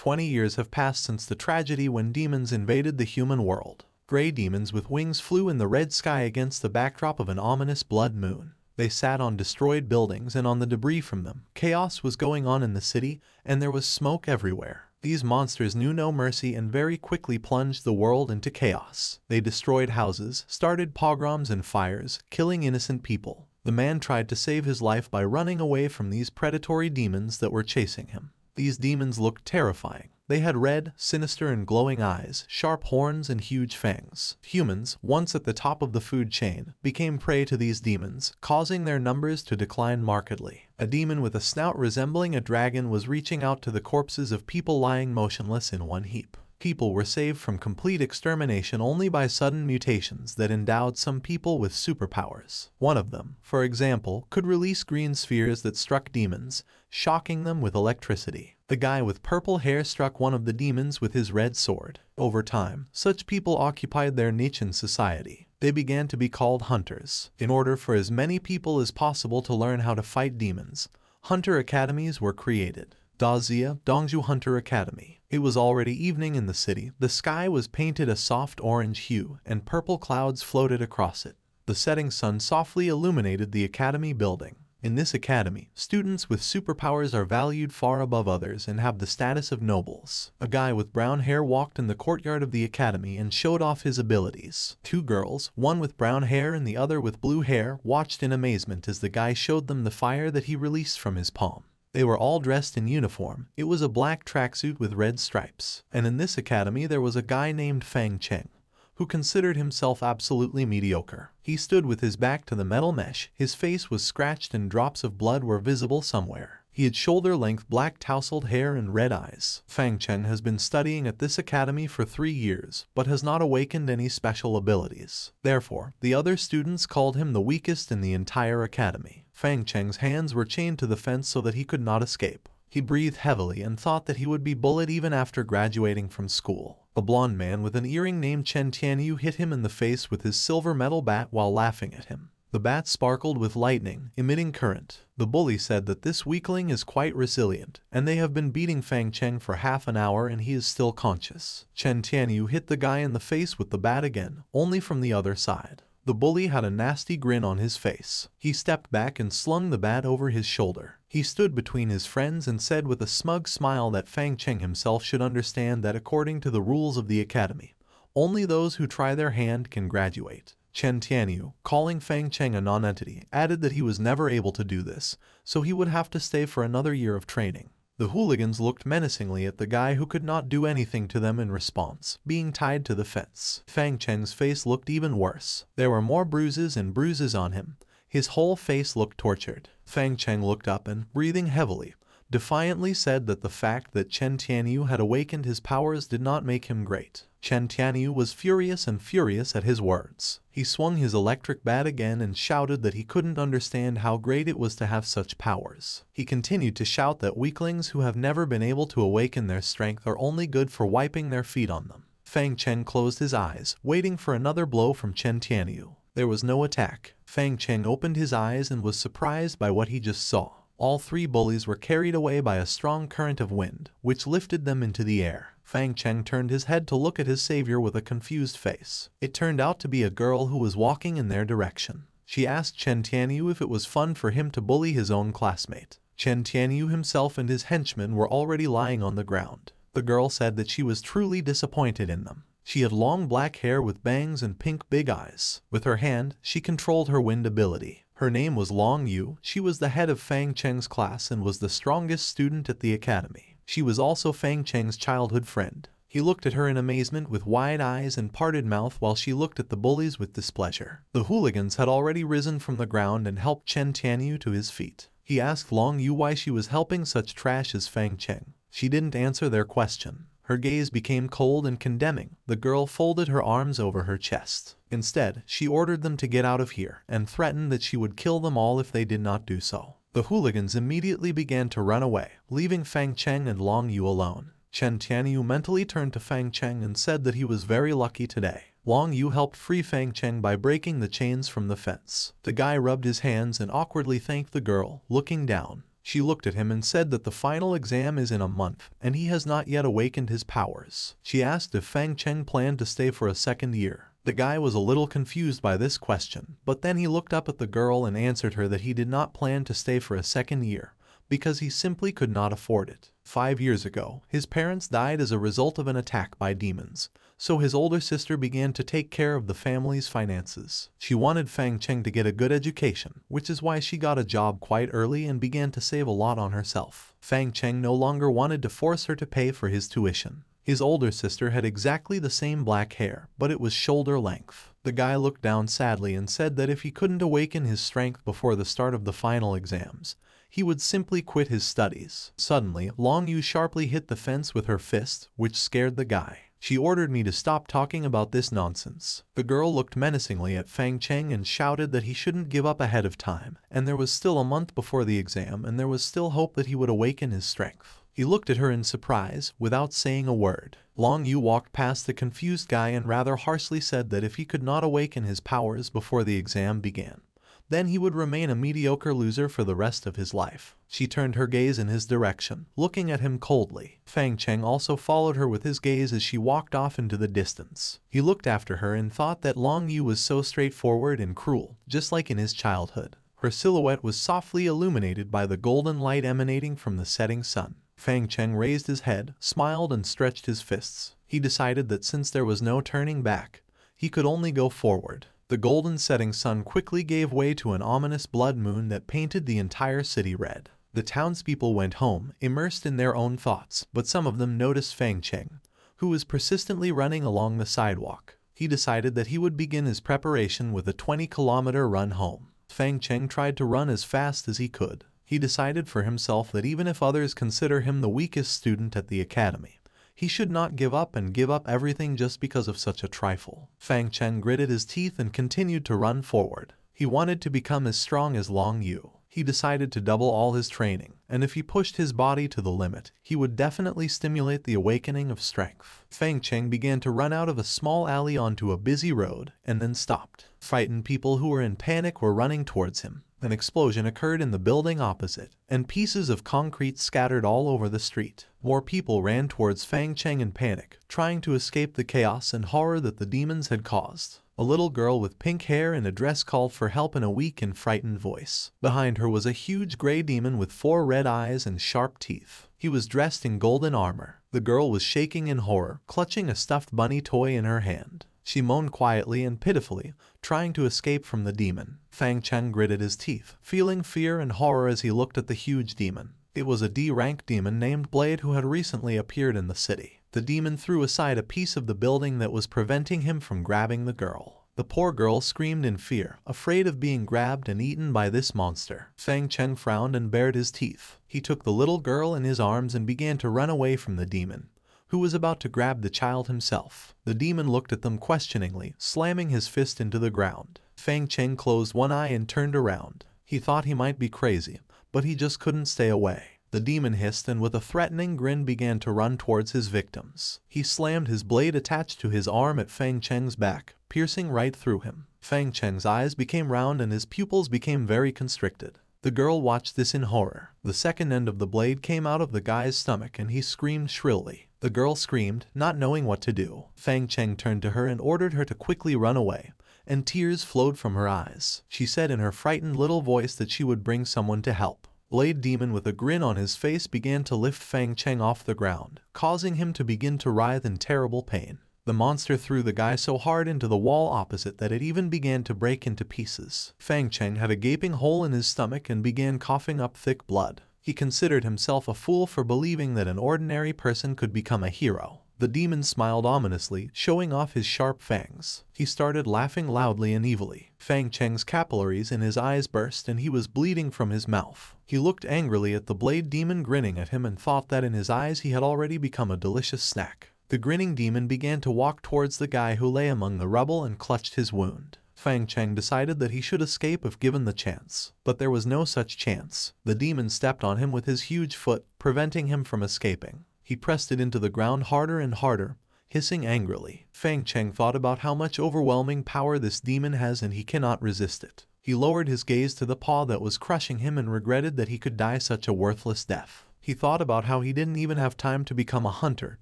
20 years have passed since the tragedy when demons invaded the human world. Gray demons with wings flew in the red sky against the backdrop of an ominous blood moon. They sat on destroyed buildings and on the debris from them. Chaos was going on in the city, and there was smoke everywhere. These monsters knew no mercy and very quickly plunged the world into chaos. They destroyed houses, started pogroms and fires, killing innocent people. The man tried to save his life by running away from these predatory demons that were chasing him. These demons looked terrifying. They had red, sinister and glowing eyes, sharp horns and huge fangs. Humans, once at the top of the food chain, became prey to these demons, causing their numbers to decline markedly. A demon with a snout resembling a dragon was reaching out to the corpses of people lying motionless in one heap. People were saved from complete extermination only by sudden mutations that endowed some people with superpowers. One of them, for example, could release green spheres that struck demons, shocking them with electricity. The guy with purple hair struck one of the demons with his red sword. Over time, such people occupied their niche in society. They began to be called hunters. In order for as many people as possible to learn how to fight demons, hunter academies were created. Da Zia Dongju Hunter Academy. It was already evening in the city. The sky was painted a soft orange hue, and purple clouds floated across it. The setting sun softly illuminated the academy building. In this academy, students with superpowers are valued far above others and have the status of nobles. A guy with brown hair walked in the courtyard of the academy and showed off his abilities. Two girls, one with brown hair and the other with blue hair, watched in amazement as the guy showed them the fire that he released from his palm. They were all dressed in uniform. It was a black tracksuit with red stripes. And in this academy there was a guy named Fang Cheng, who considered himself absolutely mediocre. He stood with his back to the metal mesh, his face was scratched and drops of blood were visible somewhere. He had shoulder-length black tousled hair and red eyes. Fang Cheng has been studying at this academy for 3 years, but has not awakened any special abilities. Therefore, the other students called him the weakest in the entire academy. Fang Cheng's hands were chained to the fence so that he could not escape. He breathed heavily and thought that he would be bullied even after graduating from school. A blonde man with an earring named Chen Tianyu hit him in the face with his silver metal bat while laughing at him. The bat sparkled with lightning, emitting current. The bully said that this weakling is quite resilient, and they have been beating Fang Cheng for half an hour and he is still conscious. Chen Tianyu hit the guy in the face with the bat again, only from the other side. The bully had a nasty grin on his face. He stepped back and slung the bat over his shoulder. He stood between his friends and said with a smug smile that Fang Cheng himself should understand that according to the rules of the academy, only those who try their hand can graduate. Chen Tianyu, calling Fang Cheng a nonentity, added that he was never able to do this, so he would have to stay for another year of training. The hooligans looked menacingly at the guy who could not do anything to them in response, being tied to the fence. Fang Cheng's face looked even worse. There were more bruises and bruises on him. His whole face looked tortured. Fang Cheng looked up and, breathing heavily, defiantly said that the fact that Chen Tianyu had awakened his powers did not make him great. Chen Tianyu was furious at his words. He swung his electric bat again and shouted that he couldn't understand how great it was to have such powers. He continued to shout that weaklings who have never been able to awaken their strength are only good for wiping their feet on them. Fang Cheng closed his eyes, waiting for another blow from Chen Tianyu. There was no attack. Fang Cheng opened his eyes and was surprised by what he just saw. All three bullies were carried away by a strong current of wind, which lifted them into the air. Fang Cheng turned his head to look at his savior with a confused face. It turned out to be a girl who was walking in their direction. She asked Chen Tianyu if it was fun for him to bully his own classmate. Chen Tianyu himself and his henchmen were already lying on the ground. The girl said that she was truly disappointed in them. She had long black hair with bangs and pink big eyes. With her hand, she controlled her wind ability. Her name was Long Yu. She was the head of Fang Cheng's class and was the strongest student at the academy. She was also Fang Cheng's childhood friend. He looked at her in amazement with wide eyes and parted mouth while she looked at the bullies with displeasure. The hooligans had already risen from the ground and helped Chen Tianyu to his feet. He asked Long Yu why she was helping such trash as Fang Cheng. She didn't answer their question. Her gaze became cold and condemning. The girl folded her arms over her chest. Instead, she ordered them to get out of here and threatened that she would kill them all if they did not do so. The hooligans immediately began to run away, leaving Fang Cheng and Long Yu alone. Chen Tianyu mentally turned to Fang Cheng and said that he was very lucky today. Long Yu helped free Fang Cheng by breaking the chains from the fence. The guy rubbed his hands and awkwardly thanked the girl, looking down. She looked at him and said that the final exam is in a month, and he has not yet awakened his powers. She asked if Fang Cheng planned to stay for a second year. The guy was a little confused by this question, but then he looked up at the girl and answered her that he did not plan to stay for a second year, because he simply could not afford it. 5 years ago, his parents died as a result of an attack by demons, so his older sister began to take care of the family's finances. She wanted Fang Cheng to get a good education, which is why she got a job quite early and began to save a lot on herself. Fang Cheng no longer wanted to force her to pay for his tuition. His older sister had exactly the same black hair, but it was shoulder length. The guy looked down sadly and said that if he couldn't awaken his strength before the start of the final exams, he would simply quit his studies. Suddenly, Long Yu sharply hit the fence with her fist, which scared the guy. She ordered me to stop talking about this nonsense. The girl looked menacingly at Fang Cheng and shouted that he shouldn't give up ahead of time, and there was still a month before the exam and there was still hope that he would awaken his strength. He looked at her in surprise, without saying a word. Long Yu walked past the confused guy and rather harshly said that if he could not awaken his powers before the exam began, then he would remain a mediocre loser for the rest of his life. She turned her gaze in his direction, looking at him coldly. Fang Cheng also followed her with his gaze as she walked off into the distance. He looked after her and thought that Long Yu was so straightforward and cruel, just like in his childhood. Her silhouette was softly illuminated by the golden light emanating from the setting sun. Fang Cheng raised his head, smiled and stretched his fists. He decided that since there was no turning back, he could only go forward. The golden setting sun quickly gave way to an ominous blood moon that painted the entire city red. The townspeople went home, immersed in their own thoughts, but some of them noticed Fang Cheng, who was persistently running along the sidewalk. He decided that he would begin his preparation with a 20-kilometer run home. Fang Cheng tried to run as fast as he could. He decided for himself that even if others consider him the weakest student at the academy, he should not give up and give up everything just because of such a trifle. Fang Cheng gritted his teeth and continued to run forward. He wanted to become as strong as Long Yu. He decided to double all his training, and if he pushed his body to the limit, he would definitely stimulate the awakening of strength. Fang Cheng began to run out of a small alley onto a busy road, and then stopped. Frightened people who were in panic were running towards him. An explosion occurred in the building opposite, and pieces of concrete scattered all over the street. More people ran towards Fang Cheng in panic, trying to escape the chaos and horror that the demons had caused. A little girl with pink hair and a dress called for help in a weak and frightened voice. Behind her was a huge gray demon with 4 red eyes and sharp teeth. He was dressed in golden armor. The girl was shaking in horror, clutching a stuffed bunny toy in her hand. She moaned quietly and pitifully, trying to escape from the demon. Fang Cheng gritted his teeth, feeling fear and horror as he looked at the huge demon. It was a D-rank demon named Blade who had recently appeared in the city. The demon threw aside a piece of the building that was preventing him from grabbing the girl. The poor girl screamed in fear, afraid of being grabbed and eaten by this monster. Fang Cheng frowned and bared his teeth. He took the little girl in his arms and began to run away from the demon, who was about to grab the child himself. The demon looked at them questioningly, slamming his fist into the ground. Fang Cheng closed one eye and turned around. He thought he might be crazy, but he just couldn't stay away. The demon hissed and with a threatening grin began to run towards his victims. He slammed his blade attached to his arm at Fang Cheng's back, piercing right through him. Fang Cheng's eyes became round and his pupils became very constricted. The girl watched this in horror. The second end of the blade came out of the guy's stomach and he screamed shrilly. The girl screamed, not knowing what to do. Fang Cheng turned to her and ordered her to quickly run away, and tears flowed from her eyes. She said in her frightened little voice that she would bring someone to help. Blade Demon with a grin on his face began to lift Fang Cheng off the ground, causing him to begin to writhe in terrible pain. The monster threw the guy so hard into the wall opposite that it even began to break into pieces. Fang Cheng had a gaping hole in his stomach and began coughing up thick blood. He considered himself a fool for believing that an ordinary person could become a hero. The demon smiled ominously, showing off his sharp fangs. He started laughing loudly and evilly. Fang Cheng's capillaries in his eyes burst and he was bleeding from his mouth. He looked angrily at the blade demon grinning at him and thought that in his eyes he had already become a delicious snack. The grinning demon began to walk towards the guy who lay among the rubble and clutched his wound. Fang Cheng decided that he should escape if given the chance, but there was no such chance. The demon stepped on him with his huge foot, preventing him from escaping. He pressed it into the ground harder and harder, hissing angrily. Fang Cheng thought about how much overwhelming power this demon has and he cannot resist it. He lowered his gaze to the paw that was crushing him and regretted that he could die such a worthless death. He thought about how he didn't even have time to become a hunter,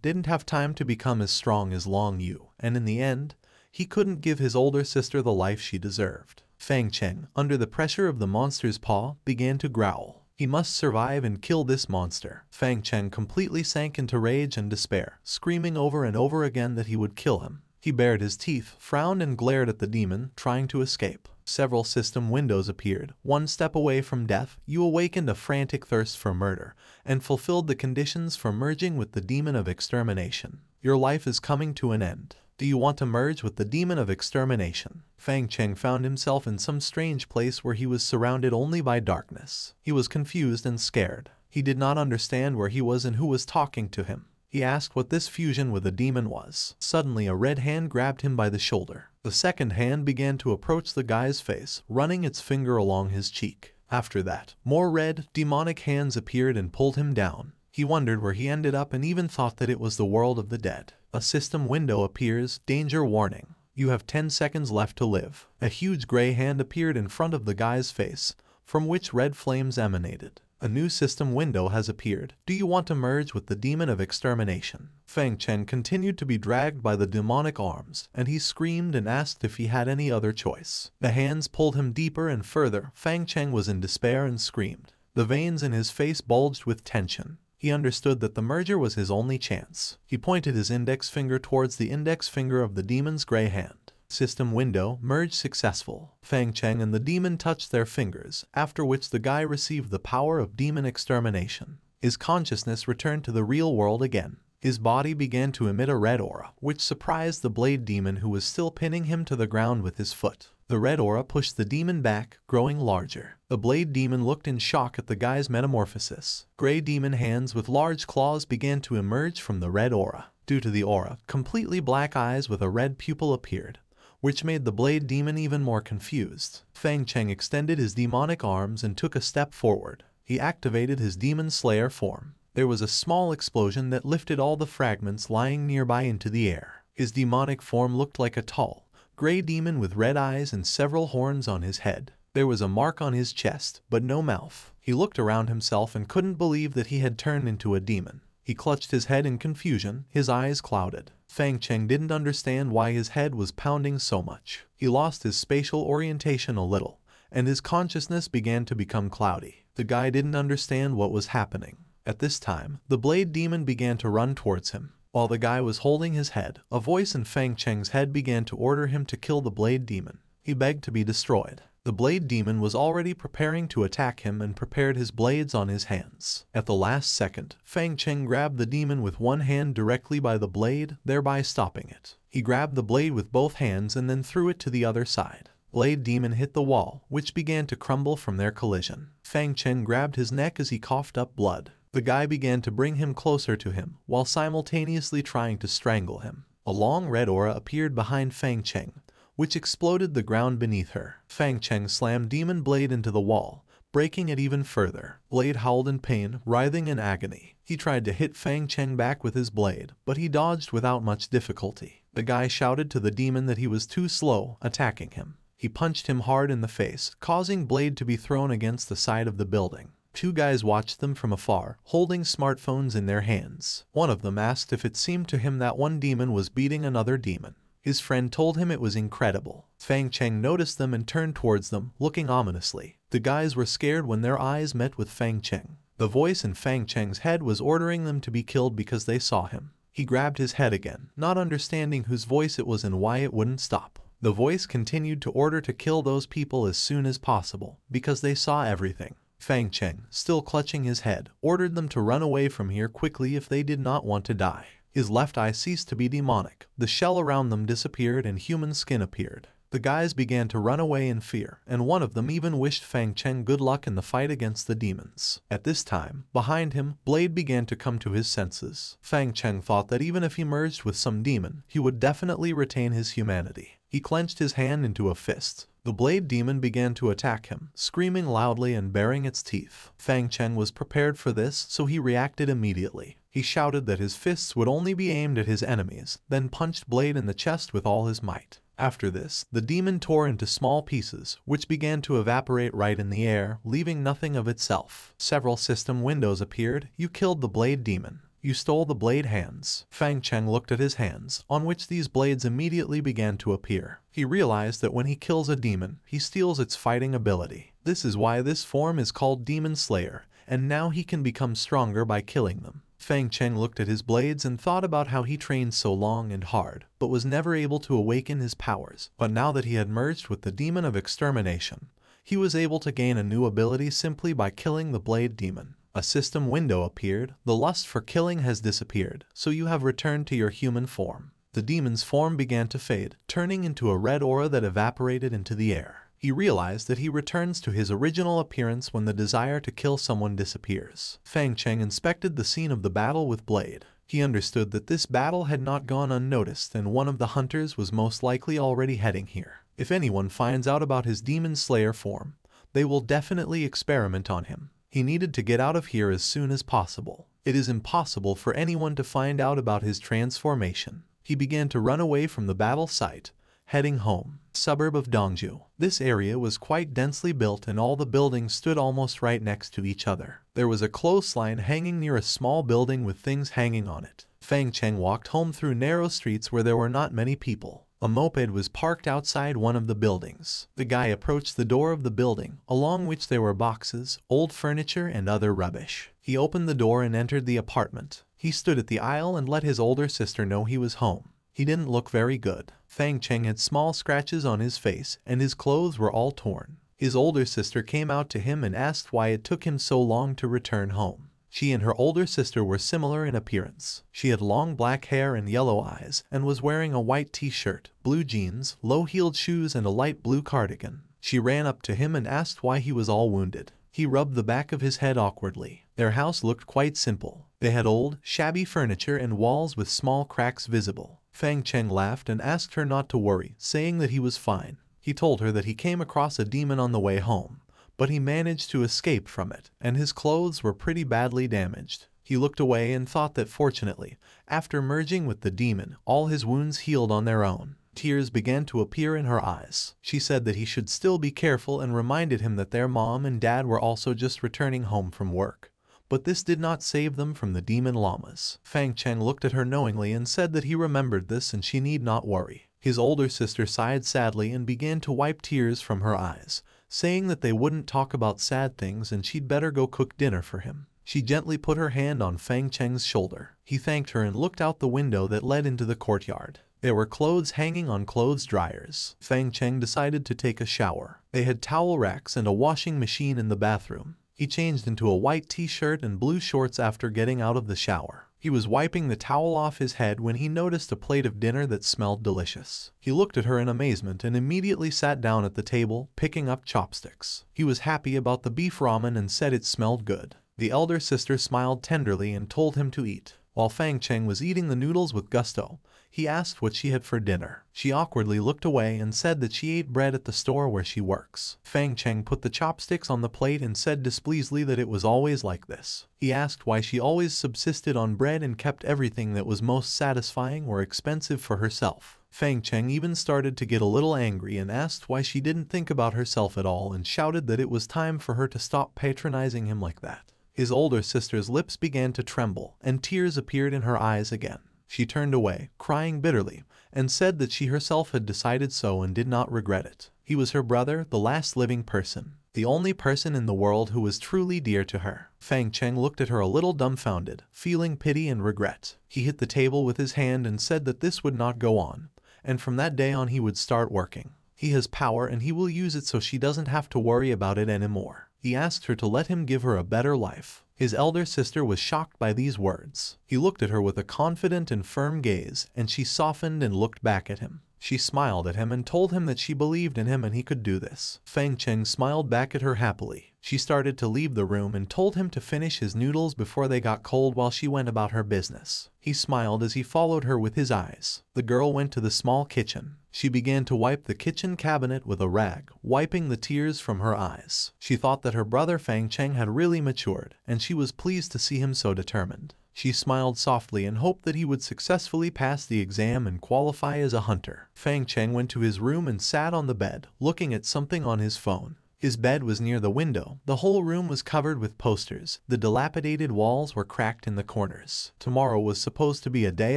didn't have time to become as strong as Long Yu, and in the end, he couldn't give his older sister the life she deserved. Fang Cheng, under the pressure of the monster's paw, began to growl. He must survive and kill this monster. Fang Cheng completely sank into rage and despair, screaming over and over again that he would kill him. He bared his teeth, frowned and glared at the demon, trying to escape. Several system windows appeared. One step away from death, you awakened a frantic thirst for murder, and fulfilled the conditions for merging with the Demon of Extermination. Your life is coming to an end. Do you want to merge with the Demon of Extermination? Fang Cheng found himself in some strange place where he was surrounded only by darkness. He was confused and scared. He did not understand where he was and who was talking to him. He asked what this fusion with a demon was. Suddenly a red hand grabbed him by the shoulder. The second hand began to approach the guy's face, running its finger along his cheek. After that, more red, demonic hands appeared and pulled him down. He wondered where he ended up and even thought that it was the world of the dead. A system window appears, danger warning. You have 10 seconds left to live. A huge gray hand appeared in front of the guy's face, from which red flames emanated. A new system window has appeared. Do you want to merge with the Demon of Extermination? Fang Cheng continued to be dragged by the demonic arms, and he screamed and asked if he had any other choice. The hands pulled him deeper and further. Fang Cheng was in despair and screamed. The veins in his face bulged with tension. He understood that the merger was his only chance. He pointed his index finger towards the index finger of the demon's gray hand. System window, merge successful. Fang Cheng and the demon touched their fingers, after which the guy received the power of demon extermination. His consciousness returned to the real world again. His body began to emit a red aura, which surprised the blade demon who was still pinning him to the ground with his foot. The red aura pushed the demon back, growing larger. The blade demon looked in shock at the guy's metamorphosis. Gray demon hands with large claws began to emerge from the red aura. Due to the aura, completely black eyes with a red pupil appeared, which made the blade demon even more confused. Fang Cheng extended his demonic arms and took a step forward. He activated his Demon Slayer form. There was a small explosion that lifted all the fragments lying nearby into the air. His demonic form looked like a tall, gray demon with red eyes and several horns on his head. There was a mark on his chest, but no mouth. He looked around himself and couldn't believe that he had turned into a demon. He clutched his head in confusion, his eyes clouded. Fang Cheng didn't understand why his head was pounding so much. He lost his spatial orientation a little, and his consciousness began to become cloudy. The guy didn't understand what was happening. At this time, the blade demon began to run towards him. While the guy was holding his head, a voice in Fang Cheng's head began to order him to kill the blade demon. He begged to be destroyed. The blade demon was already preparing to attack him and prepared his blades on his hands. At the last second, Fang Cheng grabbed the demon with one hand directly by the blade, thereby stopping it. He grabbed the blade with both hands and then threw it to the other side. Blade demon hit the wall, which began to crumble from their collision. Fang Cheng grabbed his neck as he coughed up blood. The guy began to bring him closer to him, while simultaneously trying to strangle him. A long red aura appeared behind Fang Cheng, which exploded the ground beneath her. Fang Cheng slammed Demon Blade into the wall, breaking it even further. Blade howled in pain, writhing in agony. He tried to hit Fang Cheng back with his blade, but he dodged without much difficulty. The guy shouted to the demon that he was too slow, attacking him. He punched him hard in the face, causing Blade to be thrown against the side of the building. Two guys watched them from afar, holding smartphones in their hands. One of them asked if it seemed to him that one demon was beating another demon. His friend told him it was incredible. Fang Cheng noticed them and turned towards them, looking ominously. The guys were scared when their eyes met with Fang Cheng. The voice in Fang Cheng's head was ordering them to be killed because they saw him. He grabbed his head again, not understanding whose voice it was and why it wouldn't stop. The voice continued to order to kill those people as soon as possible, because they saw everything. Fang Cheng, still clutching his head, ordered them to run away from here quickly if they did not want to die. His left eye ceased to be demonic. The shell around them disappeared and human skin appeared. The guys began to run away in fear, and one of them even wished Fang Cheng good luck in the fight against the demons. At this time, behind him, Blade began to come to his senses. Fang Cheng thought that even if he merged with some demon, he would definitely retain his humanity. He clenched his hand into a fist. The blade demon began to attack him, screaming loudly and baring its teeth. Fang Cheng was prepared for this, so he reacted immediately. He shouted that his fists would only be aimed at his enemies, then punched Blade in the chest with all his might. After this, the demon tore into small pieces, which began to evaporate right in the air, leaving nothing of itself. Several system windows appeared. You killed the blade demon. You stole the blade hands. Fang Cheng looked at his hands, on which these blades immediately began to appear. He realized that when he kills a demon, he steals its fighting ability. This is why this form is called Demon Slayer, and now he can become stronger by killing them. Fang Cheng looked at his blades and thought about how he trained so long and hard, but was never able to awaken his powers. But now that he had merged with the Demon of Extermination, he was able to gain a new ability simply by killing the blade demon. A system window appeared. The lust for killing has disappeared, so you have returned to your human form. The demon's form began to fade, turning into a red aura that evaporated into the air. He realized that he returns to his original appearance when the desire to kill someone disappears. Fang Cheng inspected the scene of the battle with Blade. He understood that this battle had not gone unnoticed and one of the hunters was most likely already heading here. If anyone finds out about his Demon Slayer form, they will definitely experiment on him. He needed to get out of here as soon as possible. It is impossible for anyone to find out about his transformation. He began to run away from the battle site, heading home. Suburb of Dongju. This area was quite densely built and all the buildings stood almost right next to each other. There was a clothesline hanging near a small building with things hanging on it. Fang Cheng walked home through narrow streets where there were not many people. A moped was parked outside one of the buildings. The guy approached the door of the building, along which there were boxes, old furniture, and other rubbish. He opened the door and entered the apartment. He stood at the aisle and let his older sister know he was home. He didn't look very good. Fang Cheng had small scratches on his face, and his clothes were all torn. His older sister came out to him and asked why it took him so long to return home. She and her older sister were similar in appearance. She had long black hair and yellow eyes and was wearing a white t-shirt, blue jeans, low-heeled shoes and a light blue cardigan. She ran up to him and asked why he was all wounded. He rubbed the back of his head awkwardly. Their house looked quite simple. They had old, shabby furniture and walls with small cracks visible. Fang Cheng laughed and asked her not to worry, saying that he was fine. He told her that he came across a demon on the way home, but he managed to escape from it, and his clothes were pretty badly damaged. He looked away and thought that fortunately, after merging with the demon, all his wounds healed on their own. Tears began to appear in her eyes. She said that he should still be careful and reminded him that their mom and dad were also just returning home from work. But this did not save them from the demon llamas. Fang Cheng looked at her knowingly and said that he remembered this and she need not worry. His older sister sighed sadly and began to wipe tears from her eyes, saying that they wouldn't talk about sad things and she'd better go cook dinner for him. She gently put her hand on Fang Cheng's shoulder. He thanked her and looked out the window that led into the courtyard. There were clothes hanging on clothes dryers. Fang Cheng decided to take a shower. They had towel racks and a washing machine in the bathroom. He changed into a white t-shirt and blue shorts after getting out of the shower. He was wiping the towel off his head when he noticed a plate of dinner that smelled delicious. He looked at her in amazement and immediately sat down at the table, picking up chopsticks. He was happy about the beef ramen and said it smelled good. The elder sister smiled tenderly and told him to eat. While Fang Cheng was eating the noodles with gusto, he asked what she had for dinner. She awkwardly looked away and said that she ate bread at the store where she works. Fang Cheng put the chopsticks on the plate and said displeasedly that it was always like this. He asked why she always subsisted on bread and kept everything that was most satisfying or expensive for herself. Fang Cheng even started to get a little angry and asked why she didn't think about herself at all and shouted that it was time for her to stop patronizing him like that. His older sister's lips began to tremble, and tears appeared in her eyes again. She turned away, crying bitterly, and said that she herself had decided so and did not regret it. He was her brother, the last living person, the only person in the world who was truly dear to her. Fang Cheng looked at her a little dumbfounded, feeling pity and regret. He hit the table with his hand and said that this would not go on, and from that day on he would start working. He has power and he will use it so she doesn't have to worry about it anymore. He asked her to let him give her a better life. His elder sister was shocked by these words. He looked at her with a confident and firm gaze, and she softened and looked back at him. She smiled at him and told him that she believed in him and he could do this. Fang Cheng smiled back at her happily. She started to leave the room and told him to finish his noodles before they got cold while she went about her business. He smiled as he followed her with his eyes. The girl went to the small kitchen. She began to wipe the kitchen cabinet with a rag, wiping the tears from her eyes. She thought that her brother Fang Cheng had really matured, and she was pleased to see him so determined. She smiled softly and hoped that he would successfully pass the exam and qualify as a hunter. Fang Cheng went to his room and sat on the bed, looking at something on his phone. His bed was near the window. The whole room was covered with posters. The dilapidated walls were cracked in the corners. Tomorrow was supposed to be a day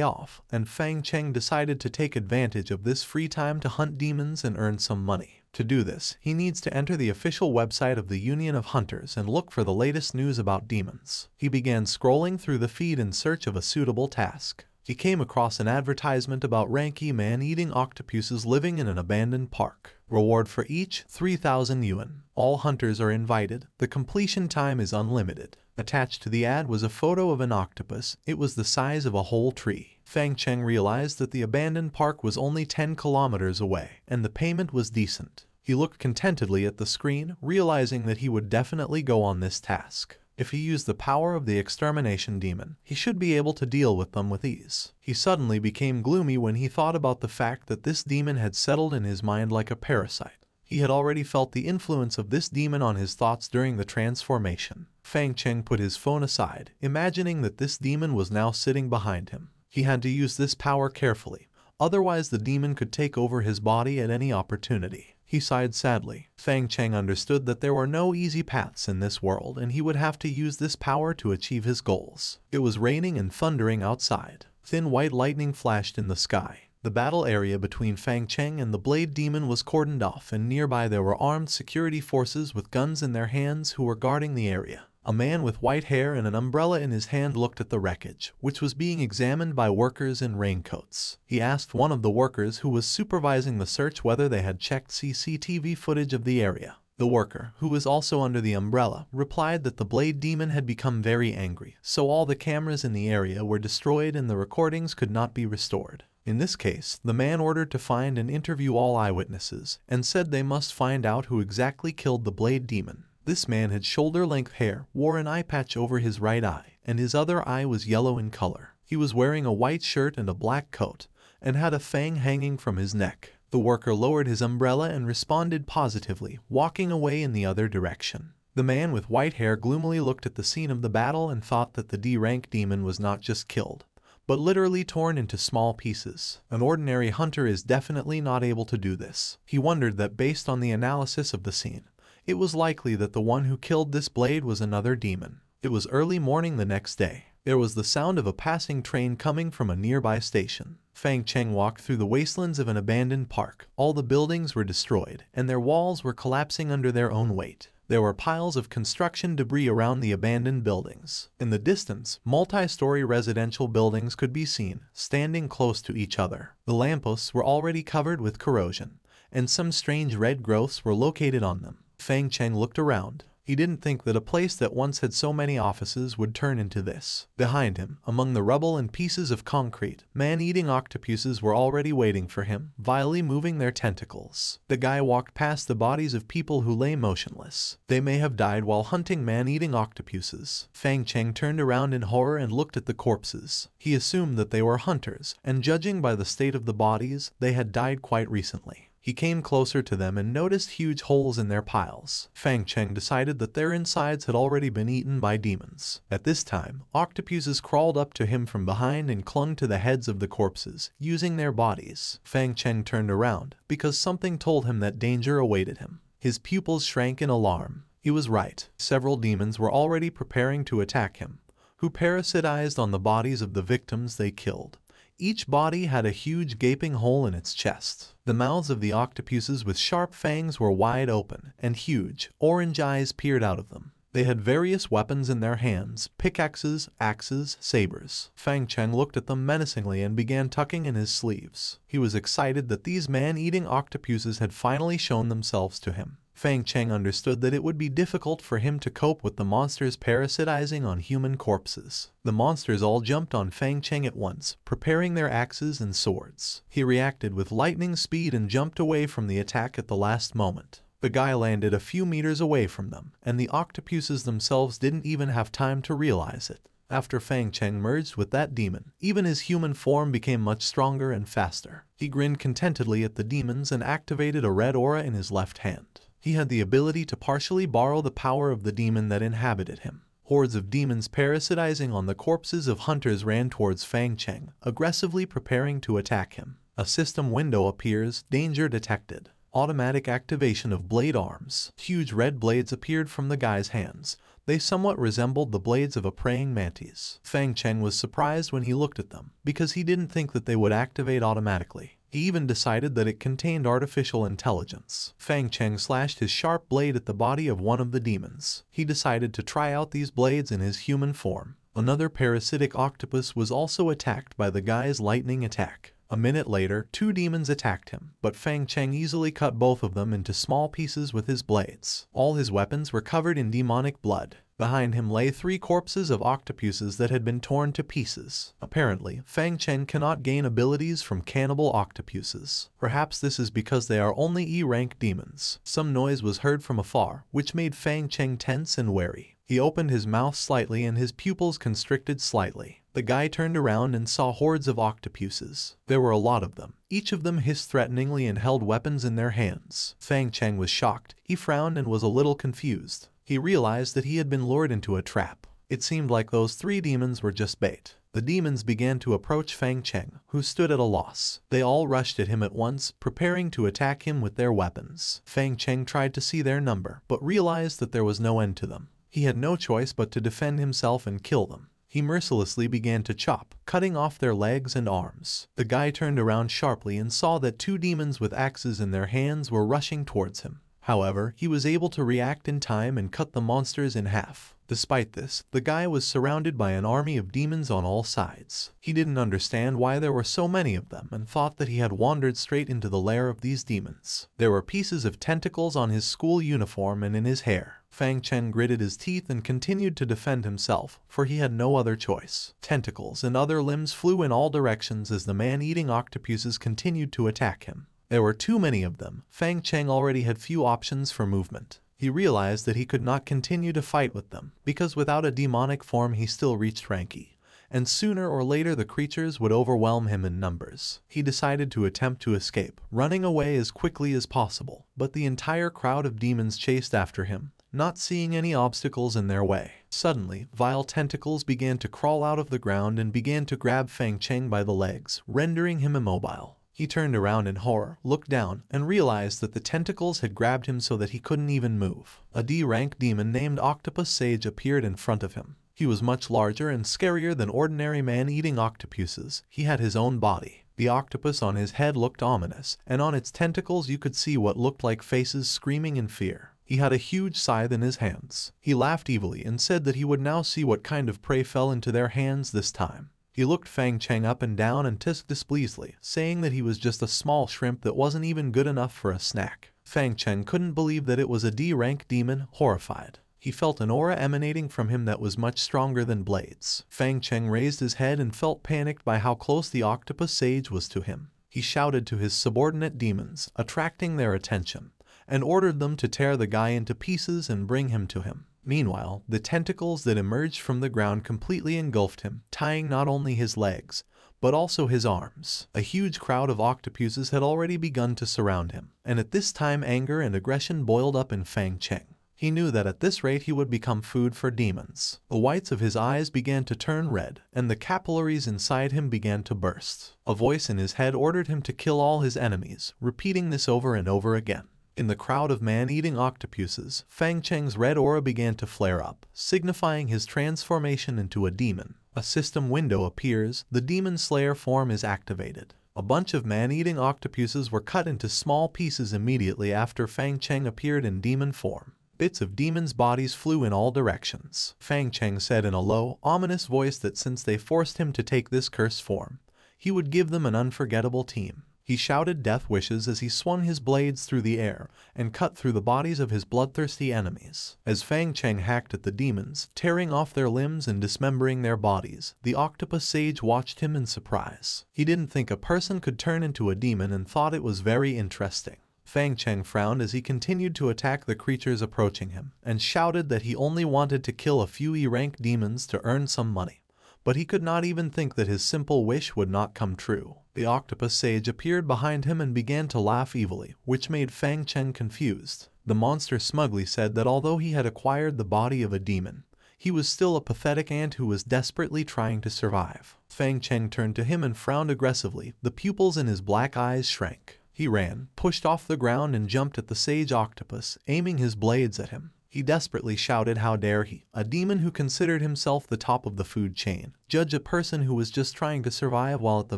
off, and Fang Cheng decided to take advantage of this free time to hunt demons and earn some money. To do this, he needs to enter the official website of the Union of Hunters and look for the latest news about demons. He began scrolling through the feed in search of a suitable task. He came across an advertisement about ranky man-eating octopuses living in an abandoned park. Reward for each, 3,000 yuan. All hunters are invited. The completion time is unlimited. Attached to the ad was a photo of an octopus. It was the size of a whole tree. Fang Cheng realized that the abandoned park was only 10 kilometers away, and the payment was decent. He looked contentedly at the screen, realizing that he would definitely go on this task. If he used the power of the extermination demon, he should be able to deal with them with ease. He suddenly became gloomy when he thought about the fact that this demon had settled in his mind like a parasite. He had already felt the influence of this demon on his thoughts during the transformation. Fang Cheng put his phone aside, imagining that this demon was now sitting behind him. He had to use this power carefully, otherwise the demon could take over his body at any opportunity. He sighed sadly. Fang Cheng understood that there were no easy paths in this world and he would have to use this power to achieve his goals. It was raining and thundering outside. Thin white lightning flashed in the sky. The battle area between Fang Cheng and the Blade Demon was cordoned off, and nearby there were armed security forces with guns in their hands who were guarding the area. A man with white hair and an umbrella in his hand looked at the wreckage, which was being examined by workers in raincoats. He asked one of the workers who was supervising the search whether they had checked CCTV footage of the area. The worker, who was also under the umbrella, replied that the Blade Demon had become very angry, so all the cameras in the area were destroyed and the recordings could not be restored. In this case, the man ordered to find and interview all eyewitnesses, and said they must find out who exactly killed the Blade Demon. This man had shoulder-length hair, wore an eye patch over his right eye, and his other eye was yellow in color. He was wearing a white shirt and a black coat, and had a fang hanging from his neck. The worker lowered his umbrella and responded positively, walking away in the other direction. The man with white hair gloomily looked at the scene of the battle and thought that the D-rank demon was not just killed, but literally torn into small pieces. An ordinary hunter is definitely not able to do this. He wondered that based on the analysis of the scene, it was likely that the one who killed this Blade was another demon. It was early morning the next day. There was the sound of a passing train coming from a nearby station. Fang Cheng walked through the wastelands of an abandoned park. All the buildings were destroyed, and their walls were collapsing under their own weight. There were piles of construction debris around the abandoned buildings. In the distance, multi-story residential buildings could be seen, standing close to each other. The lampposts were already covered with corrosion, and some strange red growths were located on them. Fang Cheng looked around. He didn't think that a place that once had so many offices would turn into this. Behind him, among the rubble and pieces of concrete, man-eating octopuses were already waiting for him, vilely moving their tentacles. The guy walked past the bodies of people who lay motionless. They may have died while hunting man-eating octopuses. Fang Cheng turned around in horror and looked at the corpses. He assumed that they were hunters, and judging by the state of the bodies, they had died quite recently. He came closer to them and noticed huge holes in their piles. Fang Cheng decided that their insides had already been eaten by demons. At this time, octopuses crawled up to him from behind and clung to the heads of the corpses, using their bodies. Fang Cheng turned around, because something told him that danger awaited him. His pupils shrank in alarm. He was right. Several demons were already preparing to attack him, who parasitized on the bodies of the victims they killed. Each body had a huge gaping hole in its chest. The mouths of the octopuses with sharp fangs were wide open, and huge, orange eyes peered out of them. They had various weapons in their hands, pickaxes, axes, sabers. Fang Cheng looked at them menacingly and began tucking in his sleeves. He was excited that these man-eating octopuses had finally shown themselves to him. Fang Cheng understood that it would be difficult for him to cope with the monsters parasitizing on human corpses. The monsters all jumped on Fang Cheng at once, preparing their axes and swords. He reacted with lightning speed and jumped away from the attack at the last moment. The guy landed a few meters away from them, and the octopuses themselves didn't even have time to realize it. After Fang Cheng merged with that demon, even his human form became much stronger and faster. He grinned contentedly at the demons and activated a red aura in his left hand. He had the ability to partially borrow the power of the demon that inhabited him. hordes of demons parasitizing on the corpses of hunters ran towards Fang Cheng, aggressively preparing to attack him. A system window appears, danger detected. Automatic activation of blade arms. Huge red blades appeared from the guy's hands. They somewhat resembled the blades of a praying mantis. Fang Cheng was surprised when he looked at them, because he didn't think that they would activate automatically. He even decided that it contained artificial intelligence. Fang Cheng slashed his sharp blade at the body of one of the demons. He decided to try out these blades in his human form. Another parasitic octopus was also attacked by the guy's lightning attack. A minute later, two demons attacked him, but Fang Cheng easily cut both of them into small pieces with his blades. All his weapons were covered in demonic blood. Behind him lay three corpses of octopuses that had been torn to pieces. Apparently, Fang Cheng cannot gain abilities from cannibal octopuses. Perhaps this is because they are only E-rank demons. Some noise was heard from afar, which made Fang Cheng tense and wary. He opened his mouth slightly and his pupils constricted slightly. The guy turned around and saw hordes of octopuses. There were a lot of them. Each of them hissed threateningly and held weapons in their hands. Fang Cheng was shocked. He frowned and was a little confused. He realized that he had been lured into a trap. It seemed like those three demons were just bait. The demons began to approach Fang Cheng, who stood at a loss. They all rushed at him at once, preparing to attack him with their weapons. Fang Cheng tried to see their number, but realized that there was no end to them. He had no choice but to defend himself and kill them. He mercilessly began to chop, cutting off their legs and arms. The guy turned around sharply and saw that two demons with axes in their hands were rushing towards him. However, he was able to react in time and cut the monsters in half. Despite this, the guy was surrounded by an army of demons on all sides. He didn't understand why there were so many of them and thought that he had wandered straight into the lair of these demons. There were pieces of tentacles on his school uniform and in his hair. Fang Cheng gritted his teeth and continued to defend himself, for he had no other choice. Tentacles and other limbs flew in all directions as the man-eating octopuses continued to attack him. There were too many of them. Fang Cheng already had few options for movement. He realized that he could not continue to fight with them, because without a demonic form he still reached rank E, and sooner or later the creatures would overwhelm him in numbers. He decided to attempt to escape, running away as quickly as possible, but the entire crowd of demons chased after him, not seeing any obstacles in their way. Suddenly, vile tentacles began to crawl out of the ground and began to grab Fang Cheng by the legs, rendering him immobile. He turned around in horror, looked down, and realized that the tentacles had grabbed him so that he couldn't even move. A D-rank demon named Octopus Sage appeared in front of him. He was much larger and scarier than ordinary man-eating octopuses. He had his own body. The octopus on his head looked ominous, and on its tentacles you could see what looked like faces screaming in fear. He had a huge scythe in his hands. He laughed evilly and said that he would now see what kind of prey fell into their hands this time. He looked Fang Cheng up and down and hissed displeasedly, saying that he was just a small shrimp that wasn't even good enough for a snack. Fang Cheng couldn't believe that it was a D-rank demon, horrified. He felt an aura emanating from him that was much stronger than blades. Fang Cheng raised his head and felt panicked by how close the octopus sage was to him. He shouted to his subordinate demons, attracting their attention, and ordered them to tear the guy into pieces and bring him to him. Meanwhile, the tentacles that emerged from the ground completely engulfed him, tying not only his legs, but also his arms. A huge crowd of octopuses had already begun to surround him, and at this time anger and aggression boiled up in Fang Cheng. He knew that at this rate he would become food for demons. The whites of his eyes began to turn red, and the capillaries inside him began to burst. A voice in his head ordered him to kill all his enemies, repeating this over and over again. In the crowd of man-eating octopuses, Fang Cheng's red aura began to flare up, signifying his transformation into a demon. A system window appears, the Demon Slayer form is activated. A bunch of man-eating octopuses were cut into small pieces immediately after Fang Cheng appeared in demon form. Bits of demons' bodies flew in all directions. Fang Cheng said in a low, ominous voice that since they forced him to take this cursed form, he would give them an unforgettable team. He shouted death wishes as he swung his blades through the air and cut through the bodies of his bloodthirsty enemies. As Fang Cheng hacked at the demons, tearing off their limbs and dismembering their bodies, the octopus sage watched him in surprise. He didn't think a person could turn into a demon and thought it was very interesting. Fang Cheng frowned as he continued to attack the creatures approaching him and shouted that he only wanted to kill a few E-rank demons to earn some money, but he could not even think that his simple wish would not come true. The octopus sage appeared behind him and began to laugh evilly, which made Fang Cheng confused. The monster smugly said that although he had acquired the body of a demon, He was still a pathetic ant who was desperately trying to survive. Fang Cheng turned to him and frowned aggressively. The pupils in his black eyes shrank. He ran, pushed off the ground and jumped at the sage octopus, aiming his blades at him. He desperately shouted, "How dare he!" A demon who considered himself the top of the food chain. Judge a person who was just trying to survive while at the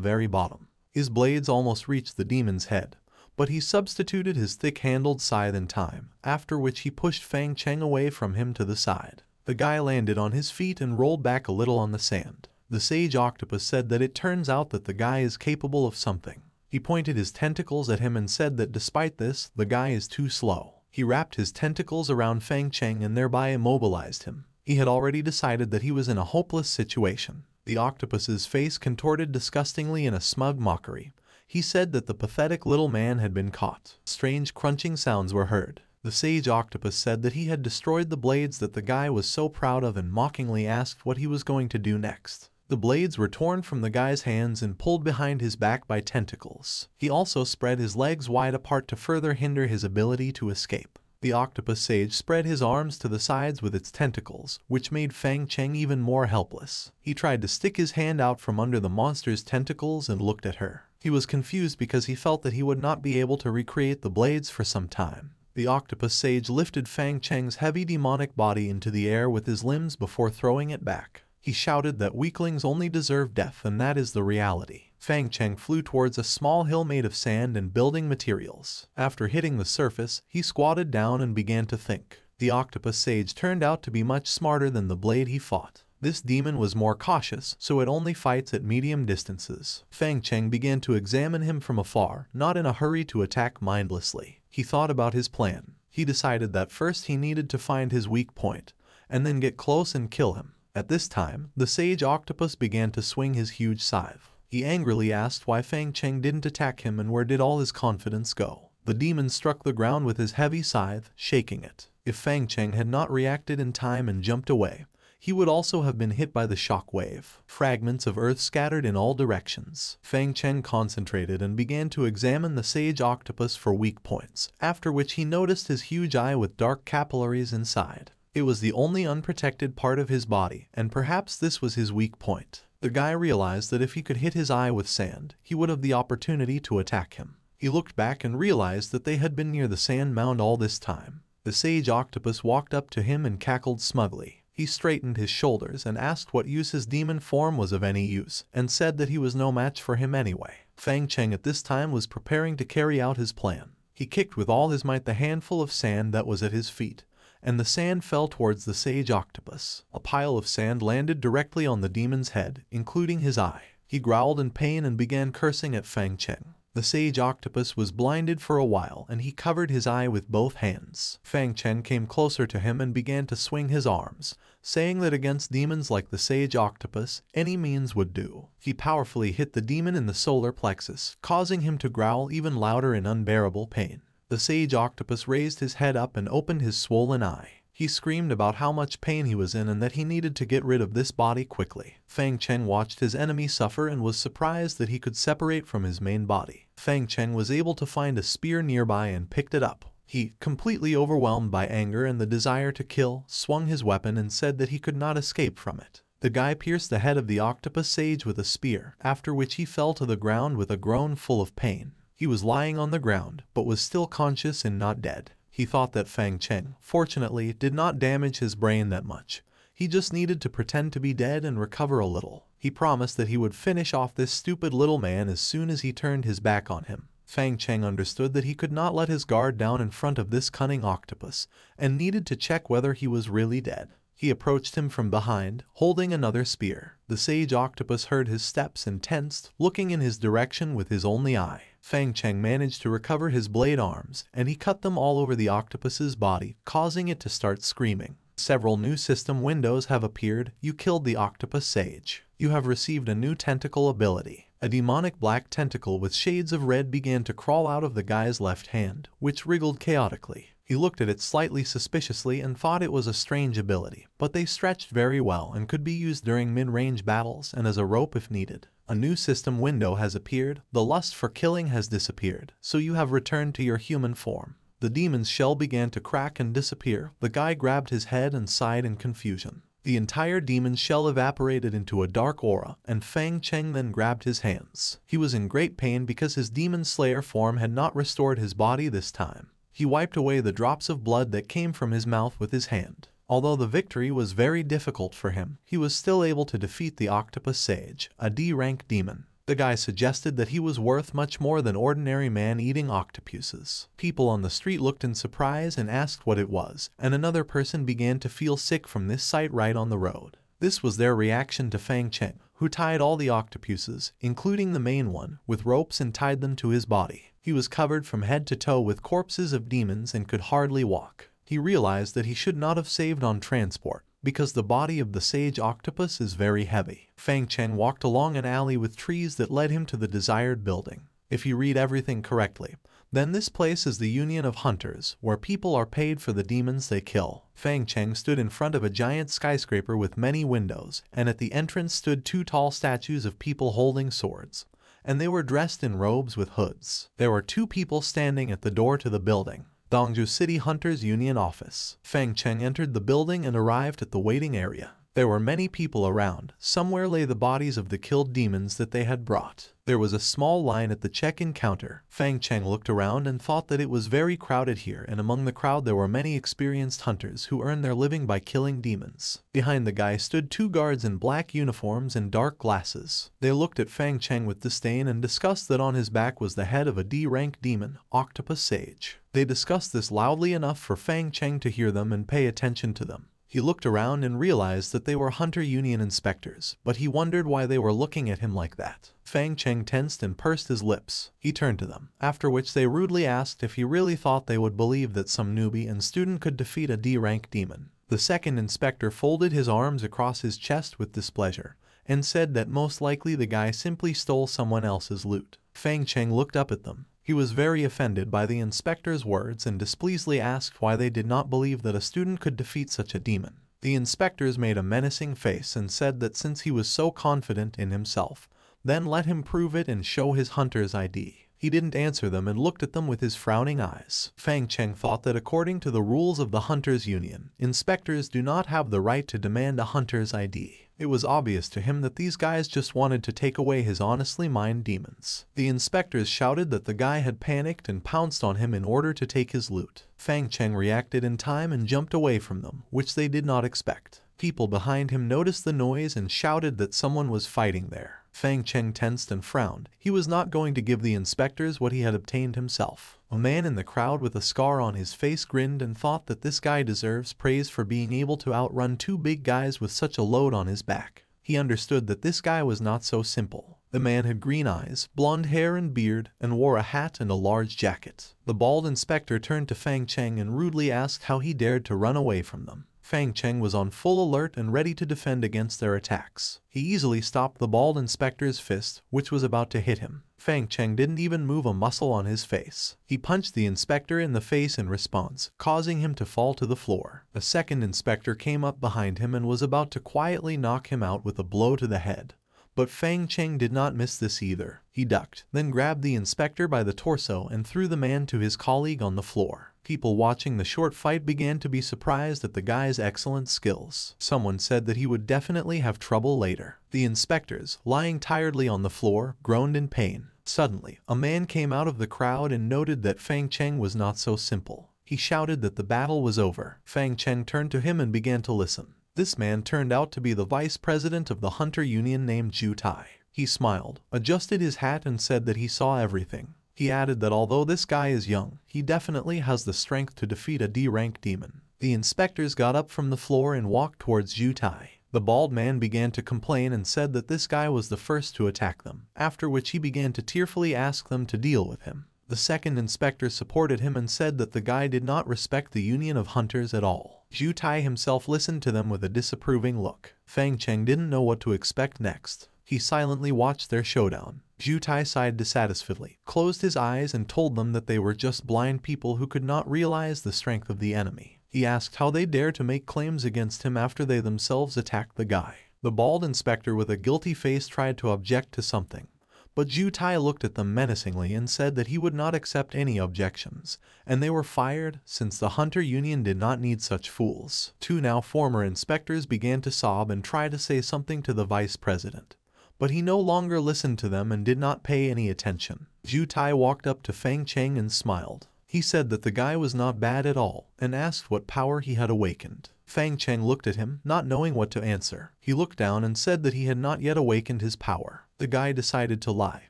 very bottom. His blades almost reached the demon's head, but he substituted his thick-handled scythe in time, after which he pushed Fang Cheng away from him to the side. The guy landed on his feet and rolled back a little on the sand. The sage octopus said that it turns out that the guy is capable of something. He pointed his tentacles at him and said that despite this, the guy is too slow. He wrapped his tentacles around Fang Cheng and thereby immobilized him. He had already decided that he was in a hopeless situation. The octopus's face contorted disgustingly in a smug mockery. He said that the pathetic little man had been caught. Strange crunching sounds were heard. The sage octopus said that he had destroyed the blades that the guy was so proud of and mockingly asked what he was going to do next. The blades were torn from the guy's hands and pulled behind his back by tentacles. He also spread his legs wide apart to further hinder his ability to escape. The octopus sage spread his arms to the sides with its tentacles, which made Fang Cheng even more helpless. He tried to stick his hand out from under the monster's tentacles and looked at her. He was confused because he felt that he would not be able to recreate the blades for some time. The octopus sage lifted Fang Cheng's heavy demonic body into the air with his limbs before throwing it back. He shouted that weaklings only deserve death and that is the reality. Fang Cheng flew towards a small hill made of sand and building materials. After hitting the surface, he squatted down and began to think. The octopus sage turned out to be much smarter than the blade he fought. This demon was more cautious, so it only fights at medium distances. Fang Cheng began to examine him from afar, not in a hurry to attack mindlessly. He thought about his plan. He decided that first he needed to find his weak point, and then get close and kill him. At this time, the sage octopus began to swing his huge scythe. He angrily asked why Fang Cheng didn't attack him and where did all his confidence go. The demon struck the ground with his heavy scythe, shaking it. If Fang Cheng had not reacted in time and jumped away, he would also have been hit by the shock wave. Fragments of earth scattered in all directions. Fang Cheng concentrated and began to examine the sage octopus for weak points, after which he noticed his huge eye with dark capillaries inside. It was the only unprotected part of his body, and perhaps this was his weak point. The guy realized that if he could hit his eye with sand, he would have the opportunity to attack him. He looked back and realized that they had been near the sand mound all this time. The sage octopus walked up to him and cackled smugly. He straightened his shoulders and asked what use his demon form was of any use, and said that he was no match for him anyway. Fang Cheng at this time was preparing to carry out his plan. He kicked with all his might the handful of sand that was at his feet, and the sand fell towards the sage octopus. A pile of sand landed directly on the demon's head, including his eye. He growled in pain and began cursing at Fang Cheng. The sage octopus was blinded for a while and he covered his eye with both hands. Fang Cheng came closer to him and began to swing his arms, saying that against demons like the sage octopus, any means would do. He powerfully hit the demon in the solar plexus, causing him to growl even louder in unbearable pain. The sage octopus raised his head up and opened his swollen eye. He screamed about how much pain he was in and that he needed to get rid of this body quickly. Fang Cheng watched his enemy suffer and was surprised that he could separate from his main body. Fang Cheng was able to find a spear nearby and picked it up. He, completely overwhelmed by anger and the desire to kill, swung his weapon and said that he could not escape from it. The guy pierced the head of the octopus sage with a spear, after which he fell to the ground with a groan full of pain. He was lying on the ground, but was still conscious and not dead. He thought that Fang Cheng, fortunately, did not damage his brain that much. He just needed to pretend to be dead and recover a little. He promised that he would finish off this stupid little man as soon as he turned his back on him. Fang Cheng understood that he could not let his guard down in front of this cunning octopus, and needed to check whether he was really dead. He approached him from behind, holding another spear. The sage octopus heard his steps and tensed, looking in his direction with his only eye. Fang Cheng managed to recover his blade arms, and he cut them all over the octopus's body, causing it to start screaming. Several new system windows have appeared. You killed the octopus sage. You have received a new tentacle ability. A demonic black tentacle with shades of red began to crawl out of the guy's left hand, which wriggled chaotically. He looked at it slightly suspiciously and thought it was a strange ability, but they stretched very well and could be used during mid-range battles and as a rope if needed. A new system window has appeared. The lust for killing has disappeared, so you have returned to your human form. The demon's shell began to crack and disappear. The guy grabbed his head and sighed in confusion. The entire demon shell evaporated into a dark aura, and Fang Cheng then grabbed his hands. He was in great pain because his Demon Slayer form had not restored his body this time. He wiped away the drops of blood that came from his mouth with his hand. Although the victory was very difficult for him, he was still able to defeat the Octopus Sage, a D-rank demon. The guy suggested that he was worth much more than ordinary man-eating octopuses. People on the street looked in surprise and asked what it was, and another person began to feel sick from this sight right on the road. This was their reaction to Fang Cheng, who tied all the octopuses, including the main one, with ropes and tied them to his body. He was covered from head to toe with corpses of demons and could hardly walk. He realized that he should not have saved on transport, because the body of the sage octopus is very heavy. Fang Cheng walked along an alley with trees that led him to the desired building. If you read everything correctly, then this place is the Union of Hunters, where people are paid for the demons they kill. Fang Cheng stood in front of a giant skyscraper with many windows, and at the entrance stood two tall statues of people holding swords, and they were dressed in robes with hoods. There were two people standing at the door to the building. Dongju City Hunters Union Office. Fang Cheng entered the building and arrived at the waiting area. There were many people around. Somewhere lay the bodies of the killed demons that they had brought. There was a small line at the check-in counter. Fang Cheng looked around and thought that it was very crowded here, and among the crowd there were many experienced hunters who earned their living by killing demons. Behind the guy stood two guards in black uniforms and dark glasses. They looked at Fang Cheng with disdain and discussed that on his back was the head of a D-rank demon, Octopus Sage. They discussed this loudly enough for Fang Cheng to hear them and pay attention to them. He looked around and realized that they were Hunter Union inspectors, but he wondered why they were looking at him like that. Fang Cheng tensed and pursed his lips. He turned to them, after which they rudely asked if he really thought they would believe that some newbie and student could defeat a D-rank demon. The second inspector folded his arms across his chest with displeasure, and said that most likely the guy simply stole someone else's loot. Fang Cheng looked up at them. He was very offended by the inspector's words and displeasedly asked why they did not believe that a student could defeat such a demon. The inspectors made a menacing face and said that since he was so confident in himself, then let him prove it and show his hunter's ID. He didn't answer them and looked at them with his frowning eyes. Fang Cheng thought that according to the rules of the Hunters' Union, inspectors do not have the right to demand a hunter's ID. It was obvious to him that these guys just wanted to take away his honestly mined demons. The inspectors shouted that the guy had panicked and pounced on him in order to take his loot. Fang Cheng reacted in time and jumped away from them, which they did not expect. People behind him noticed the noise and shouted that someone was fighting there. Fang Cheng tensed and frowned. He was not going to give the inspectors what he had obtained himself. A man in the crowd with a scar on his face grinned and thought that this guy deserves praise for being able to outrun two big guys with such a load on his back. He understood that this guy was not so simple. The man had green eyes, blonde hair and beard, and wore a hat and a large jacket. The bald inspector turned to Fang Cheng and rudely asked how he dared to run away from them. Fang Cheng was on full alert and ready to defend against their attacks. He easily stopped the bald inspector's fist, which was about to hit him. Fang Cheng didn't even move a muscle on his face. He punched the inspector in the face in response, causing him to fall to the floor. A second inspector came up behind him and was about to quietly knock him out with a blow to the head. But Fang Cheng did not miss this either. He ducked, then grabbed the inspector by the torso and threw the man to his colleague on the floor. People watching the short fight began to be surprised at the guy's excellent skills. Someone said that he would definitely have trouble later. The inspectors, lying tiredly on the floor, groaned in pain. Suddenly, a man came out of the crowd and noted that Fang Cheng was not so simple. He shouted that the battle was over. Fang Cheng turned to him and began to listen. This man turned out to be the vice president of the Hunter Union named Zhu Tai. He smiled, adjusted his hat and said that he saw everything. He added that although this guy is young, he definitely has the strength to defeat a D-rank demon. The inspectors got up from the floor and walked towards Zhu Tai. The bald man began to complain and said that this guy was the first to attack them, after which he began to tearfully ask them to deal with him. The second inspector supported him and said that the guy did not respect the Union of Hunters at all. Zhu Tai himself listened to them with a disapproving look. Fang Cheng didn't know what to expect next. He silently watched their showdown. Zhu Tai sighed dissatisfiedly, closed his eyes and told them that they were just blind people who could not realize the strength of the enemy. He asked how they dare to make claims against him after they themselves attacked the guy. The bald inspector with a guilty face tried to object to something, But Zhu Tai looked at them menacingly and said that he would not accept any objections, and they were fired since the Hunter Union did not need such fools. Two now former inspectors began to sob and try to say something to the vice president, but he no longer listened to them and did not pay any attention. Zhu Tai walked up to Fang Cheng and smiled. He said that the guy was not bad at all and asked what power he had awakened. Fang Cheng looked at him, not knowing what to answer. He looked down and said that he had not yet awakened his power. The guy decided to lie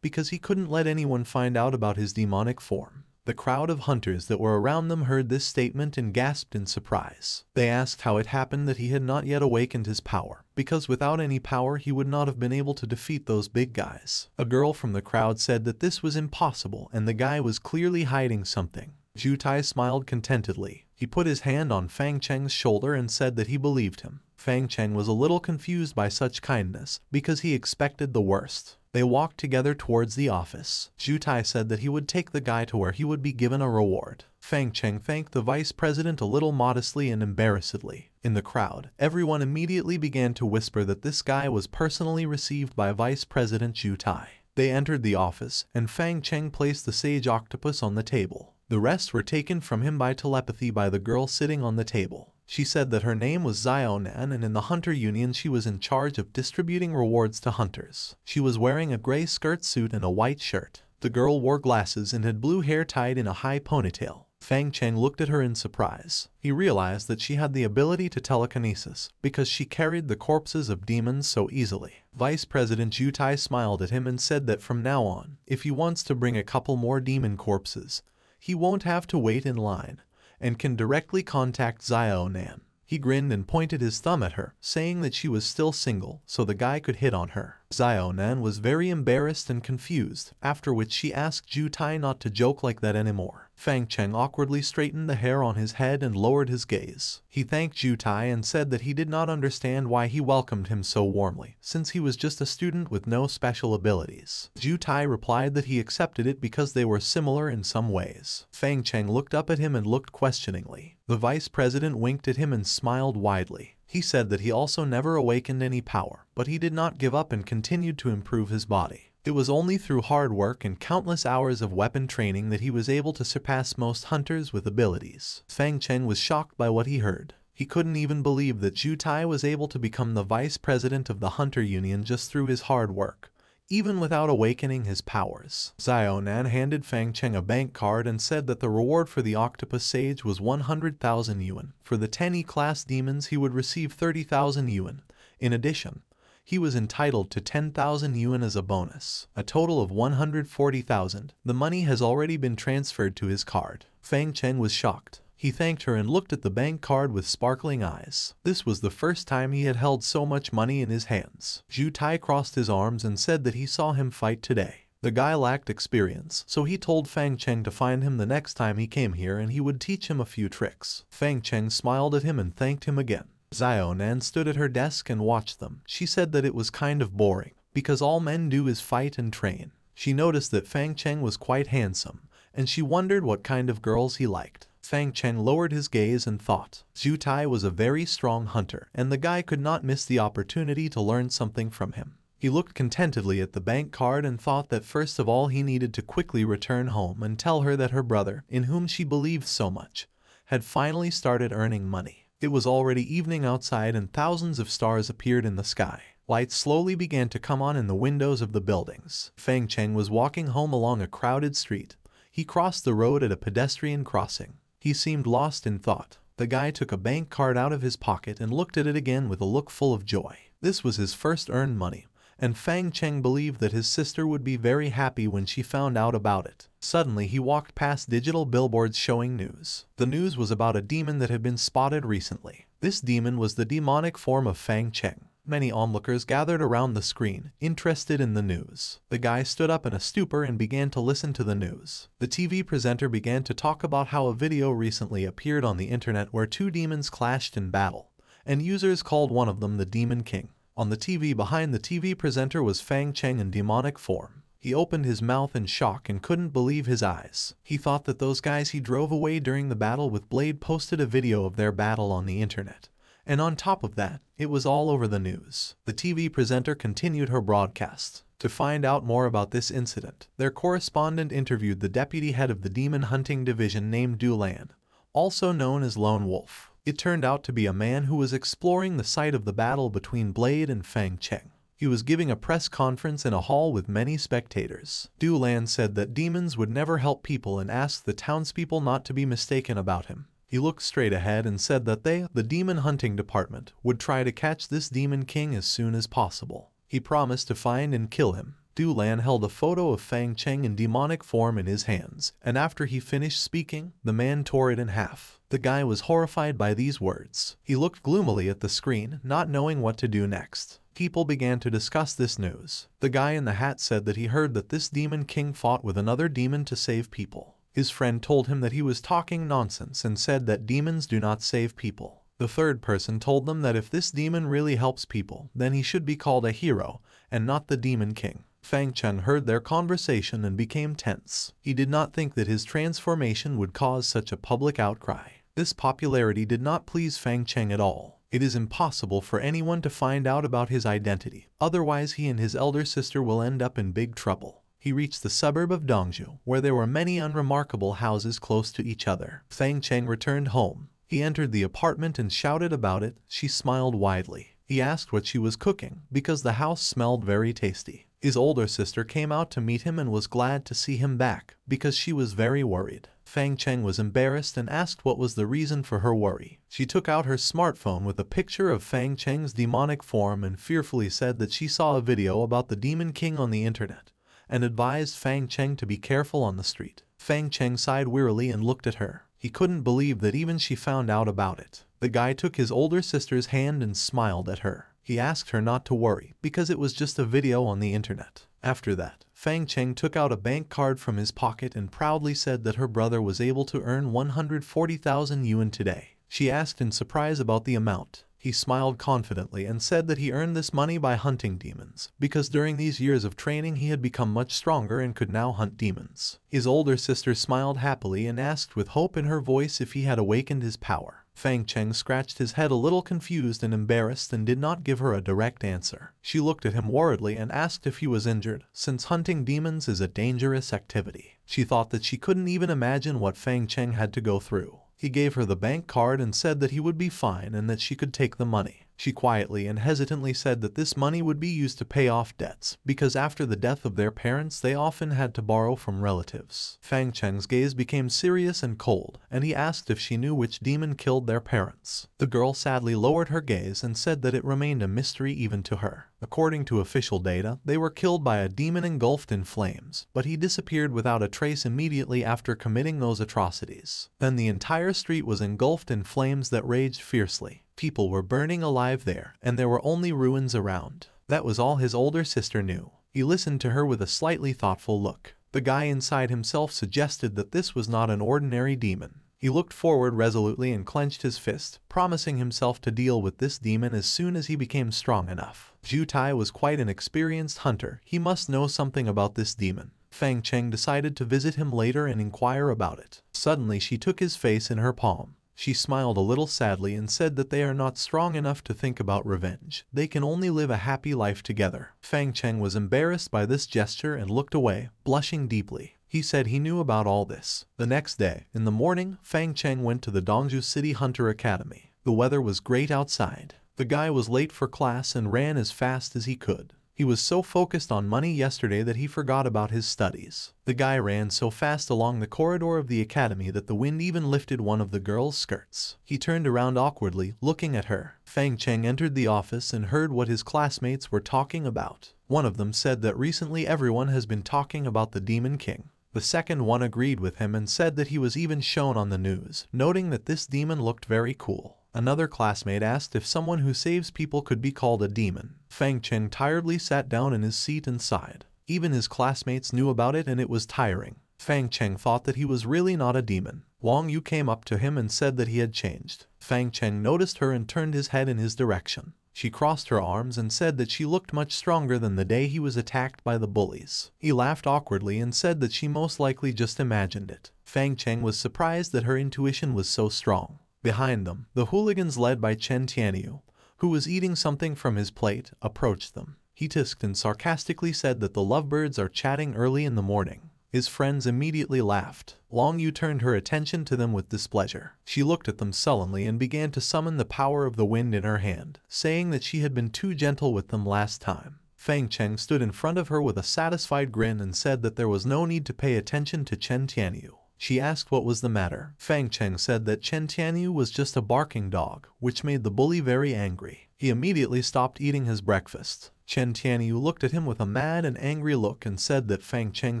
because he couldn't let anyone find out about his demonic form. The crowd of hunters that were around them heard this statement and gasped in surprise. They asked how it happened that he had not yet awakened his power, because without any power he would not have been able to defeat those big guys. A girl from the crowd said that this was impossible and the guy was clearly hiding something. Zhu Tai smiled contentedly. He put his hand on Fang Cheng's shoulder and said that he believed him. Fang Cheng was a little confused by such kindness, because he expected the worst. They walked together towards the office. Zhu Tai said that he would take the guy to where he would be given a reward. Fang Cheng thanked the vice president a little modestly and embarrassedly. In the crowd, everyone immediately began to whisper that this guy was personally received by Vice President Zhu Tai. They entered the office, and Fang Cheng placed the sage octopus on the table. The rest were taken from him by telepathy by the girl sitting on the table. She said that her name was Xiaonan and in the Hunter Union she was in charge of distributing rewards to hunters. She was wearing a gray skirt suit and a white shirt. The girl wore glasses and had blue hair tied in a high ponytail. Fang Cheng looked at her in surprise. He realized that she had the ability to telekinesis because she carried the corpses of demons so easily. Vice President Zhu Tai smiled at him and said that from now on, if he wants to bring a couple more demon corpses, he won't have to wait in line and can directly contact Xiaonan. He grinned and pointed his thumb at her, saying that she was still single, so the guy could hit on her. Xiaonan was very embarrassed and confused, after which she asked Zhu Tai not to joke like that anymore. Fang Cheng awkwardly straightened the hair on his head and lowered his gaze. He thanked Zhu Tai and said that he did not understand why he welcomed him so warmly, since he was just a student with no special abilities. Zhu Tai replied that he accepted it because they were similar in some ways. Fang Cheng looked up at him and looked questioningly. The vice president winked at him and smiled widely. He said that he also never awakened any power, but he did not give up and continued to improve his body. It was only through hard work and countless hours of weapon training that he was able to surpass most hunters with abilities. Fang Cheng was shocked by what he heard. He couldn't even believe that Zhu Tai was able to become the vice president of the Hunter Union just through his hard work, even without awakening his powers. Xiaonan handed Fang Cheng a bank card and said that the reward for the Octopus Sage was 100,000 yuan. For the 10E class demons he would receive 30,000 yuan. In addition, he was entitled to 10,000 yuan as a bonus, a total of 140,000. The money has already been transferred to his card. Fang Cheng was shocked. He thanked her and looked at the bank card with sparkling eyes. This was the first time he had held so much money in his hands. Zhu Tai crossed his arms and said that he saw him fight today. The guy lacked experience, so he told Fang Cheng to find him the next time he came here and he would teach him a few tricks. Fang Cheng smiled at him and thanked him again. Xiaonan stood at her desk and watched them. She said that it was kind of boring, because all men do is fight and train. She noticed that Fang Cheng was quite handsome, and she wondered what kind of girls he liked. Fang Cheng lowered his gaze and thought. Zhu Tai was a very strong hunter, and the guy could not miss the opportunity to learn something from him. He looked contentedly at the bank card and thought that first of all he needed to quickly return home and tell her that her brother, in whom she believed so much, had finally started earning money. It was already evening outside and thousands of stars appeared in the sky. Lights slowly began to come on in the windows of the buildings. Fang Cheng was walking home along a crowded street. He crossed the road at a pedestrian crossing. He seemed lost in thought. The guy took a bank card out of his pocket and looked at it again with a look full of joy. This was his first earned money, and Fang Cheng believed that his sister would be very happy when she found out about it. Suddenly he walked past digital billboards showing news. The news was about a demon that had been spotted recently. This demon was the demonic form of Fang Cheng. Many onlookers gathered around the screen, interested in the news. The guy stood up in a stupor and began to listen to the news. The TV presenter began to talk about how a video recently appeared on the internet where two demons clashed in battle, and users called one of them the Demon King. On the TV behind the TV presenter was Fang Cheng in demonic form. He opened his mouth in shock and couldn't believe his eyes. He thought that those guys he drove away during the battle with Blade posted a video of their battle on the internet. And on top of that, it was all over the news. The TV presenter continued her broadcast. To find out more about this incident, their correspondent interviewed the deputy head of the demon hunting division named Du Lan, also known as Lone Wolf. It turned out to be a man who was exploring the site of the battle between Blade and Fang Cheng. He was giving a press conference in a hall with many spectators. Du Lan said that demons would never help people and asked the townspeople not to be mistaken about him. He looked straight ahead and said that they, the demon hunting department, would try to catch this Demon King as soon as possible. He promised to find and kill him. Du Lan held a photo of Fang Cheng in demonic form in his hands, and after he finished speaking, the man tore it in half. The guy was horrified by these words. He looked gloomily at the screen, not knowing what to do next. People began to discuss this news. The guy in the hat said that he heard that this Demon King fought with another demon to save people. His friend told him that he was talking nonsense and said that demons do not save people. The third person told them that if this demon really helps people, then he should be called a hero and not the Demon King. Fang Cheng heard their conversation and became tense. He did not think that his transformation would cause such a public outcry. This popularity did not please Fang Cheng at all. It is impossible for anyone to find out about his identity, otherwise he and his elder sister will end up in big trouble. He reached the suburb of Dongju, where there were many unremarkable houses close to each other. Fang Cheng returned home. He entered the apartment and shouted about it. She smiled widely. He asked what she was cooking, because the house smelled very tasty. His older sister came out to meet him and was glad to see him back, because she was very worried. Fang Cheng was embarrassed and asked what was the reason for her worry. She took out her smartphone with a picture of Fang Cheng's demonic form and fearfully said that she saw a video about the Demon King on the internet and advised Fang Cheng to be careful on the street. Fang Cheng sighed wearily and looked at her. He couldn't believe that even she found out about it. The guy took his older sister's hand and smiled at her. He asked her not to worry because it was just a video on the internet. After that, Fang Cheng took out a bank card from his pocket and proudly said that her brother was able to earn 140,000 yuan today. She asked in surprise about the amount. He smiled confidently and said that he earned this money by hunting demons, because during these years of training he had become much stronger and could now hunt demons. His older sister smiled happily and asked with hope in her voice if he had awakened his power. Fang Cheng scratched his head a little confused and embarrassed and did not give her a direct answer. She looked at him worriedly and asked if he was injured, since hunting demons is a dangerous activity. She thought that she couldn't even imagine what Fang Cheng had to go through. He gave her the bank card and said that he would be fine and that she could take the money. She quietly and hesitantly said that this money would be used to pay off debts, because after the death of their parents they often had to borrow from relatives. Fang Cheng's gaze became serious and cold, and he asked if she knew which demon killed their parents. The girl sadly lowered her gaze and said that it remained a mystery even to her. According to official data, they were killed by a demon engulfed in flames, but he disappeared without a trace immediately after committing those atrocities. Then the entire street was engulfed in flames that raged fiercely. People were burning alive there, and there were only ruins around. That was all his older sister knew. He listened to her with a slightly thoughtful look. The guy inside himself suggested that this was not an ordinary demon. He looked forward resolutely and clenched his fist, promising himself to deal with this demon as soon as he became strong enough. Zhu Tai was quite an experienced hunter. He must know something about this demon. Fang Cheng decided to visit him later and inquire about it. Suddenly she took his face in her palm. She smiled a little sadly and said that they are not strong enough to think about revenge. They can only live a happy life together. Fang Cheng was embarrassed by this gesture and looked away, blushing deeply. He said he knew about all this. The next day, in the morning, Fang Cheng went to the Dongju City Hunter Academy. The weather was great outside. The guy was late for class and ran as fast as he could. He was so focused on money yesterday that he forgot about his studies. The guy ran so fast along the corridor of the academy that the wind even lifted one of the girl's skirts. He turned around awkwardly, looking at her. Fang Cheng entered the office and heard what his classmates were talking about. One of them said that recently everyone has been talking about the Demon King. The second one agreed with him and said that he was even shown on the news, noting that this demon looked very cool. Another classmate asked if someone who saves people could be called a demon. Fang Cheng tiredly sat down in his seat and sighed. Even his classmates knew about it and it was tiring. Fang Cheng thought that he was really not a demon. Long Yu came up to him and said that he had changed. Fang Cheng noticed her and turned his head in his direction. She crossed her arms and said that she looked much stronger than the day he was attacked by the bullies. He laughed awkwardly and said that she most likely just imagined it. Fang Cheng was surprised that her intuition was so strong. Behind them, the hooligans led by Chen Tianyu, who was eating something from his plate, approached them. He tisked and sarcastically said that the lovebirds are chatting early in the morning. His friends immediately laughed. Long Yu turned her attention to them with displeasure. She looked at them sullenly and began to summon the power of the wind in her hand, saying that she had been too gentle with them last time. Fang Cheng stood in front of her with a satisfied grin and said that there was no need to pay attention to Chen Tianyu. She asked what was the matter. Fang Cheng said that Chen Tianyu was just a barking dog, which made the bully very angry. He immediately stopped eating his breakfast. Chen Tianyu looked at him with a mad and angry look and said that Fang Cheng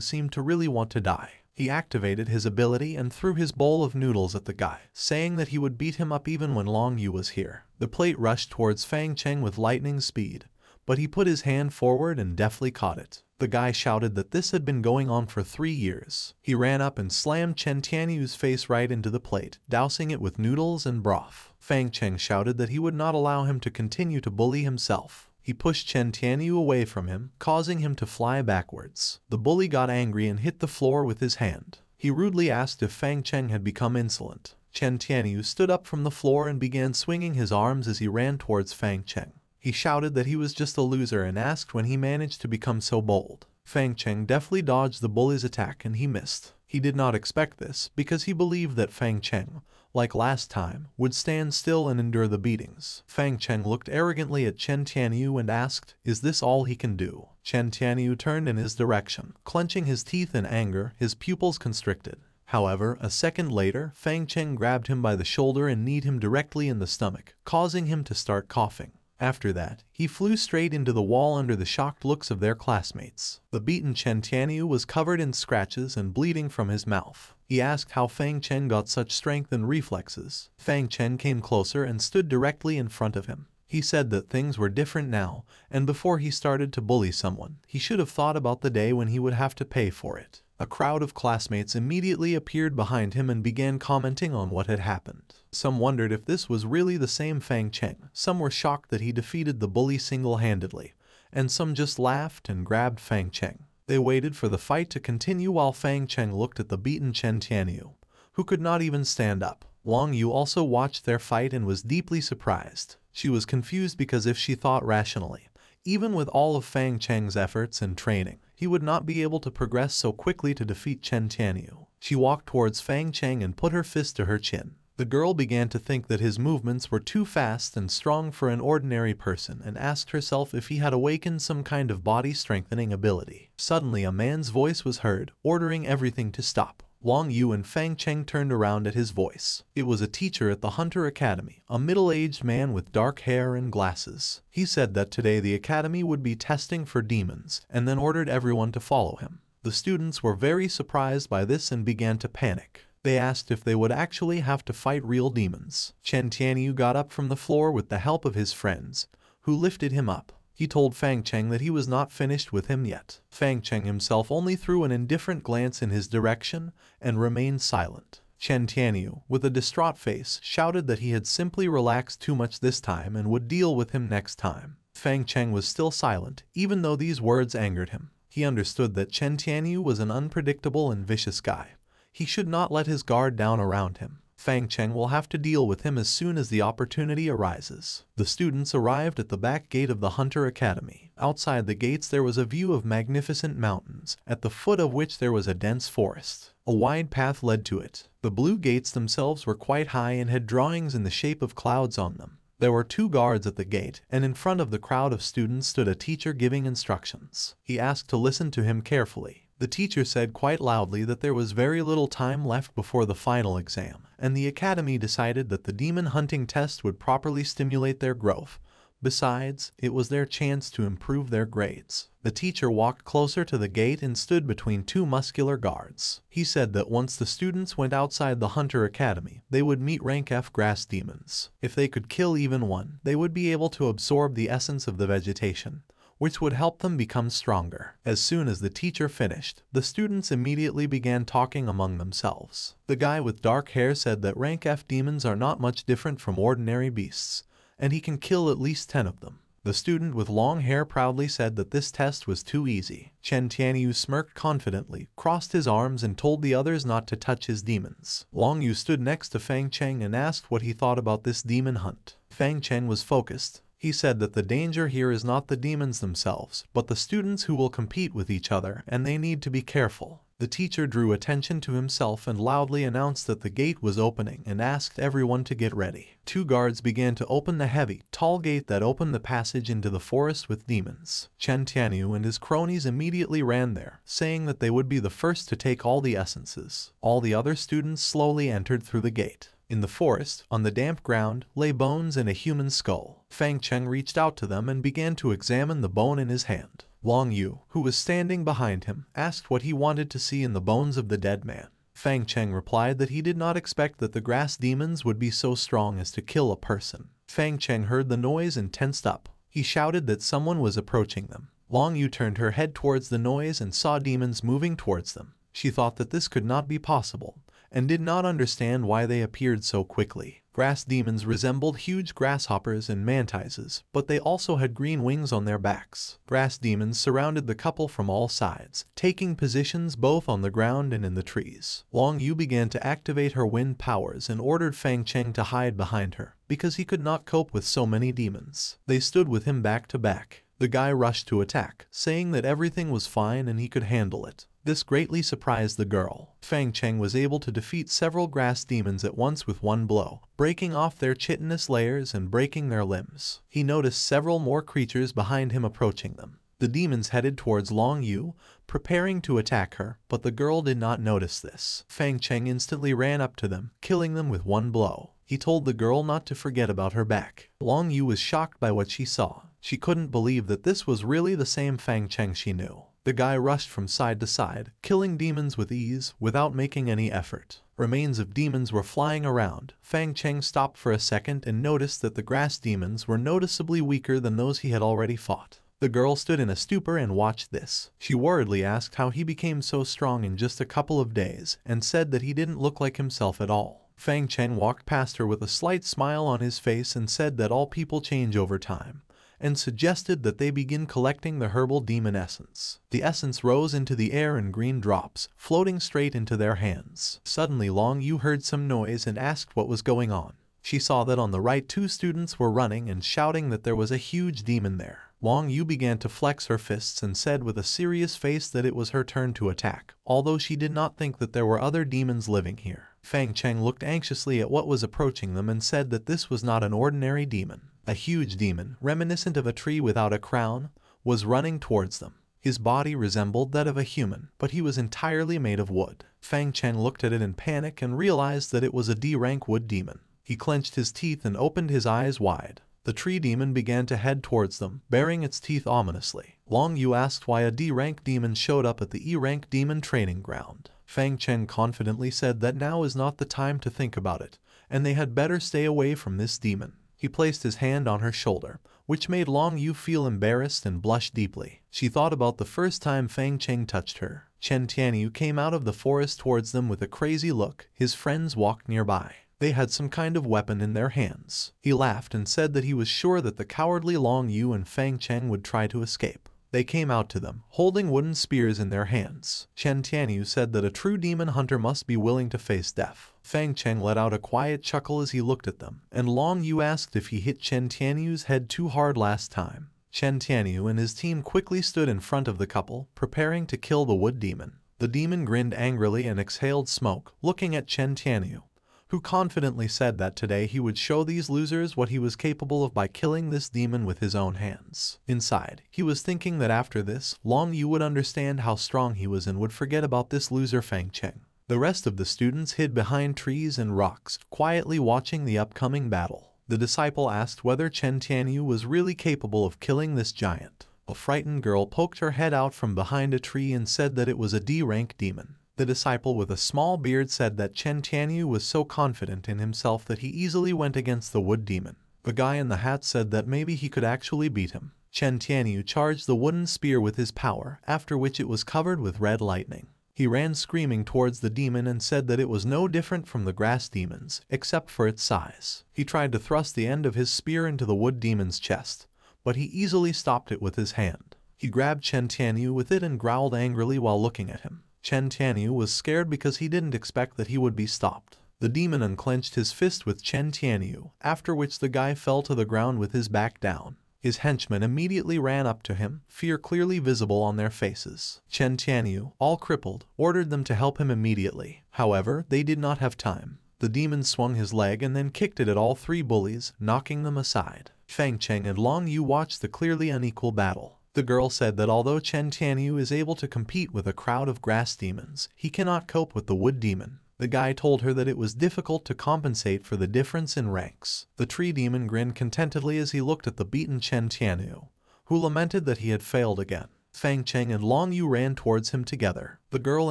seemed to really want to die. He activated his ability and threw his bowl of noodles at the guy, saying that he would beat him up even when Long Yu was here. The plate rushed towards Fang Cheng with lightning speed, but he put his hand forward and deftly caught it. The guy shouted that this had been going on for 3 years. He ran up and slammed Chen Tianyu's face right into the plate, dousing it with noodles and broth. Fang Cheng shouted that he would not allow him to continue to bully himself. He pushed Chen Tianyu away from him, causing him to fly backwards. The bully got angry and hit the floor with his hand. He rudely asked if Fang Cheng had become insolent. Chen Tianyu stood up from the floor and began swinging his arms as he ran towards Fang Cheng. He shouted that he was just a loser and asked when he managed to become so bold. Fang Cheng deftly dodged the bully's attack and he missed. He did not expect this because he believed that Fang Cheng, like last time, would stand still and endure the beatings. Fang Cheng looked arrogantly at Chen Tianyu and asked, "Is this all he can do?" Chen Tianyu turned in his direction, clenching his teeth in anger, his pupils constricted. However, a second later, Fang Cheng grabbed him by the shoulder and kneed him directly in the stomach, causing him to start coughing. After that, he flew straight into the wall under the shocked looks of their classmates. The beaten Chen Tianyu was covered in scratches and bleeding from his mouth. He asked how Fang Cheng got such strength and reflexes. Fang Cheng came closer and stood directly in front of him. He said that things were different now, and before he started to bully someone, he should have thought about the day when he would have to pay for it. A crowd of classmates immediately appeared behind him and began commenting on what had happened. Some wondered if this was really the same Fang Cheng, some were shocked that he defeated the bully single-handedly, and some just laughed and grabbed Fang Cheng. They waited for the fight to continue while Fang Cheng looked at the beaten Chen Tianyu, who could not even stand up. Long Yu also watched their fight and was deeply surprised. She was confused because if she thought rationally, even with all of Fang Cheng's efforts and training, he would not be able to progress so quickly to defeat Chen Tianyu. She walked towards Fang Cheng and put her fist to her chin. The girl began to think that his movements were too fast and strong for an ordinary person and asked herself if he had awakened some kind of body-strengthening ability. Suddenly a man's voice was heard, ordering everything to stop. Long Yu and Fang Cheng turned around at his voice. It was a teacher at the Hunter Academy, a middle-aged man with dark hair and glasses. He said that today the academy would be testing for demons, and then ordered everyone to follow him. The students were very surprised by this and began to panic. They asked if they would actually have to fight real demons. Chen Tianyu got up from the floor with the help of his friends, who lifted him up. He told Fang Cheng that he was not finished with him yet. Fang Cheng himself only threw an indifferent glance in his direction and remained silent. Chen Tianyu, with a distraught face, shouted that he had simply relaxed too much this time and would deal with him next time. Fang Cheng was still silent, even though these words angered him. He understood that Chen Tianyu was an unpredictable and vicious guy. He should not let his guard down around him. Fang Cheng will have to deal with him as soon as the opportunity arises. The students arrived at the back gate of the Hunter Academy. Outside the gates there was a view of magnificent mountains, at the foot of which there was a dense forest. A wide path led to it. The blue gates themselves were quite high and had drawings in the shape of clouds on them. There were 2 guards at the gate, and in front of the crowd of students stood a teacher giving instructions. He asked to listen to him carefully. The teacher said quite loudly that there was very little time left before the final exam, and the academy decided that the demon hunting test would properly stimulate their growth. Besides, it was their chance to improve their grades. The teacher walked closer to the gate and stood between 2 muscular guards. He said that once the students went outside the Hunter Academy, they would meet rank F grass demons. If they could kill even one, they would be able to absorb the essence of the vegetation, which would help them become stronger. As soon as the teacher finished, the students immediately began talking among themselves. The guy with dark hair said that rank F demons are not much different from ordinary beasts, and he can kill at least 10 of them. The student with long hair proudly said that this test was too easy. Chen Tianyu smirked confidently, crossed his arms and told the others not to touch his demons. Long Yu stood next to Fang Cheng and asked what he thought about this demon hunt. Fang Cheng was focused, He said that the danger here is not the demons themselves, but the students who will compete with each other, and they need to be careful. The teacher drew attention to himself and loudly announced that the gate was opening and asked everyone to get ready. Two guards began to open the heavy, tall gate that opened the passage into the forest with demons. Chen Tianyu and his cronies immediately ran there, saying that they would be the first to take all the essences. All the other students slowly entered through the gate. In the forest, on the damp ground, lay bones and a human skull. Fang Cheng reached out to them and began to examine the bone in his hand. Long Yu, who was standing behind him, asked what he wanted to see in the bones of the dead man. Fang Cheng replied that he did not expect that the grass demons would be so strong as to kill a person. Fang Cheng heard the noise and tensed up. He shouted that someone was approaching them. Long Yu turned her head towards the noise and saw demons moving towards them. She thought that this could not be possible, and did not understand why they appeared so quickly. Grass demons resembled huge grasshoppers and mantises, but they also had green wings on their backs. Grass demons surrounded the couple from all sides, taking positions both on the ground and in the trees. Long Yu began to activate her wind powers and ordered Fang Cheng to hide behind her, because he could not cope with so many demons. They stood with him back to back. The guy rushed to attack, saying that everything was fine and he could handle it. This greatly surprised the girl. Fang Cheng was able to defeat several grass demons at once with one blow, breaking off their chitinous layers and breaking their limbs. He noticed several more creatures behind him approaching them. The demons headed towards Long Yu, preparing to attack her, but the girl did not notice this. Fang Cheng instantly ran up to them, killing them with one blow. He told the girl not to forget about her back. Long Yu was shocked by what she saw. She couldn't believe that this was really the same Fang Cheng she knew. The guy rushed from side to side, killing demons with ease, without making any effort. Remains of demons were flying around. Fang Cheng stopped for a second and noticed that the grass demons were noticeably weaker than those he had already fought. The girl stood in a stupor and watched this. She worriedly asked how he became so strong in just a couple of days, and said that he didn't look like himself at all. Fang Cheng walked past her with a slight smile on his face and said that all people change over time, and suggested that they begin collecting the herbal demon essence. The essence rose into the air in green drops, floating straight into their hands. Suddenly Long Yu heard some noise and asked what was going on. She saw that on the right two students were running and shouting that there was a huge demon there. Long Yu began to flex her fists and said with a serious face that it was her turn to attack, although she did not think that there were other demons living here. Fang Cheng looked anxiously at what was approaching them and said that this was not an ordinary demon. A huge demon, reminiscent of a tree without a crown, was running towards them. His body resembled that of a human, but he was entirely made of wood. Fang Cheng looked at it in panic and realized that it was a D-rank wood demon. He clenched his teeth and opened his eyes wide. The tree demon began to head towards them, baring its teeth ominously. Long Yu asked why a D-rank demon showed up at the E-rank demon training ground. Fang Cheng confidently said that now is not the time to think about it, and they had better stay away from this demon. He placed his hand on her shoulder, which made Long Yu feel embarrassed and blush deeply. She thought about the first time Fang Cheng touched her. Chen Tianyu came out of the forest towards them with a crazy look. His friends walked nearby. They had some kind of weapon in their hands. He laughed and said that he was sure that the cowardly Long Yu and Fang Cheng would try to escape. They came out to them, holding wooden spears in their hands. Chen Tianyu said that a true demon hunter must be willing to face death. Fang Cheng let out a quiet chuckle as he looked at them, and Long Yu asked if he hit Chen Tianyu's head too hard last time. Chen Tianyu and his team quickly stood in front of the couple, preparing to kill the wood demon. The demon grinned angrily and exhaled smoke, looking at Chen Tianyu, who confidently said that today he would show these losers what he was capable of by killing this demon with his own hands. Inside, he was thinking that after this, Long Yu would understand how strong he was and would forget about this loser Fang Cheng. The rest of the students hid behind trees and rocks, quietly watching the upcoming battle. The disciple asked whether Chen Tianyu was really capable of killing this giant. A frightened girl poked her head out from behind a tree and said that it was a D-rank demon. The disciple with a small beard said that Chen Tianyu was so confident in himself that he easily went against the wood demon. The guy in the hat said that maybe he could actually beat him. Chen Tianyu charged the wooden spear with his power, after which it was covered with red lightning. He ran screaming towards the demon and said that it was no different from the grass demons, except for its size. He tried to thrust the end of his spear into the wood demon's chest, but he easily stopped it with his hand. He grabbed Chen Tianyu with it and growled angrily while looking at him. Chen Tianyu was scared because he didn't expect that he would be stopped. The demon unclenched his fist with Chen Tianyu, after which the guy fell to the ground with his back down. His henchmen immediately ran up to him, fear clearly visible on their faces. Chen Tianyu, all crippled, ordered them to help him immediately. However, they did not have time. The demon swung his leg and then kicked it at all three bullies, knocking them aside. Fang Cheng and Long Yu watched the clearly unequal battle. The girl said that although Chen Tianyu is able to compete with a crowd of grass demons, he cannot cope with the wood demon. The guy told her that it was difficult to compensate for the difference in ranks. The tree demon grinned contentedly as he looked at the beaten Chen Tianyu, who lamented that he had failed again. Fang Cheng and Long Yu ran towards him together. The girl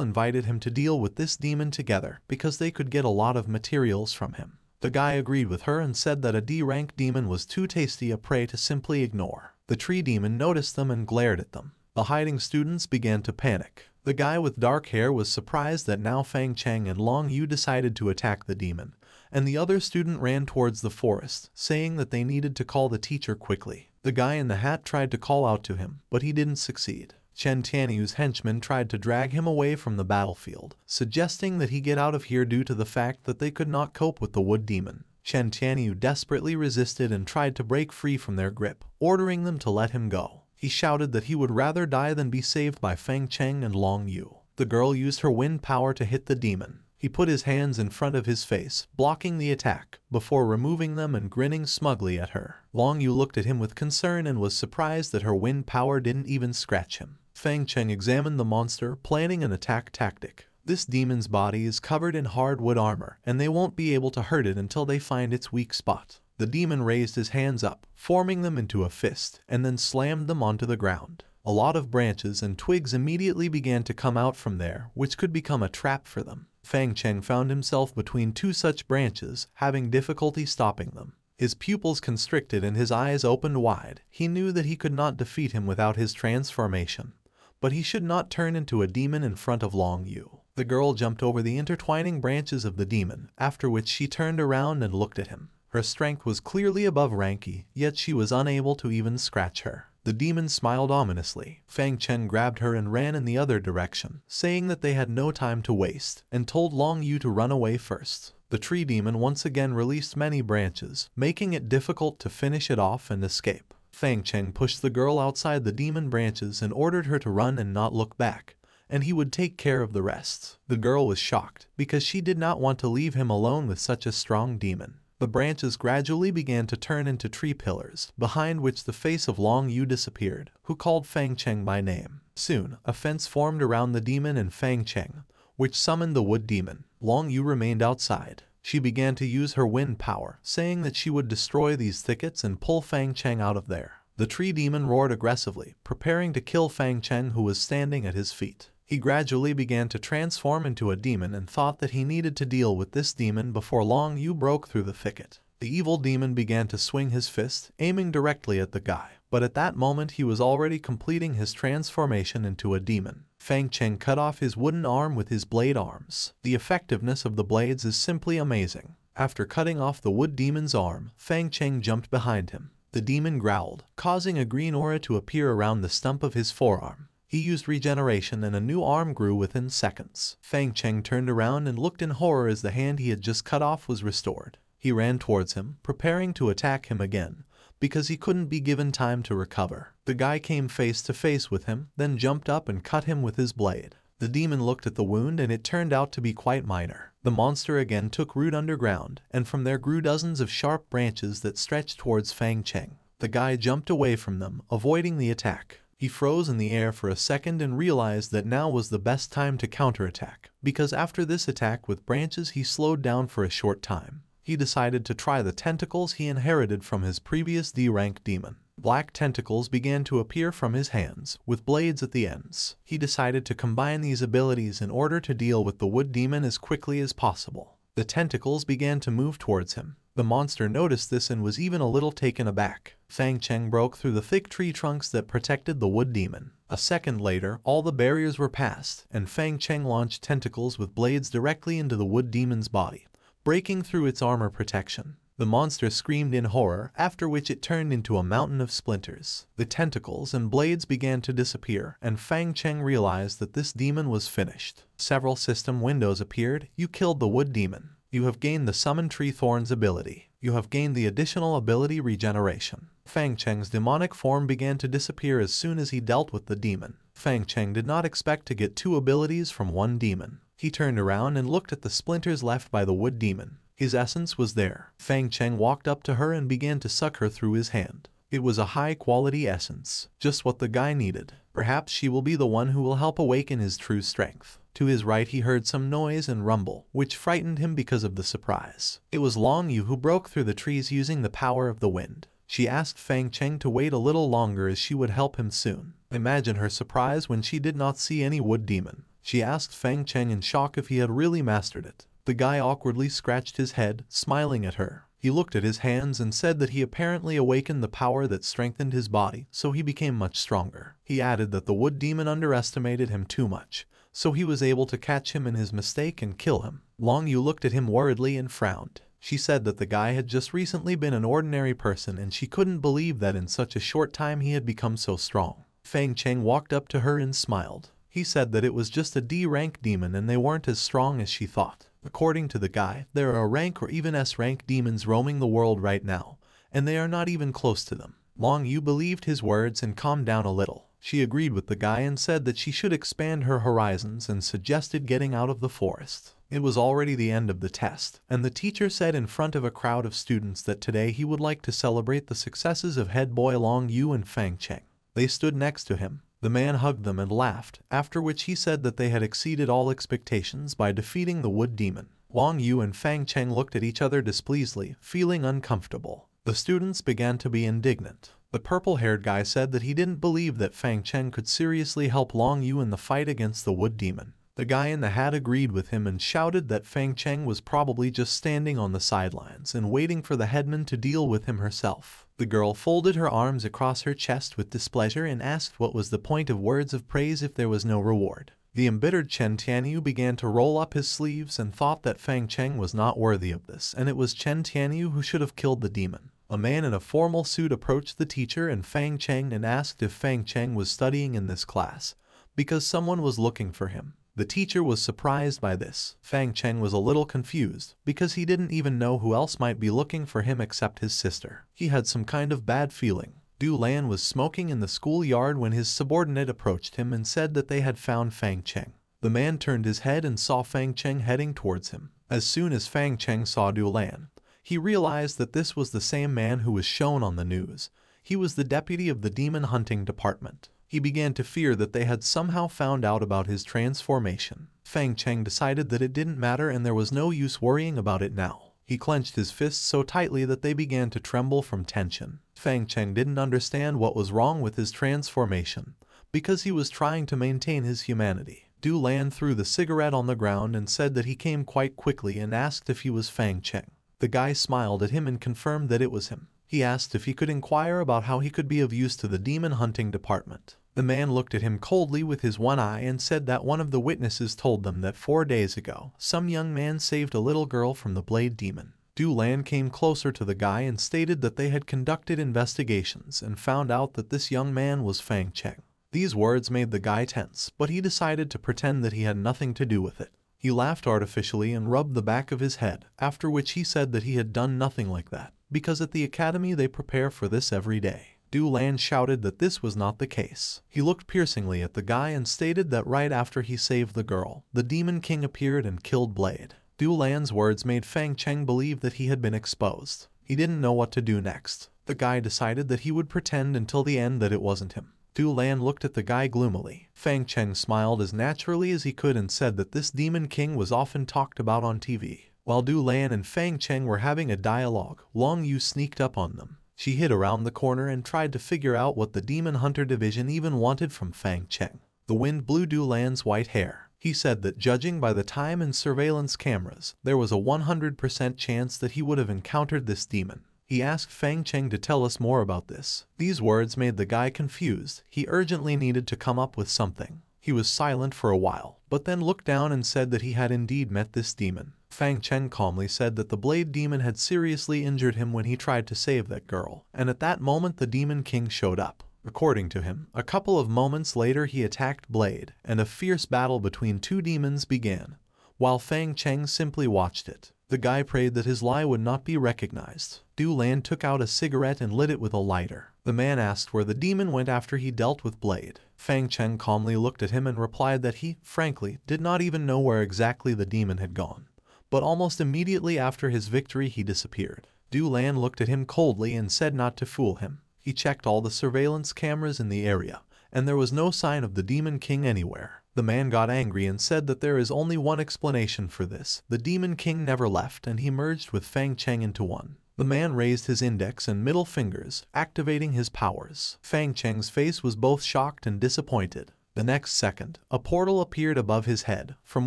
invited him to deal with this demon together because they could get a lot of materials from him. The guy agreed with her and said that a D-rank demon was too tasty a prey to simply ignore. The tree demon noticed them and glared at them. The hiding students began to panic. The guy with dark hair was surprised that now Fang Cheng and Long Yu decided to attack the demon, and the other student ran towards the forest, saying that they needed to call the teacher quickly. The guy in the hat tried to call out to him, but he didn't succeed. Chen Tianyu's henchmen tried to drag him away from the battlefield, suggesting that he get out of here due to the fact that they could not cope with the wood demon. Chen Tianyu desperately resisted and tried to break free from their grip, ordering them to let him go. He shouted that he would rather die than be saved by Fang Cheng and Long Yu. The girl used her wind power to hit the demon. He put his hands in front of his face, blocking the attack, before removing them and grinning smugly at her. Long Yu looked at him with concern and was surprised that her wind power didn't even scratch him. Fang Cheng examined the monster, planning an attack tactic. This demon's body is covered in hardwood armor, and they won't be able to hurt it until they find its weak spot. The demon raised his hands up, forming them into a fist, and then slammed them onto the ground. A lot of branches and twigs immediately began to come out from there, which could become a trap for them. Fang Cheng found himself between two such branches, having difficulty stopping them. His pupils constricted and his eyes opened wide. He knew that he could not defeat him without his transformation, but he should not turn into a demon in front of Long Yu. The girl jumped over the intertwining branches of the demon, after which she turned around and looked at him. Her strength was clearly above Ranky, yet she was unable to even scratch her. The demon smiled ominously. Fang Cheng grabbed her and ran in the other direction, saying that they had no time to waste, and told Long Yu to run away first. The tree demon once again released many branches, making it difficult to finish it off and escape. Fang Cheng pushed the girl outside the demon branches and ordered her to run and not look back, and he would take care of the rest. The girl was shocked, because she did not want to leave him alone with such a strong demon. The branches gradually began to turn into tree pillars, behind which the face of Long Yu disappeared, who called Fang Cheng by name. Soon, a fence formed around the demon and Fang Cheng, which summoned the wood demon. Long Yu remained outside. She began to use her wind power, saying that she would destroy these thickets and pull Fang Cheng out of there. The tree demon roared aggressively, preparing to kill Fang Cheng, who was standing at his feet. He gradually began to transform into a demon and thought that he needed to deal with this demon before Long Yu broke through the thicket. The evil demon began to swing his fist, aiming directly at the guy, but at that moment he was already completing his transformation into a demon. Fang Cheng cut off his wooden arm with his blade arms. The effectiveness of the blades is simply amazing. After cutting off the wood demon's arm, Fang Cheng jumped behind him. The demon growled, causing a green aura to appear around the stump of his forearm. He used regeneration and a new arm grew within seconds. Fang Cheng turned around and looked in horror as the hand he had just cut off was restored. He ran towards him, preparing to attack him again, because he couldn't be given time to recover. The guy came face to face with him, then jumped up and cut him with his blade. The demon looked at the wound and it turned out to be quite minor. The monster again took root underground, and from there grew dozens of sharp branches that stretched towards Fang Cheng. The guy jumped away from them, avoiding the attack. He froze in the air for a second and realized that now was the best time to counterattack, because after this attack with branches he slowed down for a short time. He decided to try the tentacles he inherited from his previous D-rank demon. Black tentacles began to appear from his hands, with blades at the ends. He decided to combine these abilities in order to deal with the wood demon as quickly as possible. The tentacles began to move towards him. The monster noticed this and was even a little taken aback. Fang Cheng broke through the thick tree trunks that protected the wood demon. A second later, all the barriers were passed, and Fang Cheng launched tentacles with blades directly into the wood demon's body, breaking through its armor protection. The monster screamed in horror, after which it turned into a mountain of splinters. The tentacles and blades began to disappear, and Fang Cheng realized that this demon was finished. Several system windows appeared. You killed the wood demon. You have gained the Summon Tree Thorn's ability. You have gained the additional ability Regeneration. Fang Cheng's demonic form began to disappear as soon as he dealt with the demon. Fang Cheng did not expect to get two abilities from one demon. He turned around and looked at the splinters left by the wood demon. His essence was there. Fang Cheng walked up to her and began to suck her through his hand. It was a high-quality essence, just what the guy needed. Perhaps she will be the one who will help awaken his true strength. To his right he heard some noise and rumble, which frightened him because of the surprise. It was Long Yu who broke through the trees using the power of the wind. She asked Fang Cheng to wait a little longer as she would help him soon. Imagine her surprise when she did not see any wood demon. She asked Fang Cheng in shock if he had really mastered it. The guy awkwardly scratched his head, smiling at her. He looked at his hands and said that he apparently awakened the power that strengthened his body, so he became much stronger. He added that the wood demon underestimated him too much, so he was able to catch him in his mistake and kill him. Long Yu looked at him worriedly and frowned. She said that the guy had just recently been an ordinary person and she couldn't believe that in such a short time he had become so strong. Fang Cheng walked up to her and smiled. He said that it was just a D-rank demon and they weren't as strong as she thought. According to the guy, there are rank or even S-rank demons roaming the world right now, and they are not even close to them. Long Yu believed his words and calmed down a little. She agreed with the guy and said that she should expand her horizons and suggested getting out of the forest. It was already the end of the test, and the teacher said in front of a crowd of students that today he would like to celebrate the successes of head boy Long Yu and Fang Cheng. They stood next to him. The man hugged them and laughed, after which he said that they had exceeded all expectations by defeating the wood demon. Long Yu and Fang Cheng looked at each other displeasedly, feeling uncomfortable. The students began to be indignant. The purple-haired guy said that he didn't believe that Fang Cheng could seriously help Long Yu in the fight against the wood demon. The guy in the hat agreed with him and shouted that Fang Cheng was probably just standing on the sidelines and waiting for the headman to deal with him herself. The girl folded her arms across her chest with displeasure and asked what was the point of words of praise if there was no reward. The embittered Chen Tianyu began to roll up his sleeves and thought that Fang Cheng was not worthy of this, and it was Chen Tianyu who should have killed the demon. A man in a formal suit approached the teacher and Fang Cheng and asked if Fang Cheng was studying in this class, because someone was looking for him. The teacher was surprised by this. Fang Cheng was a little confused, because he didn't even know who else might be looking for him except his sister. He had some kind of bad feeling. Du Lan was smoking in the schoolyard when his subordinate approached him and said that they had found Fang Cheng. The man turned his head and saw Fang Cheng heading towards him. As soon as Fang Cheng saw Du Lan, he realized that this was the same man who was shown on the news. He was the deputy of the demon hunting department. He began to fear that they had somehow found out about his transformation. Fang Cheng decided that it didn't matter and there was no use worrying about it now. He clenched his fists so tightly that they began to tremble from tension. Fang Cheng didn't understand what was wrong with his transformation, because he was trying to maintain his humanity. Du Lan threw the cigarette on the ground and said that he came quite quickly and asked if he was Fang Cheng. The guy smiled at him and confirmed that it was him. He asked if he could inquire about how he could be of use to the demon hunting department. The man looked at him coldly with his one eye and said that one of the witnesses told them that 4 days ago, some young man saved a little girl from the Blade demon. Du Lan came closer to the guy and stated that they had conducted investigations and found out that this young man was Fang Cheng. These words made the guy tense, but he decided to pretend that he had nothing to do with it. He laughed artificially and rubbed the back of his head, after which he said that he had done nothing like that, because at the academy they prepare for this every day. Du Lan shouted that this was not the case. He looked piercingly at the guy and stated that right after he saved the girl, the Demon King appeared and killed Blade. Du Lan's words made Fang Cheng believe that he had been exposed. He didn't know what to do next. The guy decided that he would pretend until the end that it wasn't him. Du Lan looked at the guy gloomily. Fang Cheng smiled as naturally as he could and said that this Demon King was often talked about on TV. While Du Lan and Fang Cheng were having a dialogue, Long Yu sneaked up on them. She hid around the corner and tried to figure out what the Demon Hunter Division even wanted from Fang Cheng. The wind blew Du Lan's white hair. He said that judging by the time and surveillance cameras, there was a 100% chance that he would have encountered this demon. He asked Fang Cheng to tell us more about this. These words made the guy confused. He urgently needed to come up with something. He was silent for a while, but then looked down and said that he had indeed met this demon. Fang Cheng calmly said that the Blade demon had seriously injured him when he tried to save that girl, and at that moment the Demon King showed up. According to him, a couple of moments later he attacked Blade, and a fierce battle between two demons began, while Fang Cheng simply watched it. The guy prayed that his lie would not be recognized. Du Lan took out a cigarette and lit it with a lighter. The man asked where the demon went after he dealt with Blade. Fang Cheng calmly looked at him and replied that he, frankly, did not even know where exactly the demon had gone. But almost immediately after his victory he disappeared. Du Lan looked at him coldly and said not to fool him. He checked all the surveillance cameras in the area, and there was no sign of the Demon King anywhere. The man got angry and said that there is only one explanation for this. The Demon King never left and he merged with Fang Cheng into one. The man raised his index and middle fingers, activating his powers. Fang Cheng's face was both shocked and disappointed. The next second, a portal appeared above his head, from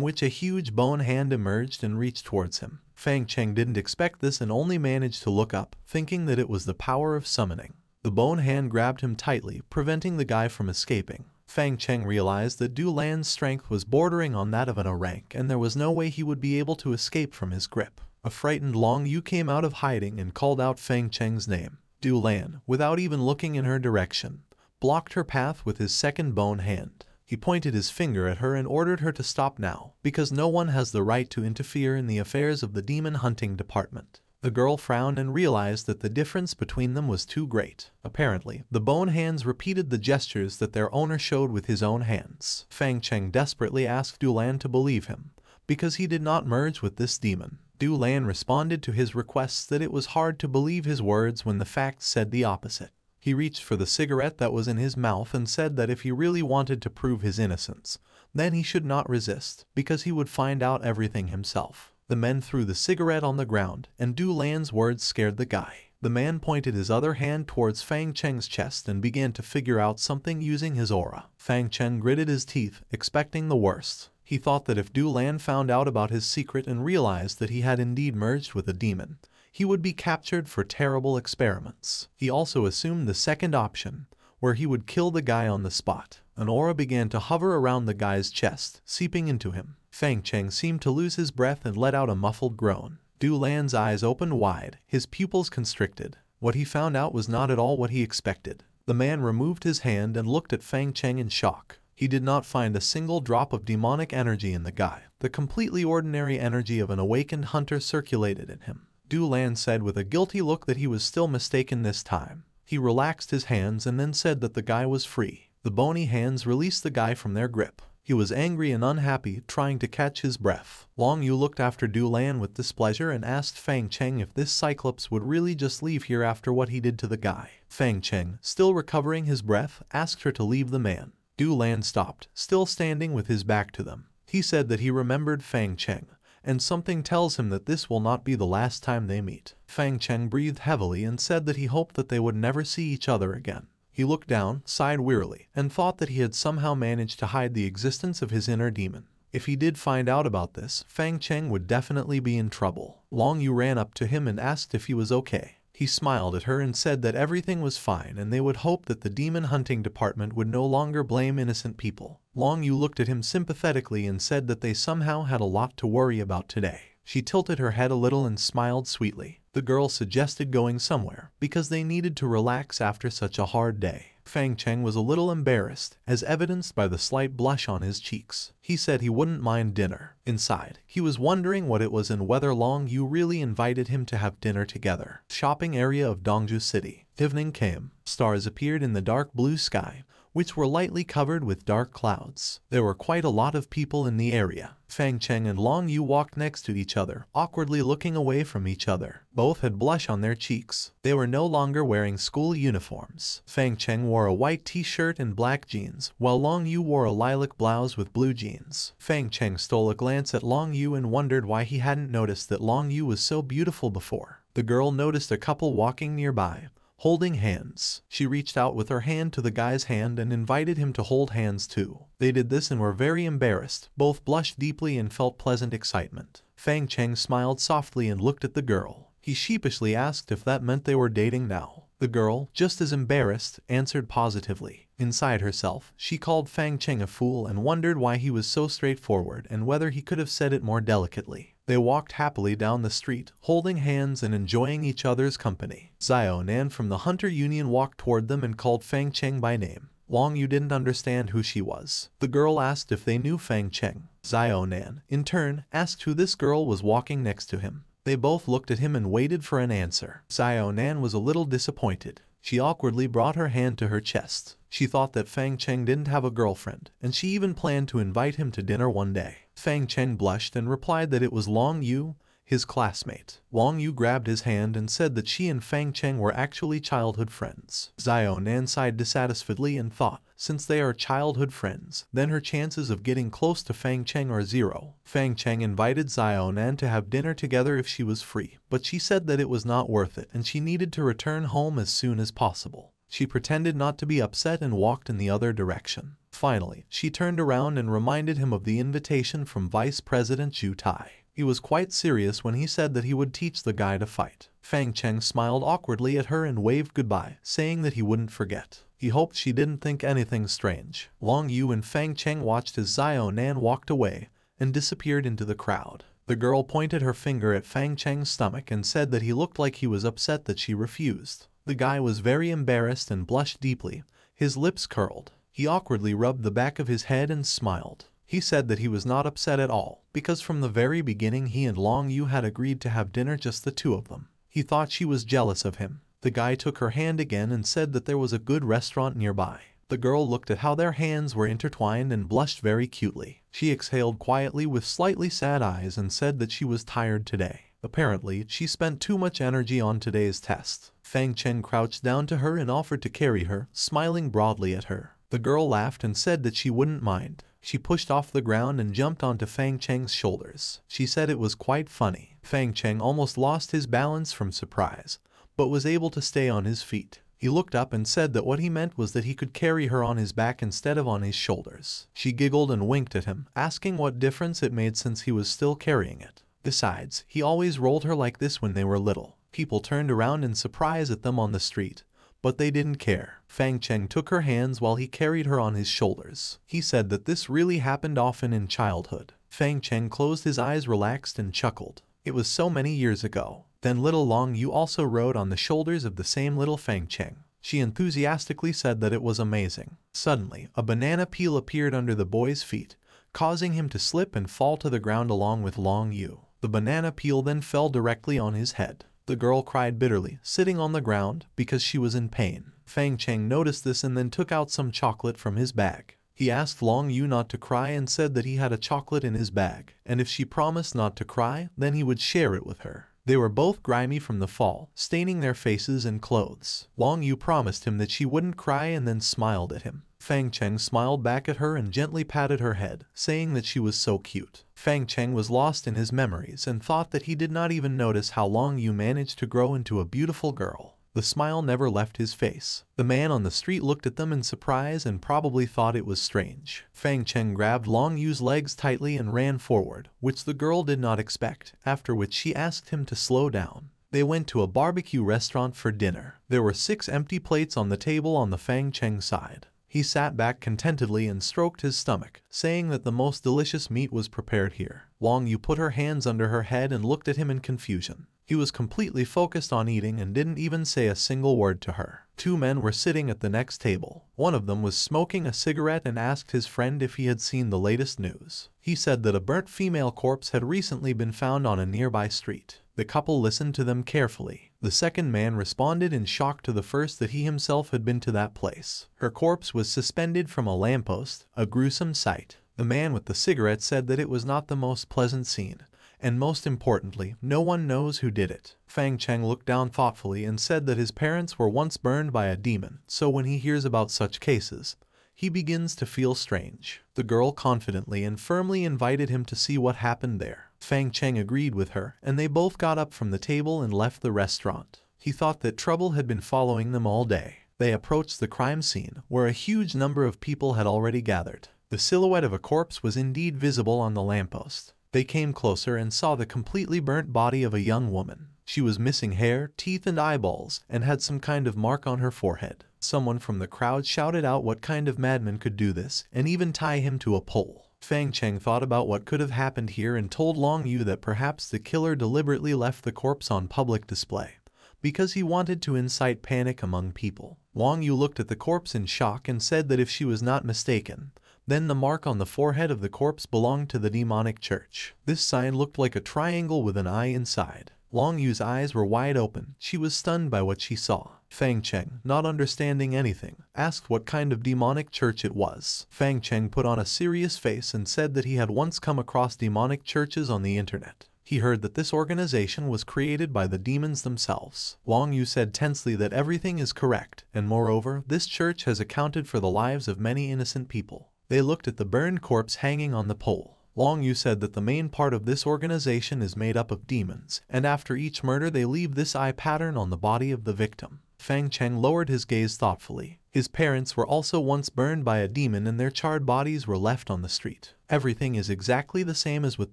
which a huge bone hand emerged and reached towards him. Fang Cheng didn't expect this and only managed to look up, thinking that it was the power of summoning. The bone hand grabbed him tightly, preventing the guy from escaping. Fang Cheng realized that Du Lan's strength was bordering on that of an orang, and there was no way he would be able to escape from his grip. A frightened Long Yu came out of hiding and called out Fang Cheng's name. Du Lan, without even looking in her direction, blocked her path with his second bone hand. He pointed his finger at her and ordered her to stop now, because no one has the right to interfere in the affairs of the demon hunting department. The girl frowned and realized that the difference between them was too great. Apparently, the bone hands repeated the gestures that their owner showed with his own hands. Fang Cheng desperately asked Du Lan to believe him, because he did not merge with this demon. Du Lan responded to his requests that it was hard to believe his words when the facts said the opposite. He reached for the cigarette that was in his mouth and said that if he really wanted to prove his innocence, then he should not resist, because he would find out everything himself. The men threw the cigarette on the ground, and Du Lan's words scared the guy. The man pointed his other hand towards Fang Cheng's chest and began to figure out something using his aura. Fang Cheng gritted his teeth, expecting the worst. He thought that if Du Lan found out about his secret and realized that he had indeed merged with a demon, he would be captured for terrible experiments. He also assumed the second option, where he would kill the guy on the spot. An aura began to hover around the guy's chest, seeping into him. Fang Cheng seemed to lose his breath and let out a muffled groan. Du Lan's eyes opened wide, his pupils constricted. What he found out was not at all what he expected. The man removed his hand and looked at Fang Cheng in shock. He did not find a single drop of demonic energy in the guy. The completely ordinary energy of an awakened hunter circulated in him. Du Lan said with a guilty look that he was still mistaken this time. He relaxed his hands and then said that the guy was free. The bony hands released the guy from their grip. He was angry and unhappy, trying to catch his breath. Long Yu looked after Du Lan with displeasure and asked Fang Cheng if this Cyclops would really just leave here after what he did to the guy. Fang Cheng, still recovering his breath, asked her to leave the man. Du Lan stopped, still standing with his back to them. He said that he remembered Fang Cheng, and something tells him that this will not be the last time they meet. Fang Cheng breathed heavily and said that he hoped that they would never see each other again. He looked down, sighed wearily, and thought that he had somehow managed to hide the existence of his inner demon. If he did find out about this, Fang Cheng would definitely be in trouble. Long Yu ran up to him and asked if he was okay. He smiled at her and said that everything was fine and they would hope that the demon hunting department would no longer blame innocent people. Long Yu looked at him sympathetically and said that they somehow had a lot to worry about today. She tilted her head a little and smiled sweetly. The girl suggested going somewhere because they needed to relax after such a hard day. Fang Cheng was a little embarrassed, as evidenced by the slight blush on his cheeks. He said he wouldn't mind dinner. Inside, he was wondering what it was and whether Long Yu really invited him to have dinner together. Shopping area of Dongju City. Evening came. Stars appeared in the dark blue sky, which were lightly covered with dark clouds. There were quite a lot of people in the area. Fang Cheng and Long Yu walked next to each other, awkwardly looking away from each other. Both had blush on their cheeks. They were no longer wearing school uniforms. Fang Cheng wore a white t-shirt and black jeans, while Long Yu wore a lilac blouse with blue jeans. Fang Cheng stole a glance at Long Yu and wondered why he hadn't noticed that Long Yu was so beautiful before. The girl noticed a couple walking nearby, holding hands. She reached out with her hand to the guy's hand and invited him to hold hands too. They did this and were very embarrassed, both blushed deeply and felt pleasant excitement. Fang Cheng smiled softly and looked at the girl. He sheepishly asked if that meant they were dating now. The girl, just as embarrassed, answered positively. Inside herself, she called Fang Cheng a fool and wondered why he was so straightforward and whether he could have said it more delicately. They walked happily down the street, holding hands and enjoying each other's company. Xiaonan from the Hunter Union walked toward them and called Fang Cheng by name. Long Yu didn't understand who she was. The girl asked if they knew Fang Cheng. Xiaonan, in turn, asked who this girl was walking next to him. They both looked at him and waited for an answer. Xiaonan was a little disappointed. She awkwardly brought her hand to her chest. She thought that Fang Cheng didn't have a girlfriend, and she even planned to invite him to dinner one day. Fang Cheng blushed and replied that it was Long Yu, his classmate. Long Yu grabbed his hand and said that she and Fang Cheng were actually childhood friends. Xiaonan sighed dissatisfiedly and thought, since they are childhood friends, then her chances of getting close to Fang Cheng are zero. Fang Cheng invited Xiaonan to have dinner together if she was free, but she said that it was not worth it and she needed to return home as soon as possible. She pretended not to be upset and walked in the other direction. Finally, she turned around and reminded him of the invitation from Vice President Zhu Tai. He was quite serious when he said that he would teach the guy to fight. Fang Cheng smiled awkwardly at her and waved goodbye, saying that he wouldn't forget. He hoped she didn't think anything strange. Long Yu and Fang Cheng watched as Xiaonan walked away and disappeared into the crowd. The girl pointed her finger at Fang Cheng's stomach and said that he looked like he was upset that she refused. The guy was very embarrassed and blushed deeply. His lips curled. He awkwardly rubbed the back of his head and smiled. He said that he was not upset at all, because from the very beginning he and Long Yu had agreed to have dinner just the two of them. He thought she was jealous of him. The guy took her hand again and said that there was a good restaurant nearby. The girl looked at how their hands were intertwined and blushed very cutely. She exhaled quietly with slightly sad eyes and said that she was tired today. Apparently, she spent too much energy on today's test. Fang Cheng crouched down to her and offered to carry her, smiling broadly at her. The girl laughed and said that she wouldn't mind. She pushed off the ground and jumped onto Fang Cheng's shoulders. She said it was quite funny. Fang Cheng almost lost his balance from surprise, but was able to stay on his feet. He looked up and said that what he meant was that he could carry her on his back instead of on his shoulders. She giggled and winked at him, asking what difference it made since he was still carrying it. Besides, he always rolled her like this when they were little. People turned around in surprise at them on the street, but they didn't care. Fang Cheng took her hands while he carried her on his shoulders. He said that this really happened often in childhood. Fang Cheng closed his eyes, relaxed, and chuckled. It was so many years ago. Then little Long Yu also rode on the shoulders of the same little Fang Cheng. She enthusiastically said that it was amazing. Suddenly, a banana peel appeared under the boy's feet, causing him to slip and fall to the ground along with Long Yu. The banana peel then fell directly on his head. The girl cried bitterly, sitting on the ground, because she was in pain. Fang Cheng noticed this and then took out some chocolate from his bag. He asked Long Yu not to cry and said that he had a chocolate in his bag, and if she promised not to cry, then he would share it with her. They were both grimy from the fall, staining their faces and clothes. Long Yu promised him that she wouldn't cry and then smiled at him. Fang Cheng smiled back at her and gently patted her head, saying that she was so cute. Fang Cheng was lost in his memories and thought that he did not even notice how Long Yu managed to grow into a beautiful girl. The smile never left his face. The man on the street looked at them in surprise and probably thought it was strange. Fang Cheng grabbed Long Yu's legs tightly and ran forward, which the girl did not expect, after which she asked him to slow down. They went to a barbecue restaurant for dinner. There were 6 empty plates on the table on the Fang Cheng side. He sat back contentedly and stroked his stomach, saying that the most delicious meat was prepared here. Long Yu put her hands under her head and looked at him in confusion. He was completely focused on eating and didn't even say a single word to her. 2 men were sitting at the next table. One of them was smoking a cigarette and asked his friend if he had seen the latest news. He said that a burnt female corpse had recently been found on a nearby street. The couple listened to them carefully. The second man responded in shock to the first that he himself had been to that place. Her corpse was suspended from a lamppost, a gruesome sight. The man with the cigarette said that it was not the most pleasant scene, and most importantly, no one knows who did it. Fang Cheng looked down thoughtfully and said that his parents were once burned by a demon, so when he hears about such cases, he begins to feel strange. The girl confidently and firmly invited him to see what happened there. Fang Cheng agreed with her, and they both got up from the table and left the restaurant. He thought that trouble had been following them all day. They approached the crime scene, where a huge number of people had already gathered. The silhouette of a corpse was indeed visible on the lamppost. They came closer and saw the completely burnt body of a young woman. She was missing hair, teeth, and eyeballs, and had some kind of mark on her forehead. Someone from the crowd shouted out what kind of madman could do this, and even tie him to a pole. Fang Cheng thought about what could have happened here and told Long Yu that perhaps the killer deliberately left the corpse on public display, because he wanted to incite panic among people. Long Yu looked at the corpse in shock and said that if she was not mistaken, then the mark on the forehead of the corpse belonged to the demonic church. This sign looked like a triangle with an eye inside. Long Yu's eyes were wide open. She was stunned by what she saw. Fang Cheng, not understanding anything, asked what kind of demonic church it was. Fang Cheng put on a serious face and said that he had once come across demonic churches on the internet. He heard that this organization was created by the demons themselves. Long Yu said tensely that everything is correct, and moreover, this church has accounted for the lives of many innocent people. They looked at the burned corpse hanging on the pole. Long Yu said that the main part of this organization is made up of demons, and after each murder they leave this eye pattern on the body of the victim. Fang Cheng lowered his gaze thoughtfully. His parents were also once burned by a demon and their charred bodies were left on the street. Everything is exactly the same as with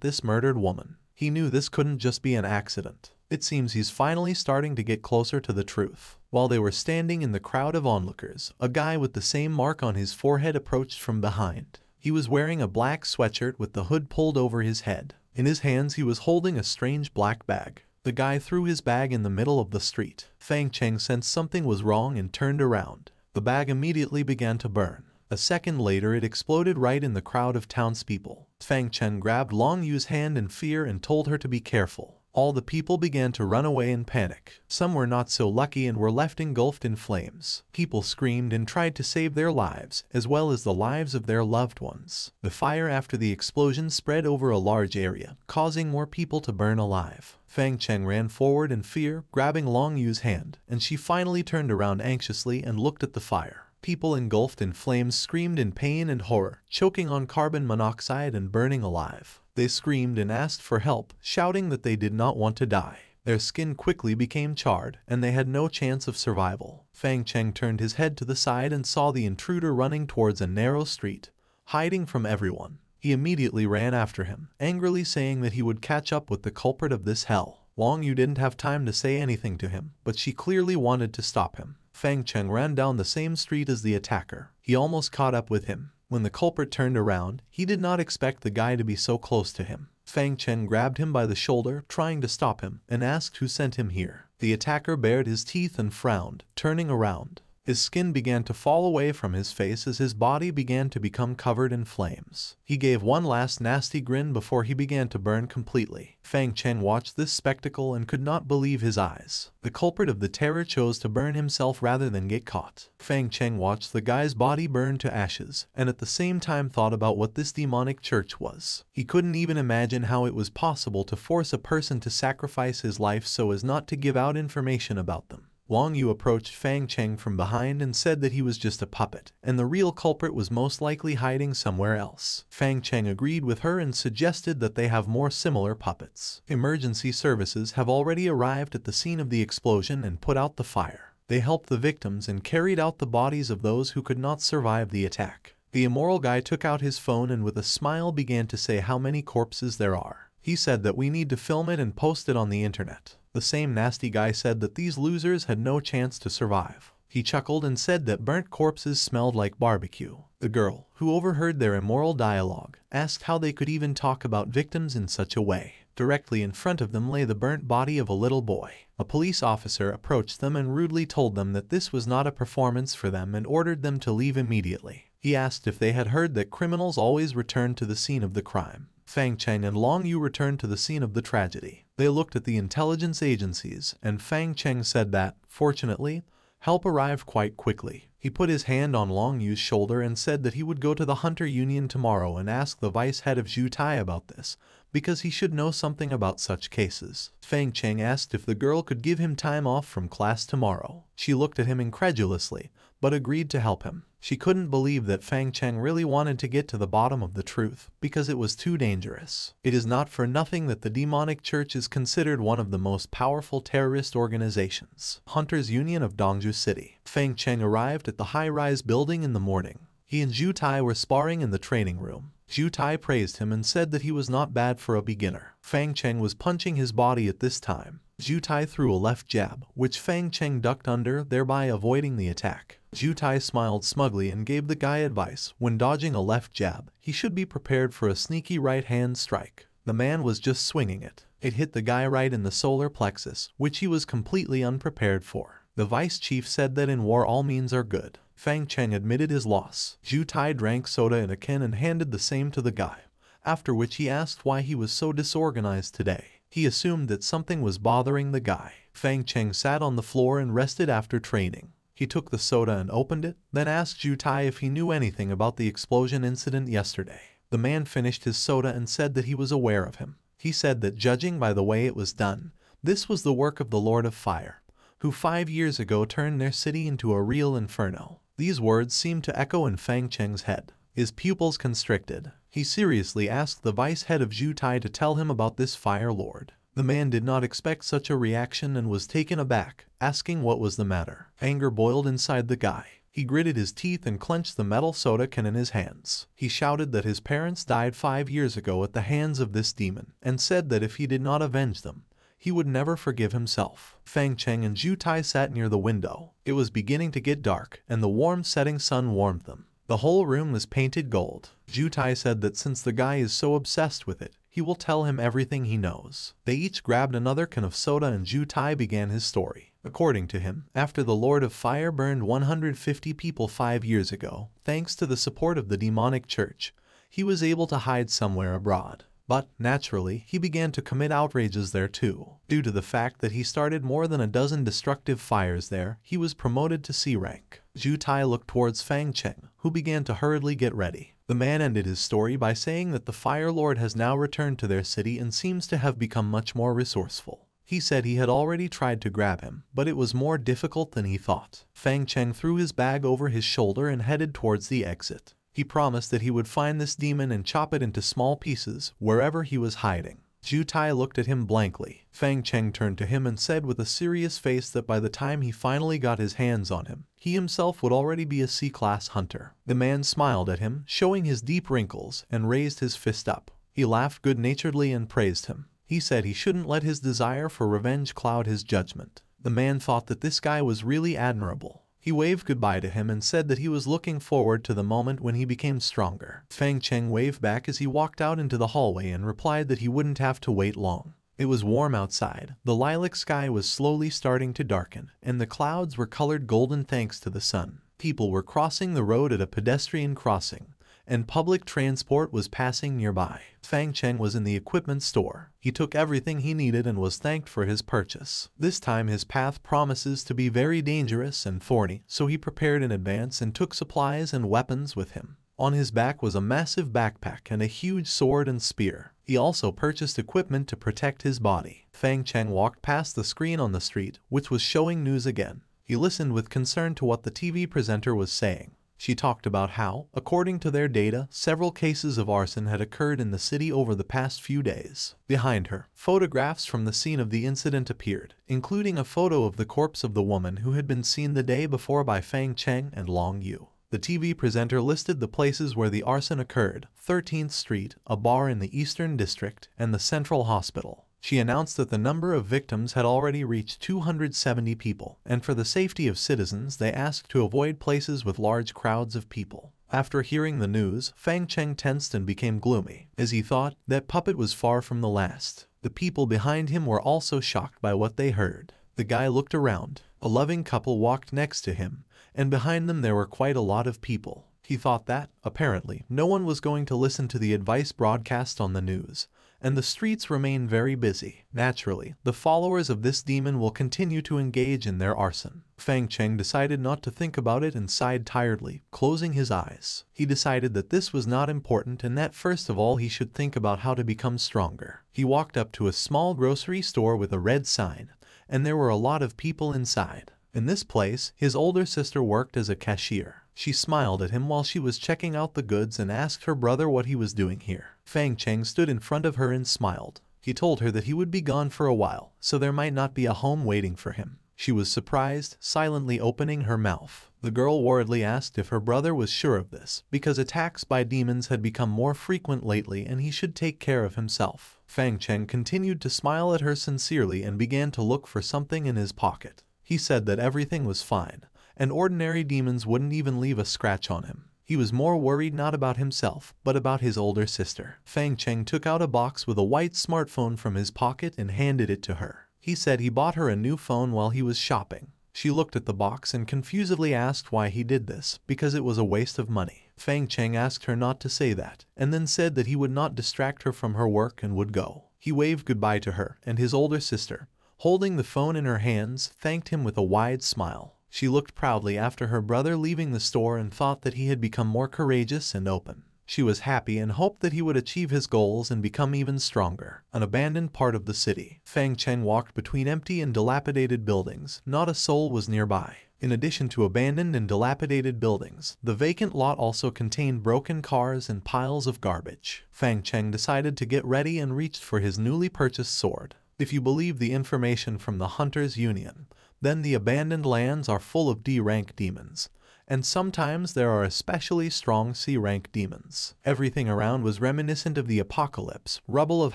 this murdered woman. He knew this couldn't just be an accident. It seems he's finally starting to get closer to the truth. While they were standing in the crowd of onlookers, a guy with the same mark on his forehead approached from behind. He was wearing a black sweatshirt with the hood pulled over his head. In his hands he was holding a strange black bag. The guy threw his bag in the middle of the street. Fang Cheng sensed something was wrong and turned around. The bag immediately began to burn. A second later it exploded right in the crowd of townspeople. Fang Cheng grabbed Long Yu's hand in fear and told her to be careful. All the people began to run away in panic. Some were not so lucky and were left engulfed in flames. People screamed and tried to save their lives, as well as the lives of their loved ones. The fire after the explosion spread over a large area, causing more people to burn alive. Fang Cheng ran forward in fear, grabbing Long Yu's hand, and she finally turned around anxiously and looked at the fire. People engulfed in flames screamed in pain and horror, choking on carbon monoxide and burning alive. They screamed and asked for help, shouting that they did not want to die. Their skin quickly became charred, and they had no chance of survival. Fang Cheng turned his head to the side and saw the intruder running towards a narrow street, hiding from everyone. He immediately ran after him, angrily saying that he would catch up with the culprit of this hell. Long Yu didn't have time to say anything to him, but she clearly wanted to stop him. Fang Cheng ran down the same street as the attacker. He almost caught up with him. When the culprit turned around, he did not expect the guy to be so close to him. Fang Cheng grabbed him by the shoulder, trying to stop him, and asked who sent him here. The attacker bared his teeth and frowned, turning around. His skin began to fall away from his face as his body began to become covered in flames. He gave one last nasty grin before he began to burn completely. Fang Cheng watched this spectacle and could not believe his eyes. The culprit of the terror chose to burn himself rather than get caught. Fang Cheng watched the guy's body burn to ashes, and at the same time thought about what this demonic church was. He couldn't even imagine how it was possible to force a person to sacrifice his life so as not to give out information about them. Long Yu approached Fang Cheng from behind and said that he was just a puppet, and the real culprit was most likely hiding somewhere else. Fang Cheng agreed with her and suggested that they have more similar puppets. Emergency services have already arrived at the scene of the explosion and put out the fire. They helped the victims and carried out the bodies of those who could not survive the attack. The immoral guy took out his phone and with a smile began to say how many corpses there are. He said that we need to film it and post it on the internet. The same nasty guy said that these losers had no chance to survive. He chuckled and said that burnt corpses smelled like barbecue. The girl, who overheard their immoral dialogue, asked how they could even talk about victims in such a way. Directly in front of them lay the burnt body of a little boy. A police officer approached them and rudely told them that this was not a performance for them and ordered them to leave immediately. He asked if they had heard that criminals always return to the scene of the crime. Fang Cheng and Long Yu returned to the scene of the tragedy. They looked at the intelligence agencies, and Fang Cheng said that, fortunately, help arrived quite quickly. He put his hand on Long Yu's shoulder and said that he would go to the Hunter Union tomorrow and ask the vice head of Zhu Tai about this, because he should know something about such cases. Fang Cheng asked if the girl could give him time off from class tomorrow. She looked at him incredulously, but agreed to help him. She couldn't believe that Fang Cheng really wanted to get to the bottom of the truth, because it was too dangerous. It is not for nothing that the demonic church is considered one of the most powerful terrorist organizations. Hunter's Union of Dongju City. Fang Cheng arrived at the high-rise building in the morning. He and Zhu Tai were sparring in the training room. Zhu Tai praised him and said that he was not bad for a beginner. Fang Cheng was punching his body at this time. Zhu Tai threw a left jab, which Fang Cheng ducked under, thereby avoiding the attack. Zhu Tai smiled smugly and gave the guy advice. When dodging a left jab, he should be prepared for a sneaky right-hand strike. The man was just swinging it. It hit the guy right in the solar plexus, which he was completely unprepared for. The vice chief said that in war all means are good. Fang Cheng admitted his loss. Zhu Tai drank soda in a can and handed the same to the guy, after which he asked why he was so disorganized today. He assumed that something was bothering the guy. Fang Cheng sat on the floor and rested after training. He took the soda and opened it, then asked Zhu Tai if he knew anything about the explosion incident yesterday. The man finished his soda and said that he was aware of him. He said that judging by the way it was done, this was the work of the Lord of Fire, who 5 years ago turned their city into a real inferno. These words seemed to echo in Fang Cheng's head. His pupils constricted. He seriously asked the vice head of Zhu Tai to tell him about this Fire Lord. The man did not expect such a reaction and was taken aback, asking what was the matter. Anger boiled inside the guy. He gritted his teeth and clenched the metal soda can in his hands. He shouted that his parents died 5 years ago at the hands of this demon, and said that if he did not avenge them, he would never forgive himself. Fang Cheng and Zhu Tai sat near the window. It was beginning to get dark, and the warm setting sun warmed them. The whole room was painted gold. Zhu Tai said that since the guy is so obsessed with it, he will tell him everything he knows. They each grabbed another can of soda and Zhu Tai began his story. According to him, after the Lord of Fire burned 150 people 5 years ago, thanks to the support of the demonic church, he was able to hide somewhere abroad. But, naturally, he began to commit outrages there too. Due to the fact that he started more than a dozen destructive fires there, he was promoted to C rank. Zhu Tai looked towards Fang Cheng, who began to hurriedly get ready. The man ended his story by saying that the Fire Lord has now returned to their city and seems to have become much more resourceful. He said he had already tried to grab him, but it was more difficult than he thought. Fang Cheng threw his bag over his shoulder and headed towards the exit. He promised that he would find this demon and chop it into small pieces wherever he was hiding. Zhu Tai looked at him blankly. Fang Cheng turned to him and said with a serious face that by the time he finally got his hands on him, he himself would already be a C-class hunter. The man smiled at him, showing his deep wrinkles, and raised his fist up. He laughed good-naturedly and praised him. He said he shouldn't let his desire for revenge cloud his judgment. The man thought that this guy was really admirable. He waved goodbye to him and said that he was looking forward to the moment when he became stronger. Fang Cheng waved back as he walked out into the hallway and replied that he wouldn't have to wait long. It was warm outside, the lilac sky was slowly starting to darken, and the clouds were colored golden thanks to the sun. People were crossing the road at a pedestrian crossing, and public transport was passing nearby. Fang Cheng was in the equipment store. He took everything he needed and was thanked for his purchase. This time his path promises to be very dangerous and thorny, so he prepared in advance and took supplies and weapons with him. On his back was a massive backpack and a huge sword and spear. He also purchased equipment to protect his body. Fang Cheng walked past the screen on the street, which was showing news again. He listened with concern to what the TV presenter was saying. She talked about how, according to their data, several cases of arson had occurred in the city over the past few days. Behind her, photographs from the scene of the incident appeared, including a photo of the corpse of the woman who had been seen the day before by Fang Cheng and Long Yu. The TV presenter listed the places where the arson occurred: 13th Street, a bar in the Eastern District, and the Central Hospital. She announced that the number of victims had already reached 270 people, and for the safety of citizens they asked to avoid places with large crowds of people. After hearing the news, Fang Cheng tensed and became gloomy, as he thought that puppet was far from the last. The people behind him were also shocked by what they heard. The guy looked around. A loving couple walked next to him, and behind them there were quite a lot of people. He thought that, apparently, no one was going to listen to the advice broadcast on the news, and the streets remain very busy. Naturally, the followers of this demon will continue to engage in their arson. Fang Cheng decided not to think about it and sighed tiredly, closing his eyes. He decided that this was not important and that first of all he should think about how to become stronger. He walked up to a small grocery store with a red sign, and there were a lot of people inside. In this place, his older sister worked as a cashier. She smiled at him while she was checking out the goods and asked her brother what he was doing here. Fang Cheng stood in front of her and smiled. He told her that he would be gone for a while, so there might not be a home waiting for him. She was surprised, silently opening her mouth. The girl worriedly asked if her brother was sure of this, because attacks by demons had become more frequent lately and he should take care of himself. Fang Cheng continued to smile at her sincerely and began to look for something in his pocket. He said that everything was fine, and ordinary demons wouldn't even leave a scratch on him. He was more worried not about himself, but about his older sister. Fang Cheng took out a box with a white smartphone from his pocket and handed it to her. He said he bought her a new phone while he was shopping. She looked at the box and confusedly asked why he did this, because it was a waste of money. Fang Cheng asked her not to say that, and then said that he would not distract her from her work and would go. He waved goodbye to her, and his older sister, holding the phone in her hands, thanked him with a wide smile. She looked proudly after her brother leaving the store and thought that he had become more courageous and open. She was happy and hoped that he would achieve his goals and become even stronger. An abandoned part of the city, Fang Cheng walked between empty and dilapidated buildings. Not a soul was nearby. In addition to abandoned and dilapidated buildings, the vacant lot also contained broken cars and piles of garbage. Fang Cheng decided to get ready and reached for his newly purchased sword. If you believe the information from the Hunters Union, then the abandoned lands are full of D-rank demons, and sometimes there are especially strong C-rank demons. Everything around was reminiscent of the apocalypse, rubble of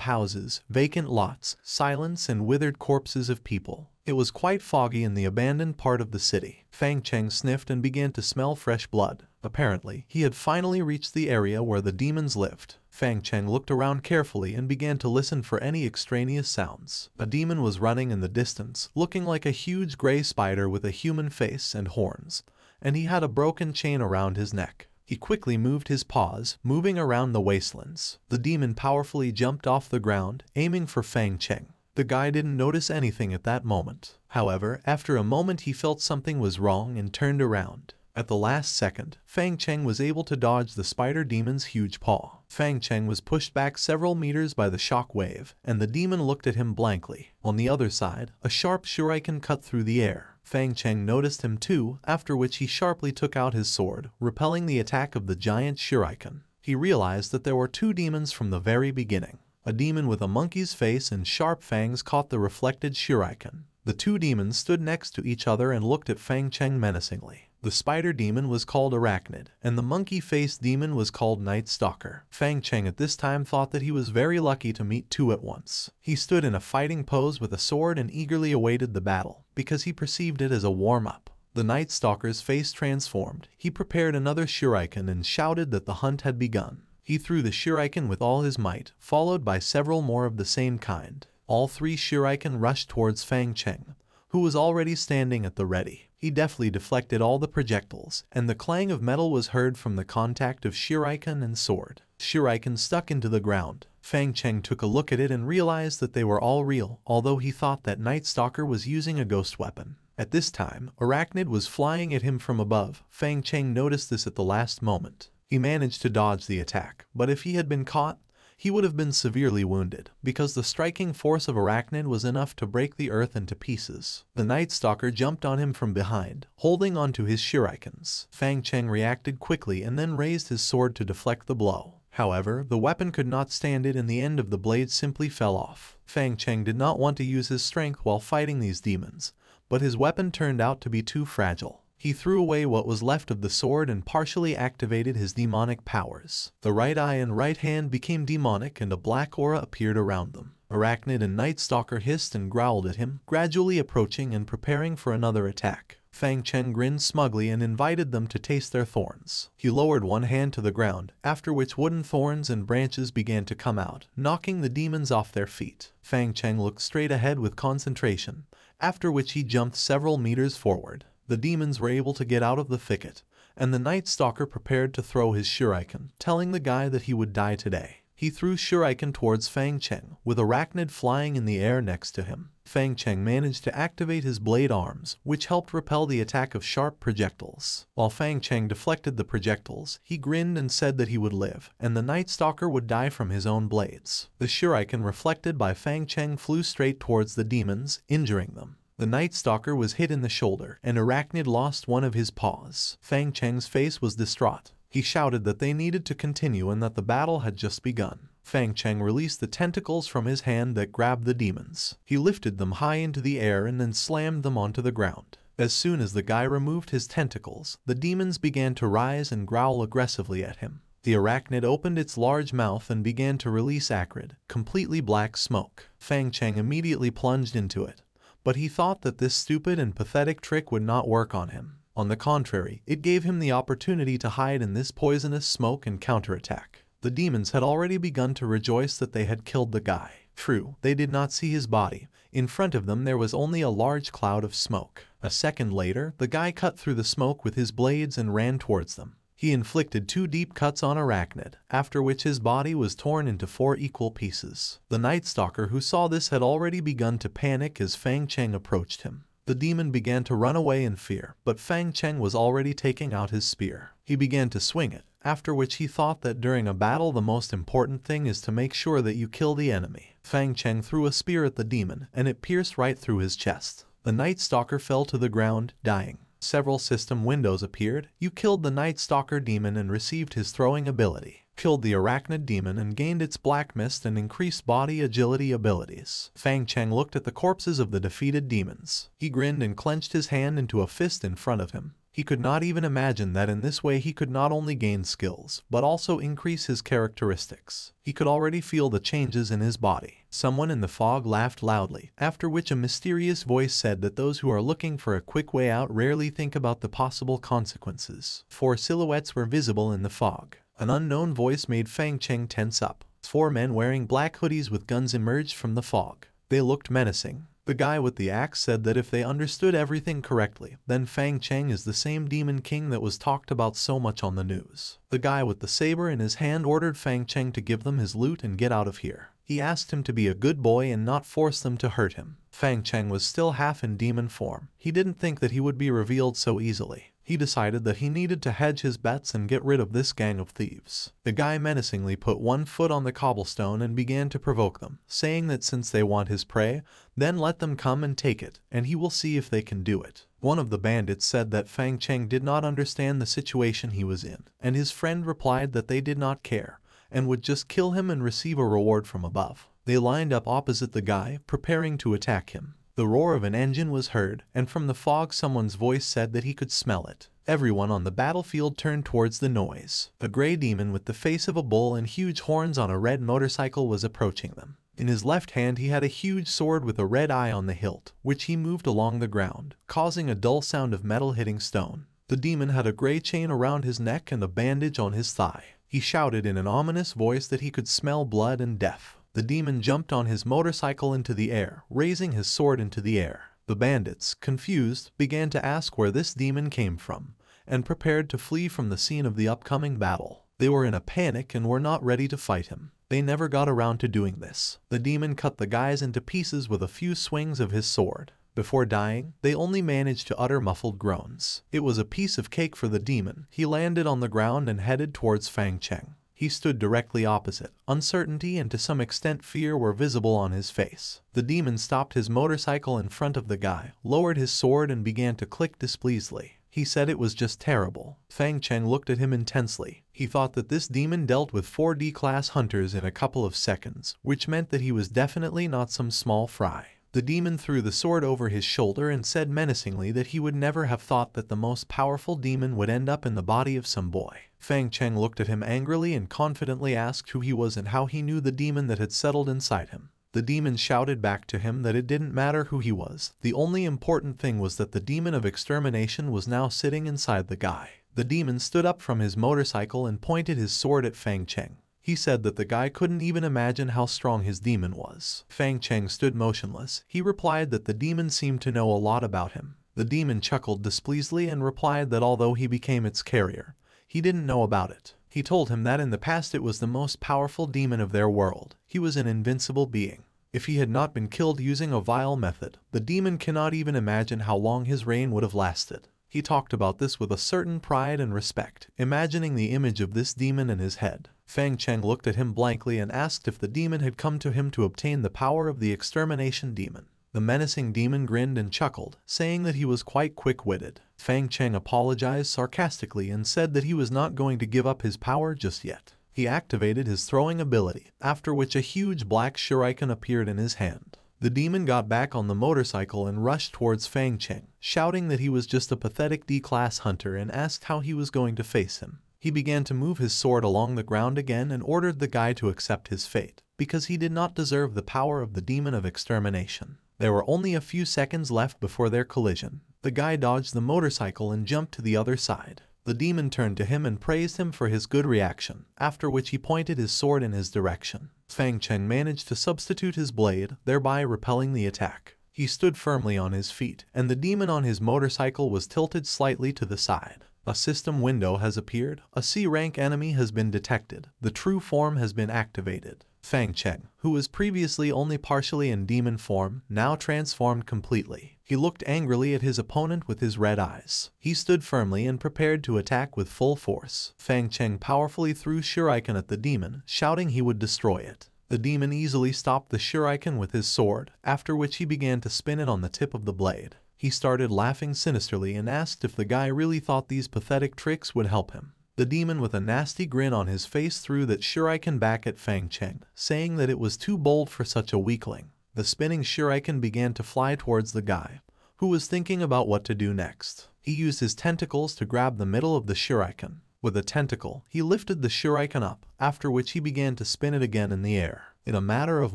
houses, vacant lots, silence and withered corpses of people. It was quite foggy in the abandoned part of the city. Fang Cheng sniffed and began to smell fresh blood. Apparently, he had finally reached the area where the demons lived. Fang Cheng looked around carefully and began to listen for any extraneous sounds. A demon was running in the distance, looking like a huge gray spider with a human face and horns, and he had a broken chain around his neck. He quickly moved his paws, moving around the wastelands. The demon powerfully jumped off the ground, aiming for Fang Cheng. The guy didn't notice anything at that moment. However, after a moment he felt something was wrong and turned around. At the last second, Fang Cheng was able to dodge the spider demon's huge paw. Fang Cheng was pushed back several meters by the shock wave, and the demon looked at him blankly. On the other side, a sharp shuriken cut through the air. Fang Cheng noticed him too, after which he sharply took out his sword, repelling the attack of the giant shuriken. He realized that there were two demons from the very beginning. A demon with a monkey's face and sharp fangs caught the reflected shuriken. The two demons stood next to each other and looked at Fang Cheng menacingly. The spider demon was called Arachnid, and the monkey-faced demon was called Night Stalker. Fang Cheng at this time thought that he was very lucky to meet two at once. He stood in a fighting pose with a sword and eagerly awaited the battle, because he perceived it as a warm-up. The Night Stalker's face transformed. He prepared another shuriken and shouted that the hunt had begun. He threw the shuriken with all his might, followed by several more of the same kind. All three shuriken rushed towards Fang Cheng, who was already standing at the ready. He deftly deflected all the projectiles, and the clang of metal was heard from the contact of shuriken and sword. Shuriken stuck into the ground. Fang Cheng took a look at it and realized that they were all real, although he thought that Night Stalker was using a ghost weapon. At this time, Arachnid was flying at him from above. Fang Cheng noticed this at the last moment. He managed to dodge the attack, but if he had been caught, he would have been severely wounded, because the striking force of Arachnid was enough to break the earth into pieces. The Night Stalker jumped on him from behind, holding onto his shurikens. Fang Cheng reacted quickly and then raised his sword to deflect the blow. However, the weapon could not stand it and the end of the blade simply fell off. Fang Cheng did not want to use his strength while fighting these demons, but his weapon turned out to be too fragile. He threw away what was left of the sword and partially activated his demonic powers. The right eye and right hand became demonic and a black aura appeared around them. Arachnid and Night Stalker hissed and growled at him, gradually approaching and preparing for another attack. Fang Cheng grinned smugly and invited them to taste their thorns. He lowered one hand to the ground, after which wooden thorns and branches began to come out, knocking the demons off their feet. Fang Cheng looked straight ahead with concentration, after which he jumped several meters forward. The demons were able to get out of the thicket, and the Night Stalker prepared to throw his shuriken, telling the guy that he would die today. He threw shuriken towards Fang Cheng, with Arachnid flying in the air next to him. Fang Cheng managed to activate his blade arms, which helped repel the attack of sharp projectiles. While Fang Cheng deflected the projectiles, he grinned and said that he would live, and the Night Stalker would die from his own blades. The shuriken reflected by Fang Cheng flew straight towards the demons, injuring them. The Night Stalker was hit in the shoulder, and Arachnid lost one of his paws. Fang Cheng's face was distraught. He shouted that they needed to continue and that the battle had just begun. Fang Cheng released the tentacles from his hand that grabbed the demons. He lifted them high into the air and then slammed them onto the ground. As soon as the guy removed his tentacles, the demons began to rise and growl aggressively at him. The Arachnid opened its large mouth and began to release acrid, completely black smoke. Fang Cheng immediately plunged into it, but he thought that this stupid and pathetic trick would not work on him. On the contrary, it gave him the opportunity to hide in this poisonous smoke and counterattack. The demons had already begun to rejoice that they had killed the guy. True, they did not see his body. In front of them there was only a large cloud of smoke. A second later, the guy cut through the smoke with his blades and ran towards them. He inflicted 2 deep cuts on Arachnid, after which his body was torn into 4 equal pieces. The Night Stalker who saw this had already begun to panic as Fang Cheng approached him. The demon began to run away in fear, but Fang Cheng was already taking out his spear. He began to swing it, after which he thought that during a battle the most important thing is to make sure that you kill the enemy. Fang Cheng threw a spear at the demon, and it pierced right through his chest. The Night Stalker fell to the ground, dying. Several system windows appeared. You killed the Night Stalker demon and received his throwing ability. Killed the Arachnid demon and gained its black mist and increased body agility abilities. Fang Cheng looked at the corpses of the defeated demons. He grinned and clenched his hand into a fist in front of him. He could not even imagine that in this way he could not only gain skills, but also increase his characteristics. He could already feel the changes in his body. Someone in the fog laughed loudly, after which a mysterious voice said that those who are looking for a quick way out rarely think about the possible consequences. 4 silhouettes were visible in the fog. An unknown voice made Fang Cheng tense up. 4 men wearing black hoodies with guns emerged from the fog. They looked menacing. The guy with the axe said that if they understood everything correctly, then Fang Cheng is the same Demon King that was talked about so much on the news. The guy with the saber in his hand ordered Fang Cheng to give them his loot and get out of here. He asked him to be a good boy and not force them to hurt him. Fang Cheng was still half in demon form. He didn't think that he would be revealed so easily. He decided that he needed to hedge his bets and get rid of this gang of thieves. The guy menacingly put one foot on the cobblestone and began to provoke them, saying that since they want his prey, then let them come and take it, and he will see if they can do it. One of the bandits said that Fang Cheng did not understand the situation he was in, and his friend replied that they did not care, and would just kill him and receive a reward from above. They lined up opposite the guy, preparing to attack him. The roar of an engine was heard, and from the fog someone's voice said that he could smell it. Everyone on the battlefield turned towards the noise. A gray demon with the face of a bull and huge horns on a red motorcycle was approaching them. In his left hand he had a huge sword with a red eye on the hilt, which he moved along the ground, causing a dull sound of metal hitting stone. The demon had a gray chain around his neck and a bandage on his thigh. He shouted in an ominous voice that he could smell blood and death. The demon jumped on his motorcycle into the air, raising his sword into the air. The bandits, confused, began to ask where this demon came from, and prepared to flee from the scene of the upcoming battle. They were in a panic and were not ready to fight him. They never got around to doing this. The demon cut the guys into pieces with a few swings of his sword. Before dying, they only managed to utter muffled groans. It was a piece of cake for the demon. He landed on the ground and headed towards Fang Cheng. He stood directly opposite. Uncertainty and to some extent fear were visible on his face. The demon stopped his motorcycle in front of the guy, lowered his sword and began to click displeasedly. He said it was just terrible. Fang Cheng looked at him intensely. He thought that this demon dealt with 4 D-class hunters in a couple of seconds, which meant that he was definitely not some small fry. The demon threw the sword over his shoulder and said menacingly that he would never have thought that the most powerful demon would end up in the body of some boy. Fang Cheng looked at him angrily and confidently asked who he was and how he knew the demon that had settled inside him. The demon shouted back to him that it didn't matter who he was. The only important thing was that the Demon of Extermination was now sitting inside the guy. The demon stood up from his motorcycle and pointed his sword at Fang Cheng. He said that the guy couldn't even imagine how strong his demon was. Fang Cheng stood motionless. He replied that the demon seemed to know a lot about him. The demon chuckled displeasedly and replied that although he became its carrier, he didn't know about it. He told him that in the past it was the most powerful demon of their world. He was an invincible being. If he had not been killed using a vile method, the demon cannot even imagine how long his reign would have lasted. He talked about this with a certain pride and respect, imagining the image of this demon in his head. Fang Cheng looked at him blankly and asked if the demon had come to him to obtain the power of the extermination demon. The menacing demon grinned and chuckled, saying that he was quite quick-witted. Fang Cheng apologized sarcastically and said that he was not going to give up his power just yet. He activated his throwing ability, after which a huge black shuriken appeared in his hand. The demon got back on the motorcycle and rushed towards Fang Cheng, shouting that he was just a pathetic D-class hunter and asked how he was going to face him. He began to move his sword along the ground again and ordered the guy to accept his fate, because he did not deserve the power of the Demon of Extermination. There were only a few seconds left before their collision. The guy dodged the motorcycle and jumped to the other side. The demon turned to him and praised him for his good reaction, after which he pointed his sword in his direction. Fang Cheng managed to substitute his blade, thereby repelling the attack. He stood firmly on his feet, and the demon on his motorcycle was tilted slightly to the side. A system window has appeared. A C-rank enemy has been detected. The true form has been activated. Fang Cheng, who was previously only partially in demon form, now transformed completely. He looked angrily at his opponent with his red eyes. He stood firmly and prepared to attack with full force. Fang Cheng powerfully threw shuriken at the demon, shouting he would destroy it. The demon easily stopped the shuriken with his sword, after which he began to spin it on the tip of the blade. He started laughing sinisterly and asked if the guy really thought these pathetic tricks would help him. The demon with a nasty grin on his face threw that shuriken back at Fang Cheng, saying that it was too bold for such a weakling. The spinning shuriken began to fly towards the guy, who was thinking about what to do next. He used his tentacles to grab the middle of the shuriken. With a tentacle, he lifted the shuriken up, after which he began to spin it again in the air. In a matter of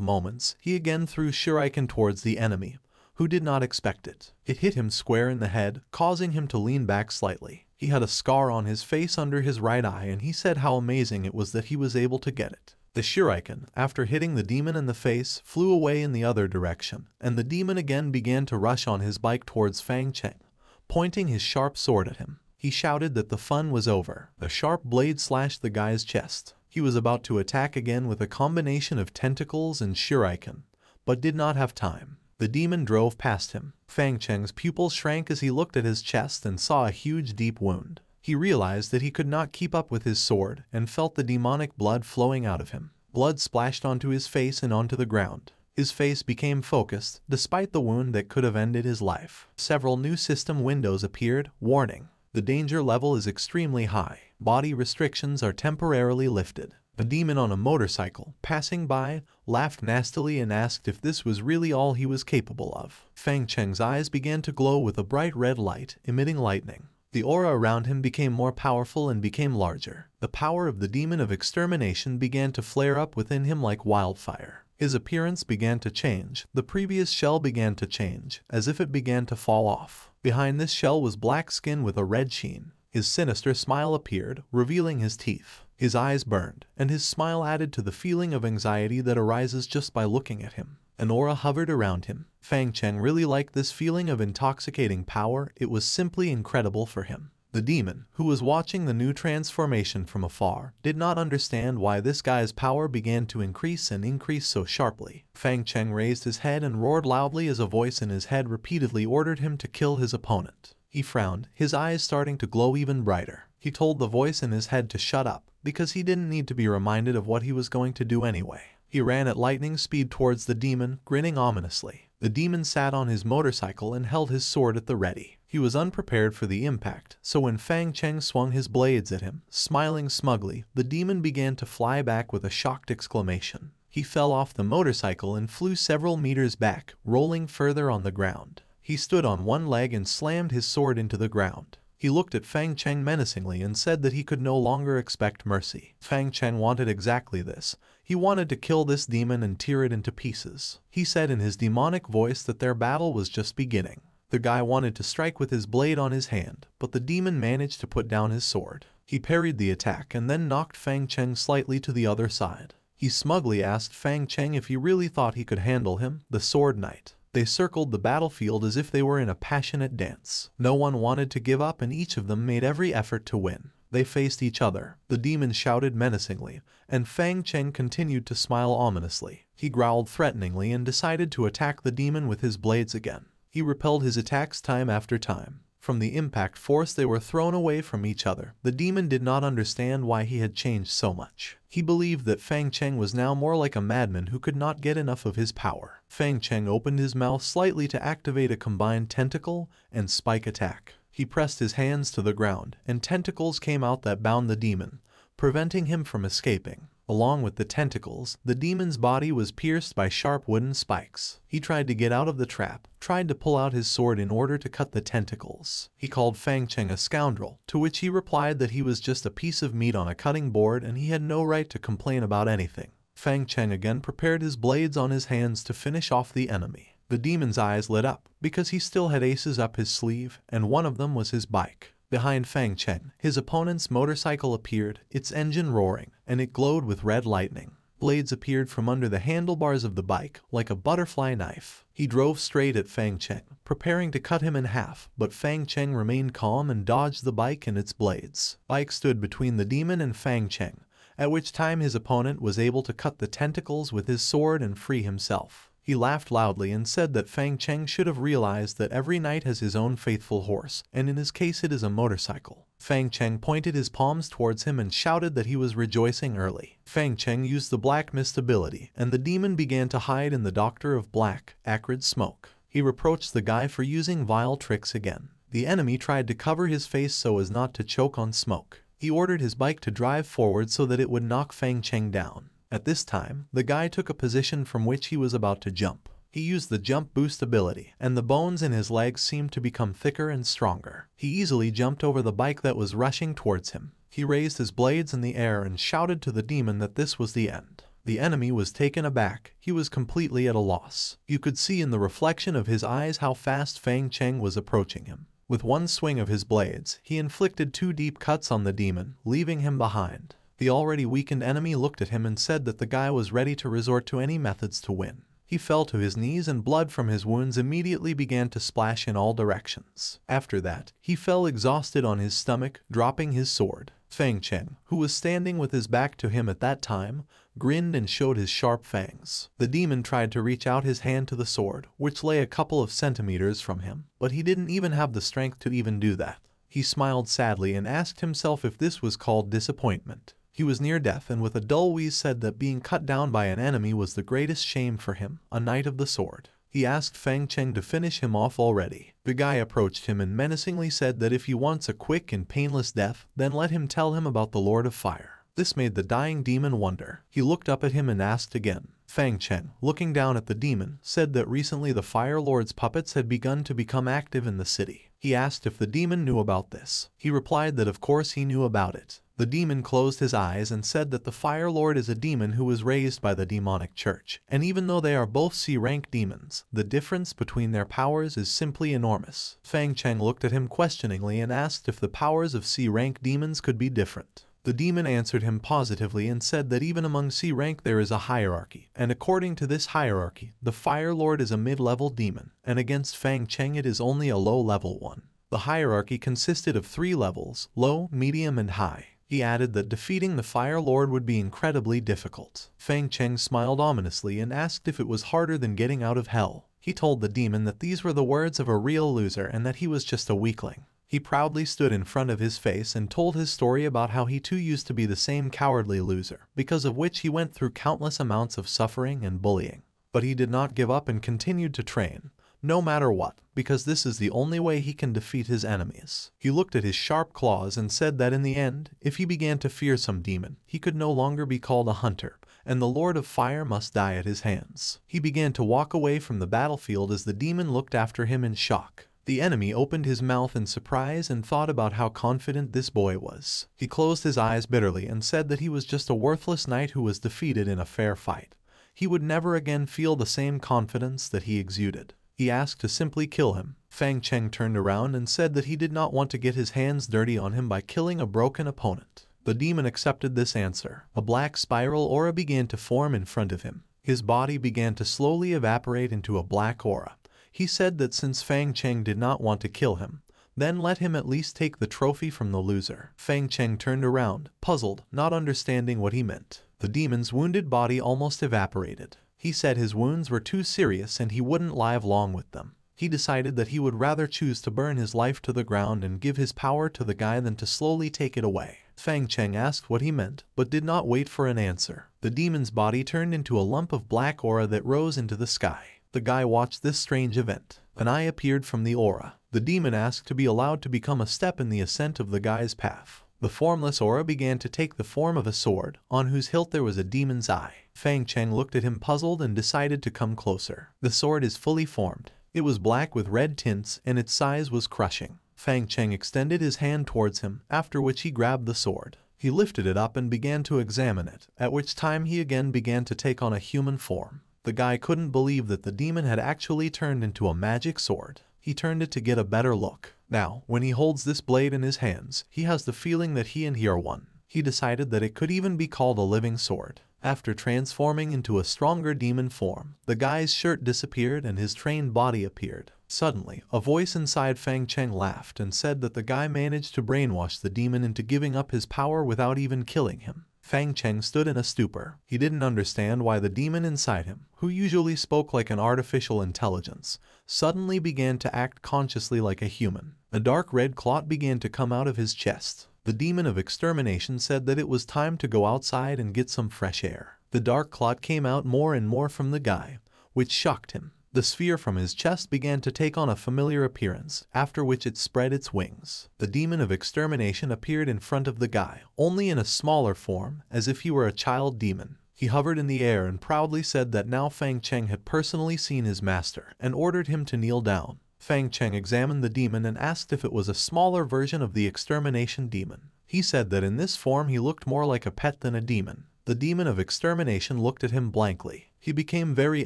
moments, he again threw shuriken towards the enemy, who did not expect it. It hit him square in the head, causing him to lean back slightly. He had a scar on his face under his right eye, and he said how amazing it was that he was able to get it. The shuriken, after hitting the demon in the face, flew away in the other direction, and the demon again began to rush on his bike towards Fang Cheng, pointing his sharp sword at him. He shouted that the fun was over. The sharp blade slashed the guy's chest. He was about to attack again with a combination of tentacles and shuriken, but did not have time. The demon drove past him. Fang Cheng's pupils shrank as he looked at his chest and saw a huge deep wound. He realized that he could not keep up with his sword and felt the demonic blood flowing out of him. Blood splashed onto his face and onto the ground. His face became focused, despite the wound that could have ended his life. Several new system windows appeared, warning. The danger level is extremely high. Body restrictions are temporarily lifted. A demon on a motorcycle, passing by, laughed nastily and asked if this was really all he was capable of. Fang Cheng's eyes began to glow with a bright red light, emitting lightning. The aura around him became more powerful and became larger. The power of the Demon of Extermination began to flare up within him like wildfire. His appearance began to change. The previous shell began to change, as if it began to fall off. Behind this shell was black skin with a red sheen. His sinister smile appeared, revealing his teeth. His eyes burned, and his smile added to the feeling of anxiety that arises just by looking at him. An aura hovered around him. Fang Cheng really liked this feeling of intoxicating power. It was simply incredible for him. The demon, who was watching the new transformation from afar, did not understand why this guy's power began to increase and increase so sharply. Fang Cheng raised his head and roared loudly as a voice in his head repeatedly ordered him to kill his opponent. He frowned, his eyes starting to glow even brighter. He told the voice in his head to shut up, because he didn't need to be reminded of what he was going to do anyway. He ran at lightning speed towards the demon, grinning ominously. The demon sat on his motorcycle and held his sword at the ready. He was unprepared for the impact, so when Fang Cheng swung his blades at him, smiling smugly, the demon began to fly back with a shocked exclamation. He fell off the motorcycle and flew several meters back, rolling further on the ground. He stood on one leg and slammed his sword into the ground. He looked at Fang Cheng menacingly and said that he could no longer expect mercy. Fang Cheng wanted exactly this. He wanted to kill this demon and tear it into pieces. He said in his demonic voice that their battle was just beginning. The guy wanted to strike with his blade on his hand, but the demon managed to put down his sword. He parried the attack and then knocked Fang Cheng slightly to the other side. He smugly asked Fang Cheng if he really thought he could handle him, the Sword Knight. They circled the battlefield as if they were in a passionate dance. No one wanted to give up and each of them made every effort to win. They faced each other. The demon shouted menacingly, and Fang Cheng continued to smile ominously. He growled threateningly and decided to attack the demon with his blades again. He repelled his attacks time after time. From the impact force they were thrown away from each other. The demon did not understand why he had changed so much. He believed that Fang Cheng was now more like a madman who could not get enough of his power. Fang Cheng opened his mouth slightly to activate a combined tentacle and spike attack. He pressed his hands to the ground, and tentacles came out that bound the demon, preventing him from escaping. Along with the tentacles, the demon's body was pierced by sharp wooden spikes. He tried to get out of the trap, tried to pull out his sword in order to cut the tentacles. He called Fang Cheng a scoundrel, to which he replied that he was just a piece of meat on a cutting board and he had no right to complain about anything. Fang Cheng again prepared his blades on his hands to finish off the enemy. The demon's eyes lit up, because he still had aces up his sleeve, and one of them was his bike. Behind Fang Cheng, his opponent's motorcycle appeared, its engine roaring, and it glowed with red lightning. Blades appeared from under the handlebars of the bike, like a butterfly knife. He drove straight at Fang Cheng, preparing to cut him in half, but Fang Cheng remained calm and dodged the bike and its blades. Bike stood between the demon and Fang Cheng, at which time his opponent was able to cut the tentacles with his sword and free himself. He laughed loudly and said that Fang Cheng should have realized that every knight has his own faithful horse, and in his case it is a motorcycle. Fang Cheng pointed his palms towards him and shouted that he was rejoicing early. Fang Cheng used the black mist ability, and the demon began to hide in the doctor of black, acrid smoke. He reproached the guy for using vile tricks again. The enemy tried to cover his face so as not to choke on smoke. He ordered his bike to drive forward so that it would knock Fang Cheng down. At this time, the guy took a position from which he was about to jump. He used the jump boost ability, and the bones in his legs seemed to become thicker and stronger. He easily jumped over the bike that was rushing towards him. He raised his blades in the air and shouted to the demon that this was the end. The enemy was taken aback. He was completely at a loss. You could see in the reflection of his eyes how fast Fang Cheng was approaching him. With one swing of his blades, he inflicted two deep cuts on the demon, leaving him behind. The already weakened enemy looked at him and said that the guy was ready to resort to any methods to win. He fell to his knees and blood from his wounds immediately began to splash in all directions. After that, he fell exhausted on his stomach, dropping his sword. Fang Cheng, who was standing with his back to him at that time, grinned and showed his sharp fangs. The demon tried to reach out his hand to the sword, which lay a couple of centimeters from him, but he didn't even have the strength to even do that. He smiled sadly and asked himself if this was called disappointment. He was near death and with a dull wheeze said that being cut down by an enemy was the greatest shame for him, a knight of the sword. He asked Fang Cheng to finish him off already. The guy approached him and menacingly said that if he wants a quick and painless death, then let him tell him about the Lord of Fire. This made the dying demon wonder. He looked up at him and asked again. Fang Cheng, looking down at the demon, said that recently the Fire Lord's puppets had begun to become active in the city. He asked if the demon knew about this. He replied that of course he knew about it. The demon closed his eyes and said that the Fire Lord is a demon who was raised by the demonic church, and even though they are both C-rank demons, the difference between their powers is simply enormous. Fang Cheng looked at him questioningly and asked if the powers of C-rank demons could be different. The demon answered him positively and said that even among C-rank there is a hierarchy, and according to this hierarchy, the Fire Lord is a mid-level demon, and against Fang Cheng it is only a low-level one. The hierarchy consisted of 3 levels, low, medium, and high. He added that defeating the Fire Lord would be incredibly difficult. Fang Cheng smiled ominously and asked if it was harder than getting out of hell. He told the demon that these were the words of a real loser and that he was just a weakling. He proudly stood in front of his face and told his story about how he too used to be the same cowardly loser, because of which he went through countless amounts of suffering and bullying. But he did not give up and continued to train, no matter what, because this is the only way he can defeat his enemies. He looked at his sharp claws and said that in the end, if he began to fear some demon, he could no longer be called a hunter, and the Lord of Fire must die at his hands. He began to walk away from the battlefield as the demon looked after him in shock. The enemy opened his mouth in surprise and thought about how confident this boy was. He closed his eyes bitterly and said that he was just a worthless knight who was defeated in a fair fight. He would never again feel the same confidence that he exuded. He asked to simply kill him. Fang Cheng turned around and said that he did not want to get his hands dirty on him by killing a broken opponent. The demon accepted this answer. A black spiral aura began to form in front of him. His body began to slowly evaporate into a black aura. He said that since Fang Cheng did not want to kill him, then let him at least take the trophy from the loser. Fang Cheng turned around, puzzled, not understanding what he meant. The demon's wounded body almost evaporated. He said his wounds were too serious and he wouldn't live long with them. He decided that he would rather choose to burn his life to the ground and give his power to the guy than to slowly take it away. Fang Cheng asked what he meant, but did not wait for an answer. The demon's body turned into a lump of black aura that rose into the sky. The guy watched this strange event. An eye appeared from the aura. The demon asked to be allowed to become a step in the ascent of the guy's path. The formless aura began to take the form of a sword, on whose hilt there was a demon's eye. Fang Cheng looked at him puzzled and decided to come closer. The sword is fully formed. It was black with red tints, and its size was crushing. Fang Cheng extended his hand towards him, after which he grabbed the sword. He lifted it up and began to examine it, at which time he again began to take on a human form. The guy couldn't believe that the demon had actually turned into a magic sword. He turned it to get a better look. Now, when he holds this blade in his hands, he has the feeling that he and he are one. He decided that it could even be called a living sword. After transforming into a stronger demon form, the guy's shirt disappeared and his trained body appeared. Suddenly, a voice inside Fang Cheng laughed and said that the guy managed to brainwash the demon into giving up his power without even killing him. Fang Cheng stood in a stupor. He didn't understand why the demon inside him, who usually spoke like an artificial intelligence, suddenly began to act consciously like a human. A dark red clot began to come out of his chest. The Demon of Extermination said that it was time to go outside and get some fresh air. The dark clot came out more and more from the guy, which shocked him. The sphere from his chest began to take on a familiar appearance, after which it spread its wings. The Demon of Extermination appeared in front of the guy, only in a smaller form, as if he were a child demon. He hovered in the air and proudly said that now Fang Cheng had personally seen his master, and ordered him to kneel down. Fang Cheng examined the demon and asked if it was a smaller version of the Extermination demon. He said that in this form he looked more like a pet than a demon. The Demon of Extermination looked at him blankly. He became very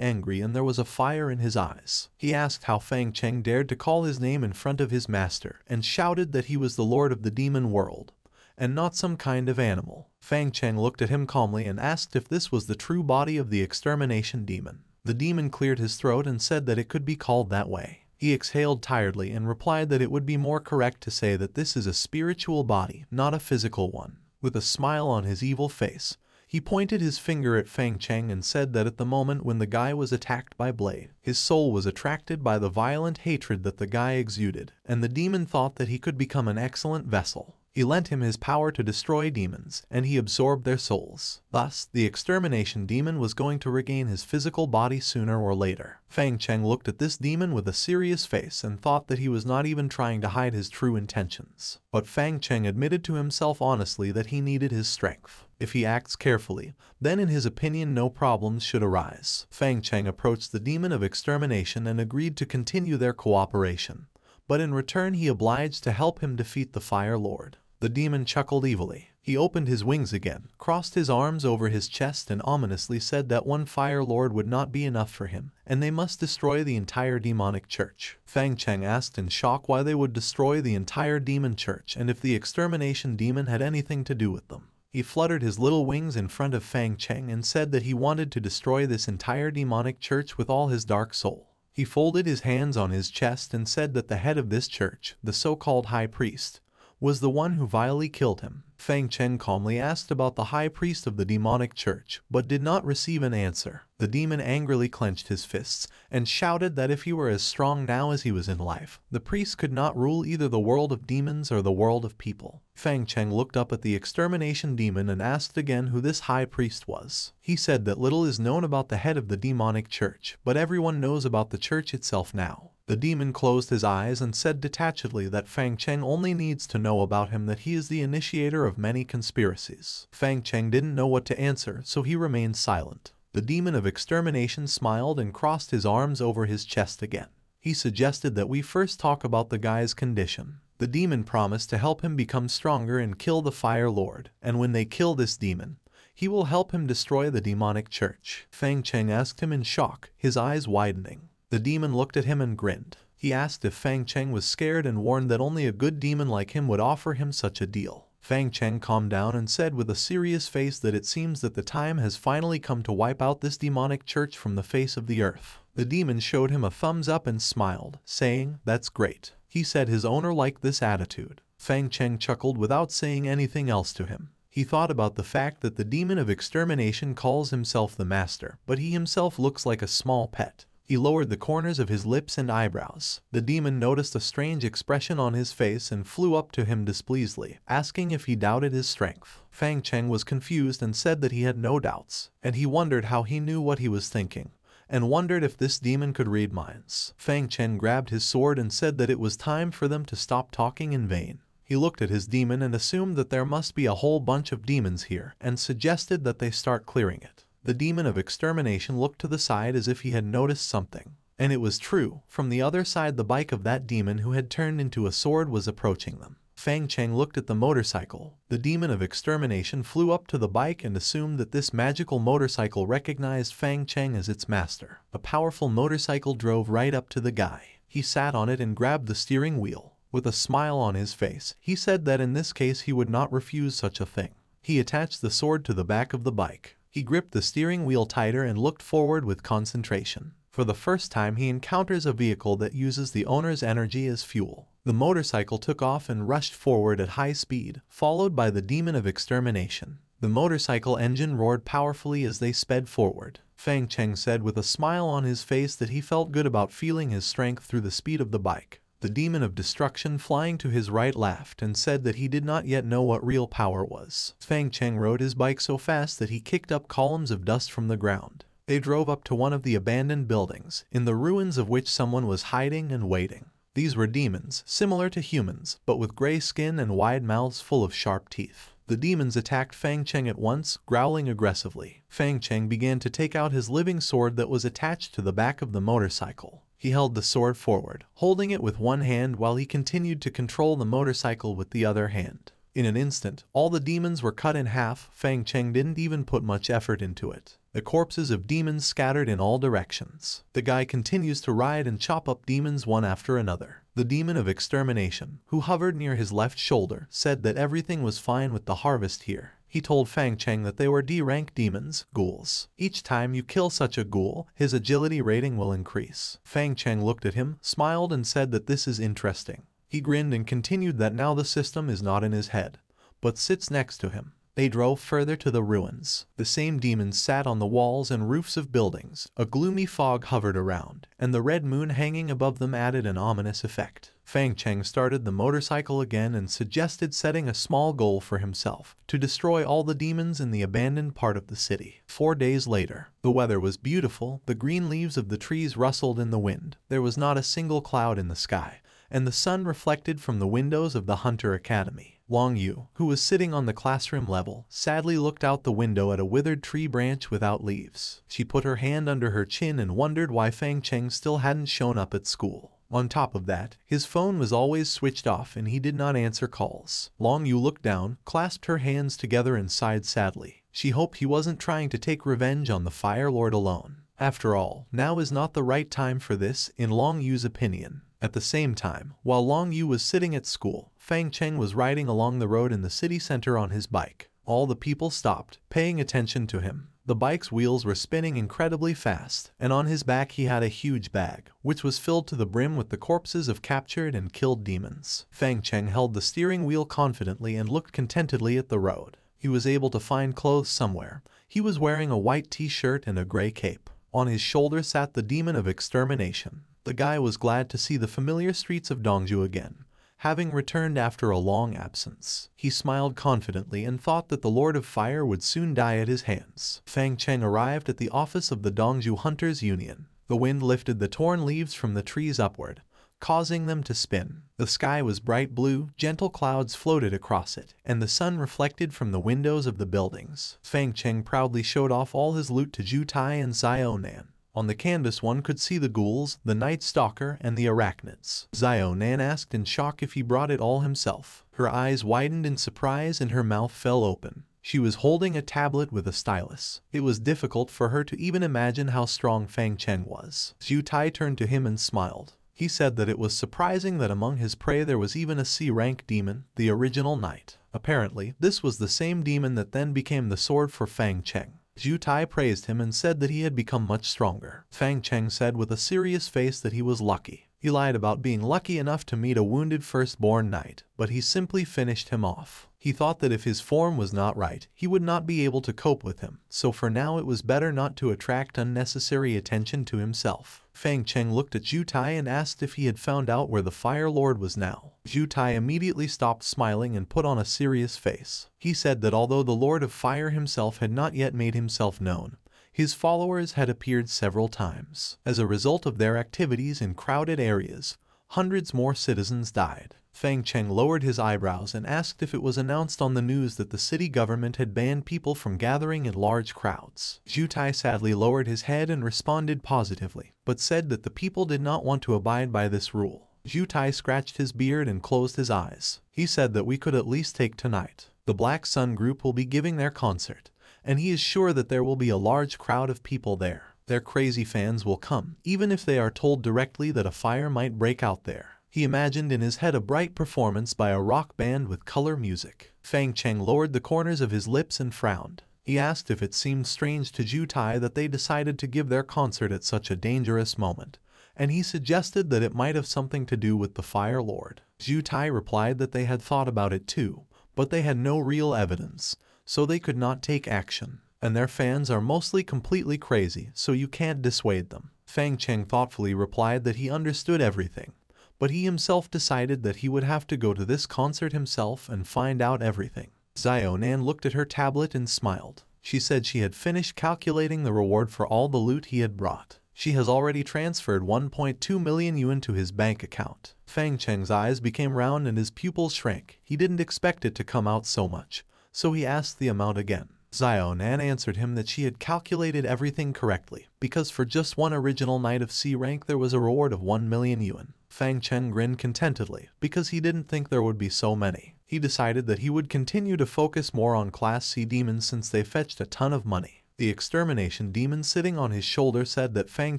angry and there was a fire in his eyes. He asked how Fang Cheng dared to call his name in front of his master and shouted that he was the lord of the demon world and not some kind of animal. Fang Cheng looked at him calmly and asked if this was the true body of the Extermination demon. The demon cleared his throat and said that it could be called that way. He exhaled tiredly and replied that it would be more correct to say that this is a spiritual body, not a physical one. With a smile on his evil face, he pointed his finger at Fang Cheng and said that at the moment when the guy was attacked by Blade, his soul was attracted by the violent hatred that the guy exuded, and the demon thought that he could become an excellent vessel. He lent him his power to destroy demons, and he absorbed their souls. Thus, the Extermination demon was going to regain his physical body sooner or later. Fang Cheng looked at this demon with a serious face and thought that he was not even trying to hide his true intentions. But Fang Cheng admitted to himself honestly that he needed his strength. If he acts carefully, then in his opinion no problems should arise. Fang Cheng approached the Demon of Extermination and agreed to continue their cooperation. But in return he obliged to help him defeat the Fire Lord. The demon chuckled evilly. He opened his wings again, crossed his arms over his chest and ominously said that one Fire Lord would not be enough for him, and they must destroy the entire demonic church. Fang Cheng asked in shock why they would destroy the entire demon church and if the Extermination demon had anything to do with them. He fluttered his little wings in front of Fang Cheng and said that he wanted to destroy this entire demonic church with all his dark soul. He folded his hands on his chest and said that the head of this church, the so-called high priest, was the one who vilely killed him. Fang Cheng calmly asked about the high priest of the demonic church, but did not receive an answer. The demon angrily clenched his fists and shouted that if he were as strong now as he was in life, the priest could not rule either the world of demons or the world of people. Fang Cheng looked up at the Extermination demon and asked again who this high priest was. He said that little is known about the head of the demonic church, but everyone knows about the church itself now. The demon closed his eyes and said detachedly that Fang Cheng only needs to know about him that he is the initiator of many conspiracies. Fang Cheng didn't know what to answer, so he remained silent. The Demon of Extermination smiled and crossed his arms over his chest again. He suggested that we first talk about the guy's condition. The demon promised to help him become stronger and kill the Fire Lord, and when they kill this demon, he will help him destroy the demonic church. Fang Cheng asked him in shock, his eyes widening. The demon looked at him and grinned. He asked if Fang Cheng was scared and warned that only a good demon like him would offer him such a deal. Fang Cheng calmed down and said with a serious face that it seems that the time has finally come to wipe out this demonic church from the face of the earth. The demon showed him a thumbs up and smiled, saying, "That's great." He said his owner liked this attitude. Fang Cheng chuckled without saying anything else to him. He thought about the fact that the Demon of Extermination calls himself the master, but he himself looks like a small pet. He lowered the corners of his lips and eyebrows. The demon noticed a strange expression on his face and flew up to him displeasedly, asking if he doubted his strength. Fang Cheng was confused and said that he had no doubts, and he wondered how he knew what he was thinking, and wondered if this demon could read minds. Fang Cheng grabbed his sword and said that it was time for them to stop talking in vain. He looked at his demon and assumed that there must be a whole bunch of demons here, and suggested that they start clearing it. The Demon of Extermination looked to the side as if he had noticed something. And it was true, from the other side the bike of that demon who had turned into a sword was approaching them. Fang Cheng looked at the motorcycle. The Demon of Extermination flew up to the bike and assumed that this magical motorcycle recognized Fang Cheng as its master. A powerful motorcycle drove right up to the guy. He sat on it and grabbed the steering wheel. With a smile on his face, he said that in this case he would not refuse such a thing. He attached the sword to the back of the bike. He gripped the steering wheel tighter and looked forward with concentration. For the first time, he encounters a vehicle that uses the owner's energy as fuel. The motorcycle took off and rushed forward at high speed, followed by the Demon of Extermination. The motorcycle engine roared powerfully as they sped forward. Fang Cheng said with a smile on his face that he felt good about feeling his strength through the speed of the bike. The Demon of Destruction flying to his right laughed and said that he did not yet know what real power was. Fang Cheng rode his bike so fast that he kicked up columns of dust from the ground. They drove up to one of the abandoned buildings, in the ruins of which someone was hiding and waiting. These were demons, similar to humans, but with gray skin and wide mouths full of sharp teeth. The demons attacked Fang Cheng at once, growling aggressively. Fang Cheng began to take out his living sword that was attached to the back of the motorcycle. He held the sword forward, holding it with one hand while he continued to control the motorcycle with the other hand. In an instant, all the demons were cut in half. Fang Cheng didn't even put much effort into it. The corpses of demons scattered in all directions. The guy continues to ride and chop up demons one after another. The Demon of Extermination, who hovered near his left shoulder, said that everything was fine with the harvest here. He told Fang Cheng that they were D-rank demons, ghouls. Each time you kill such a ghoul, his agility rating will increase. Fang Cheng looked at him, smiled and said that this is interesting. He grinned and continued that now the system is not in his head, but sits next to him. They drove further to the ruins. The same demons sat on the walls and roofs of buildings, a gloomy fog hovered around, and the red moon hanging above them added an ominous effect. Fang Cheng started the motorcycle again and suggested setting a small goal for himself, to destroy all the demons in the abandoned part of the city. 4 days later, the weather was beautiful, the green leaves of the trees rustled in the wind, there was not a single cloud in the sky, and the sun reflected from the windows of the Hunter Academy. Long Yu, who was sitting on the classroom level, sadly looked out the window at a withered tree branch without leaves. She put her hand under her chin and wondered why Fang Cheng still hadn't shown up at school. On top of that, his phone was always switched off and he did not answer calls. Long Yu looked down, clasped her hands together and sighed sadly. She hoped he wasn't trying to take revenge on the Fire Lord alone. After all, now is not the right time for this, in Long Yu's opinion. At the same time, while Long Yu was sitting at school, Fang Cheng was riding along the road in the city center on his bike. All the people stopped, paying attention to him. The bike's wheels were spinning incredibly fast, and on his back he had a huge bag, which was filled to the brim with the corpses of captured and killed demons. Fang Cheng held the steering wheel confidently and looked contentedly at the road. He was able to find clothes somewhere. He was wearing a white t-shirt and a gray cape. On his shoulder sat the Demon of Extermination. The guy was glad to see the familiar streets of Dongju again, having returned after a long absence. He smiled confidently and thought that the Lord of Fire would soon die at his hands. Fang Cheng arrived at the office of the Dongju Hunters Union. The wind lifted the torn leaves from the trees upward, causing them to spin. The sky was bright blue, gentle clouds floated across it, and the sun reflected from the windows of the buildings. Fang Cheng proudly showed off all his loot to Zhu Tai and Xiaonan. On the canvas one could see the ghouls, the Night Stalker, and the Arachnids. Xiaonan asked in shock if he brought it all himself. Her eyes widened in surprise and her mouth fell open. She was holding a tablet with a stylus. It was difficult for her to even imagine how strong Fang Cheng was. Zhu Tai turned to him and smiled. He said that it was surprising that among his prey there was even a C-rank demon, the original knight. Apparently, this was the same demon that then became the sword for Fang Cheng. Zhu Tai praised him and said that he had become much stronger. Fang Cheng said with a serious face that he was lucky. He lied about being lucky enough to meet a wounded firstborn knight, but he simply finished him off. He thought that if his form was not right, he would not be able to cope with him, so for now it was better not to attract unnecessary attention to himself. Fang Cheng looked at Zhu Tai and asked if he had found out where the Fire Lord was now. Zhu Tai immediately stopped smiling and put on a serious face. He said that although the Lord of Fire himself had not yet made himself known, his followers had appeared several times. As a result of their activities in crowded areas, hundreds more citizens died. Fang Cheng lowered his eyebrows and asked if it was announced on the news that the city government had banned people from gathering in large crowds. Zhu Tai sadly lowered his head and responded positively, but said that the people did not want to abide by this rule. Zhu Tai scratched his beard and closed his eyes. He said that we could at least take tonight. The Black Sun group will be giving their concert, and he is sure that there will be a large crowd of people there. Their crazy fans will come, even if they are told directly that a fire might break out there. He imagined in his head a bright performance by a rock band with color music. Fang Cheng lowered the corners of his lips and frowned. He asked if it seemed strange to Zhu Tai that they decided to give their concert at such a dangerous moment, and he suggested that it might have something to do with the Fire Lord. Zhu Tai replied that they had thought about it too, but they had no real evidence, so they could not take action. And their fans are mostly completely crazy, so you can't dissuade them. Fang Cheng thoughtfully replied that he understood everything, but he himself decided that he would have to go to this concert himself and find out everything. Xiaonan looked at her tablet and smiled. She said she had finished calculating the reward for all the loot he had brought. She has already transferred 1.2 million yuan to his bank account. Fang Cheng's eyes became round and his pupils shrank. He didn't expect it to come out so much, so he asked the amount again. Xiaonan answered him that she had calculated everything correctly, because for just one original night of C rank there was a reward of 1 million yuan. Fang Cheng grinned contentedly, because he didn't think there would be so many. He decided that he would continue to focus more on Class C demons since they fetched a ton of money. The extermination demon sitting on his shoulder said that Fang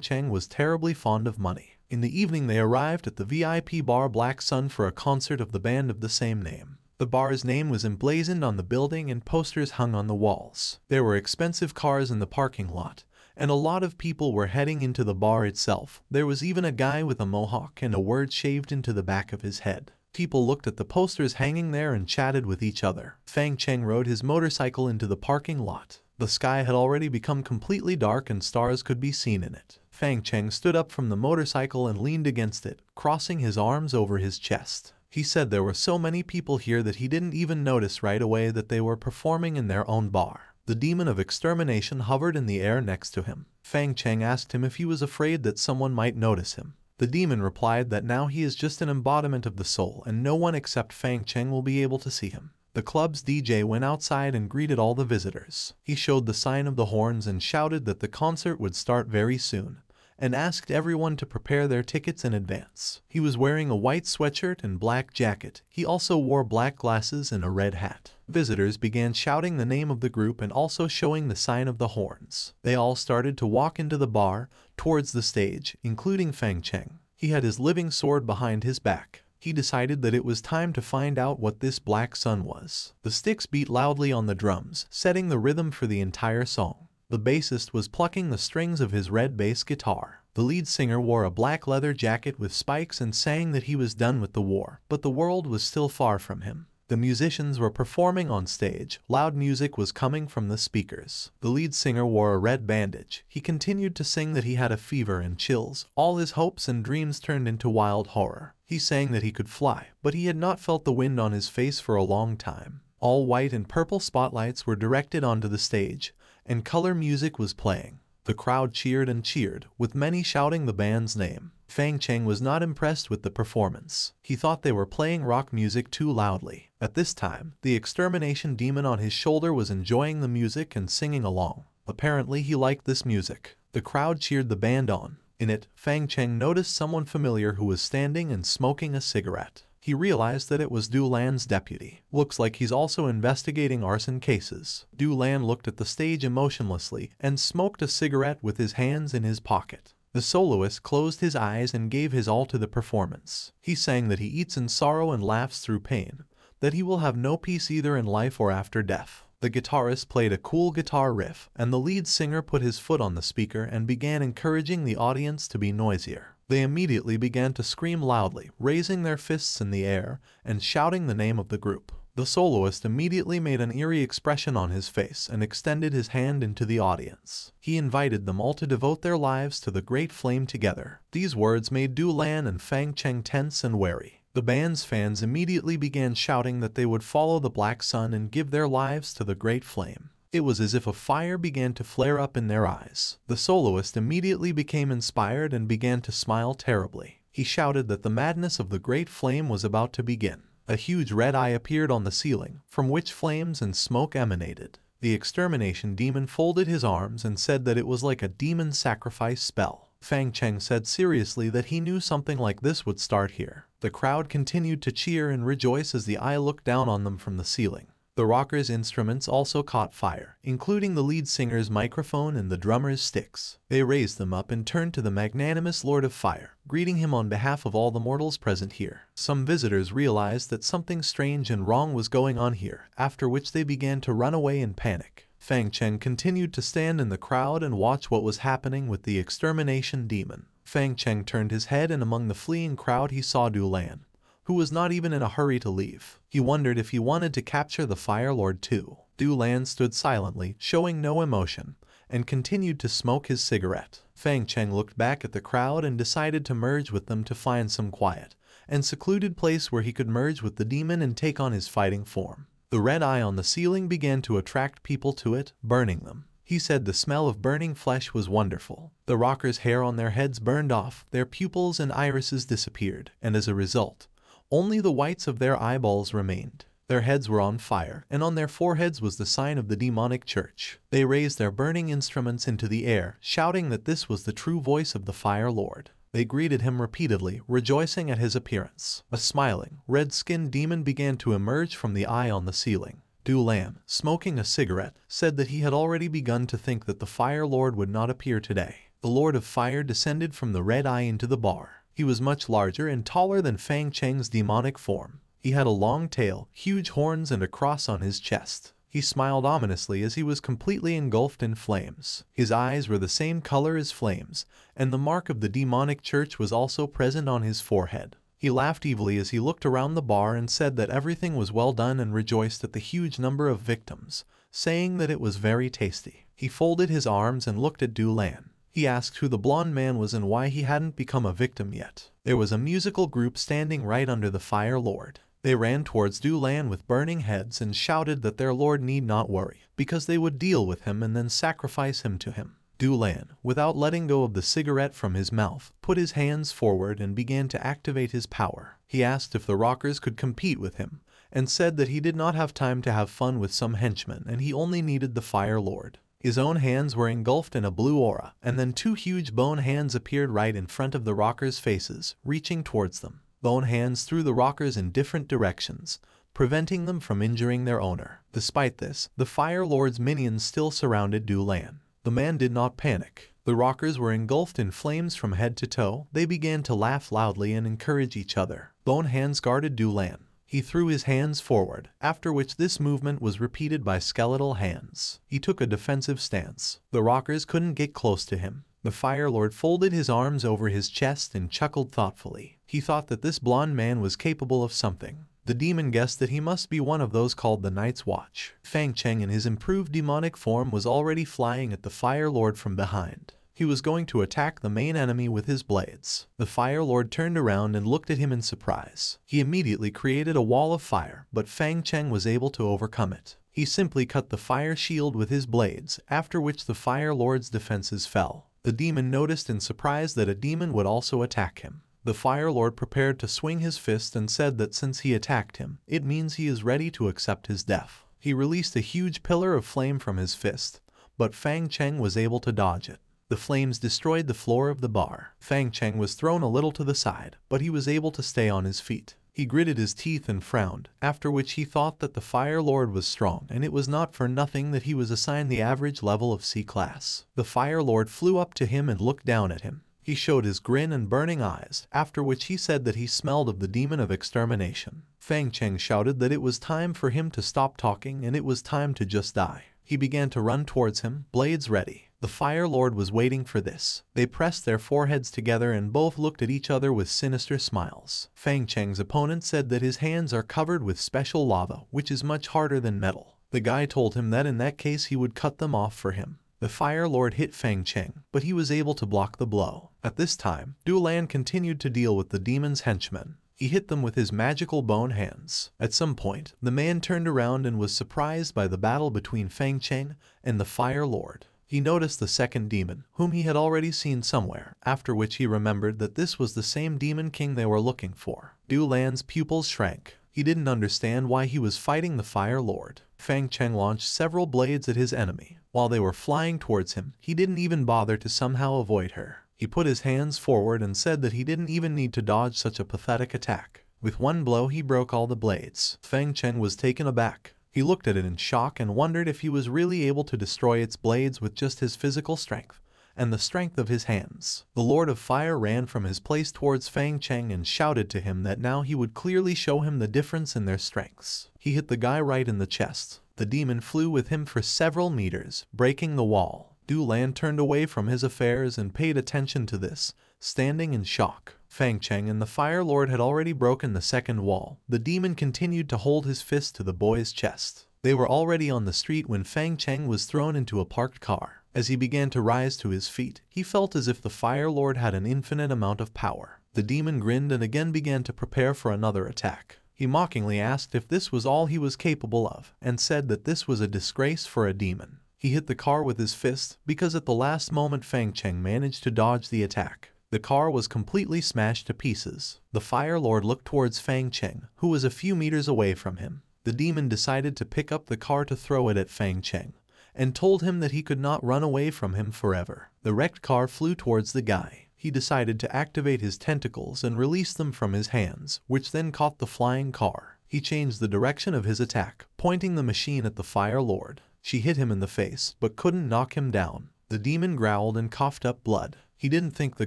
Cheng was terribly fond of money. In the evening they arrived at the VIP bar Black Sun for a concert of the band of the same name. The bar's name was emblazoned on the building and posters hung on the walls. There were expensive cars in the parking lot, and a lot of people were heading into the bar itself. There was even a guy with a mohawk and a word shaved into the back of his head. People looked at the posters hanging there and chatted with each other. Fang Cheng rode his motorcycle into the parking lot. The sky had already become completely dark and stars could be seen in it. Fang Cheng stood up from the motorcycle and leaned against it, crossing his arms over his chest. He said there were so many people here that he didn't even notice right away that they were performing in their own bar. The Demon of Extermination hovered in the air next to him. Fang Cheng asked him if he was afraid that someone might notice him. The demon replied that now he is just an embodiment of the soul and no one except Fang Cheng will be able to see him. The club's DJ went outside and greeted all the visitors. He showed the sign of the horns and shouted that the concert would start very soon, and asked everyone to prepare their tickets in advance. He was wearing a white sweatshirt and black jacket. He also wore black glasses and a red hat. Visitors began shouting the name of the group and also showing the sign of the horns. They all started to walk into the bar, towards the stage, including Fang Cheng. He had his living sword behind his back. He decided that it was time to find out what this Black Sun was. The sticks beat loudly on the drums, setting the rhythm for the entire song. The bassist was plucking the strings of his red bass guitar. The lead singer wore a black leather jacket with spikes and sang that he was done with the war, but the world was still far from him. The musicians were performing on stage. Loud music was coming from the speakers. The lead singer wore a red bandage. He continued to sing that he had a fever and chills. All his hopes and dreams turned into wild horror. He sang that he could fly, but he had not felt the wind on his face for a long time. All white and purple spotlights were directed onto the stage, and color music was playing. The crowd cheered and cheered, with many shouting the band's name. Fang Cheng was not impressed with the performance. He thought they were playing rock music too loudly. At this time, the extermination demon on his shoulder was enjoying the music and singing along. Apparently he liked this music. The crowd cheered the band on. In it, Fang Cheng noticed someone familiar who was standing and smoking a cigarette. He realized that it was Du Lan's deputy. Looks like he's also investigating arson cases. Du Lan looked at the stage emotionlessly and smoked a cigarette with his hands in his pocket. The soloist closed his eyes and gave his all to the performance. He sang that he eats in sorrow and laughs through pain, that he will have no peace either in life or after death. The guitarist played a cool guitar riff, and the lead singer put his foot on the speaker and began encouraging the audience to be noisier. They immediately began to scream loudly, raising their fists in the air and shouting the name of the group. The soloist immediately made an eerie expression on his face and extended his hand into the audience. He invited them all to devote their lives to the great flame together. These words made Du Lan and Fang Cheng tense and wary. The band's fans immediately began shouting that they would follow the Black Sun and give their lives to the great flame. It was as if a fire began to flare up in their eyes. The soloist immediately became inspired and began to smile terribly. He shouted that the madness of the great flame was about to begin. A huge red eye appeared on the ceiling, from which flames and smoke emanated. The extermination demon folded his arms and said that it was like a demon sacrifice spell. Fang Cheng said seriously that he knew something like this would start here. The crowd continued to cheer and rejoice as the eye looked down on them from the ceiling. The rockers' instruments also caught fire, including the lead singer's microphone and the drummer's sticks. They raised them up and turned to the magnanimous Lord of Fire, greeting him on behalf of all the mortals present here. Some visitors realized that something strange and wrong was going on here, after which they began to run away in panic. Fang Cheng continued to stand in the crowd and watch what was happening with the extermination demon. Fang Cheng turned his head and among the fleeing crowd he saw Du Lan, who was not even in a hurry to leave. He wondered if he wanted to capture the Fire Lord too. Du Lan stood silently, showing no emotion, and continued to smoke his cigarette. Fang Cheng looked back at the crowd and decided to merge with them to find some quiet and secluded place where he could merge with the demon and take on his fighting form. The red eye on the ceiling began to attract people to it, burning them. He said the smell of burning flesh was wonderful. The rockers' hair on their heads burned off, their pupils and irises disappeared, and as a result, only the whites of their eyeballs remained. Their heads were on fire, and on their foreheads was the sign of the demonic church. They raised their burning instruments into the air, shouting that this was the true voice of the Fire Lord. They greeted him repeatedly, rejoicing at his appearance. A smiling, red-skinned demon began to emerge from the eye on the ceiling. Du Lan, smoking a cigarette, said that he had already begun to think that the Fire Lord would not appear today. The Lord of Fire descended from the red eye into the bar. He was much larger and taller than Fang Cheng's demonic form. He had a long tail, huge horns and a cross on his chest. He smiled ominously as he was completely engulfed in flames. His eyes were the same color as flames, and the mark of the demonic church was also present on his forehead. He laughed evilly as he looked around the bar and said that everything was well done and rejoiced at the huge number of victims, saying that it was very tasty. He folded his arms and looked at Du Lan. He asked who the blonde man was and why he hadn't become a victim yet. There was a musical group standing right under the Fire Lord. They ran towards Du Lan with burning heads and shouted that their lord need not worry, because they would deal with him and then sacrifice him to him. Du Lan, without letting go of the cigarette from his mouth, put his hands forward and began to activate his power. He asked if the rockers could compete with him, and said that he did not have time to have fun with some henchmen and he only needed the Fire Lord. His own hands were engulfed in a blue aura, and then two huge bone hands appeared right in front of the rockers' faces, reaching towards them. Bone hands threw the rockers in different directions, preventing them from injuring their owner. Despite this, the Fire Lord's minions still surrounded Du Lan. The man did not panic. The rockers were engulfed in flames from head to toe. They began to laugh loudly and encourage each other. Bone hands guarded Du Lan. He threw his hands forward, after which this movement was repeated by skeletal hands. He took a defensive stance. The rockers couldn't get close to him. The Fire Lord folded his arms over his chest and chuckled thoughtfully. He thought that this blonde man was capable of something. The demon guessed that he must be one of those called the Night's Watch. Fang Cheng in his improved demonic form was already flying at the Fire Lord from behind. He was going to attack the main enemy with his blades. The Fire Lord turned around and looked at him in surprise. He immediately created a wall of fire, but Fang Cheng was able to overcome it. He simply cut the fire shield with his blades, after which the Fire Lord's defenses fell. The demon noticed in surprise that a demon would also attack him. The Fire Lord prepared to swing his fist and said that since he attacked him, it means he is ready to accept his death. He released a huge pillar of flame from his fist, but Fang Cheng was able to dodge it. The flames destroyed the floor of the bar. Fang Cheng was thrown a little to the side, but he was able to stay on his feet. He gritted his teeth and frowned, after which he thought that the Fire Lord was strong and it was not for nothing that he was assigned the average level of C-class. The Fire Lord flew up to him and looked down at him. He showed his grin and burning eyes, after which he said that he smelled of the Demon of Extermination. Fang Cheng shouted that it was time for him to stop talking and it was time to just die. He began to run towards him, blades ready. The Fire Lord was waiting for this. They pressed their foreheads together and both looked at each other with sinister smiles. Fang Cheng's opponent said that his hands are covered with special lava, which is much harder than metal. The guy told him that in that case he would cut them off for him. The Fire Lord hit Fang Cheng, but he was able to block the blow. At this time, Du Lan continued to deal with the demon's henchmen. He hit them with his magical bone hands. At some point, the man turned around and was surprised by the battle between Fang Cheng and the Fire Lord. He noticed the second demon, whom he had already seen somewhere, after which he remembered that this was the same Demon King they were looking for. Du Lan's pupils shrank. He didn't understand why he was fighting the Fire Lord. Fang Cheng launched several blades at his enemy. While they were flying towards him, he didn't even bother to somehow avoid her. He put his hands forward and said that he didn't even need to dodge such a pathetic attack. With one blow he broke all the blades. Fang Cheng was taken aback. He looked at it in shock and wondered if he was really able to destroy its blades with just his physical strength and the strength of his hands. The Lord of Fire ran from his place towards Fang Cheng and shouted to him that now he would clearly show him the difference in their strengths. He hit the guy right in the chest. The demon flew with him for several meters, breaking the wall. Du Lan turned away from his affairs and paid attention to this, standing in shock. Fang Cheng and the Fire Lord had already broken the second wall. The demon continued to hold his fist to the boy's chest. They were already on the street when Fang Cheng was thrown into a parked car. As he began to rise to his feet, he felt as if the Fire Lord had an infinite amount of power. The demon grinned and again began to prepare for another attack. He mockingly asked if this was all he was capable of, and said that this was a disgrace for a demon. He hit the car with his fist, because at the last moment Fang Cheng managed to dodge the attack. The car was completely smashed to pieces. The Fire Lord looked towards Fang Cheng, who was a few meters away from him. The demon decided to pick up the car to throw it at Fang Cheng, and told him that he could not run away from him forever. The wrecked car flew towards the guy. He decided to activate his tentacles and release them from his hands, which then caught the flying car. He changed the direction of his attack, pointing the machine at the Fire Lord. She hit him in the face, but couldn't knock him down. The demon growled and coughed up blood. He didn't think the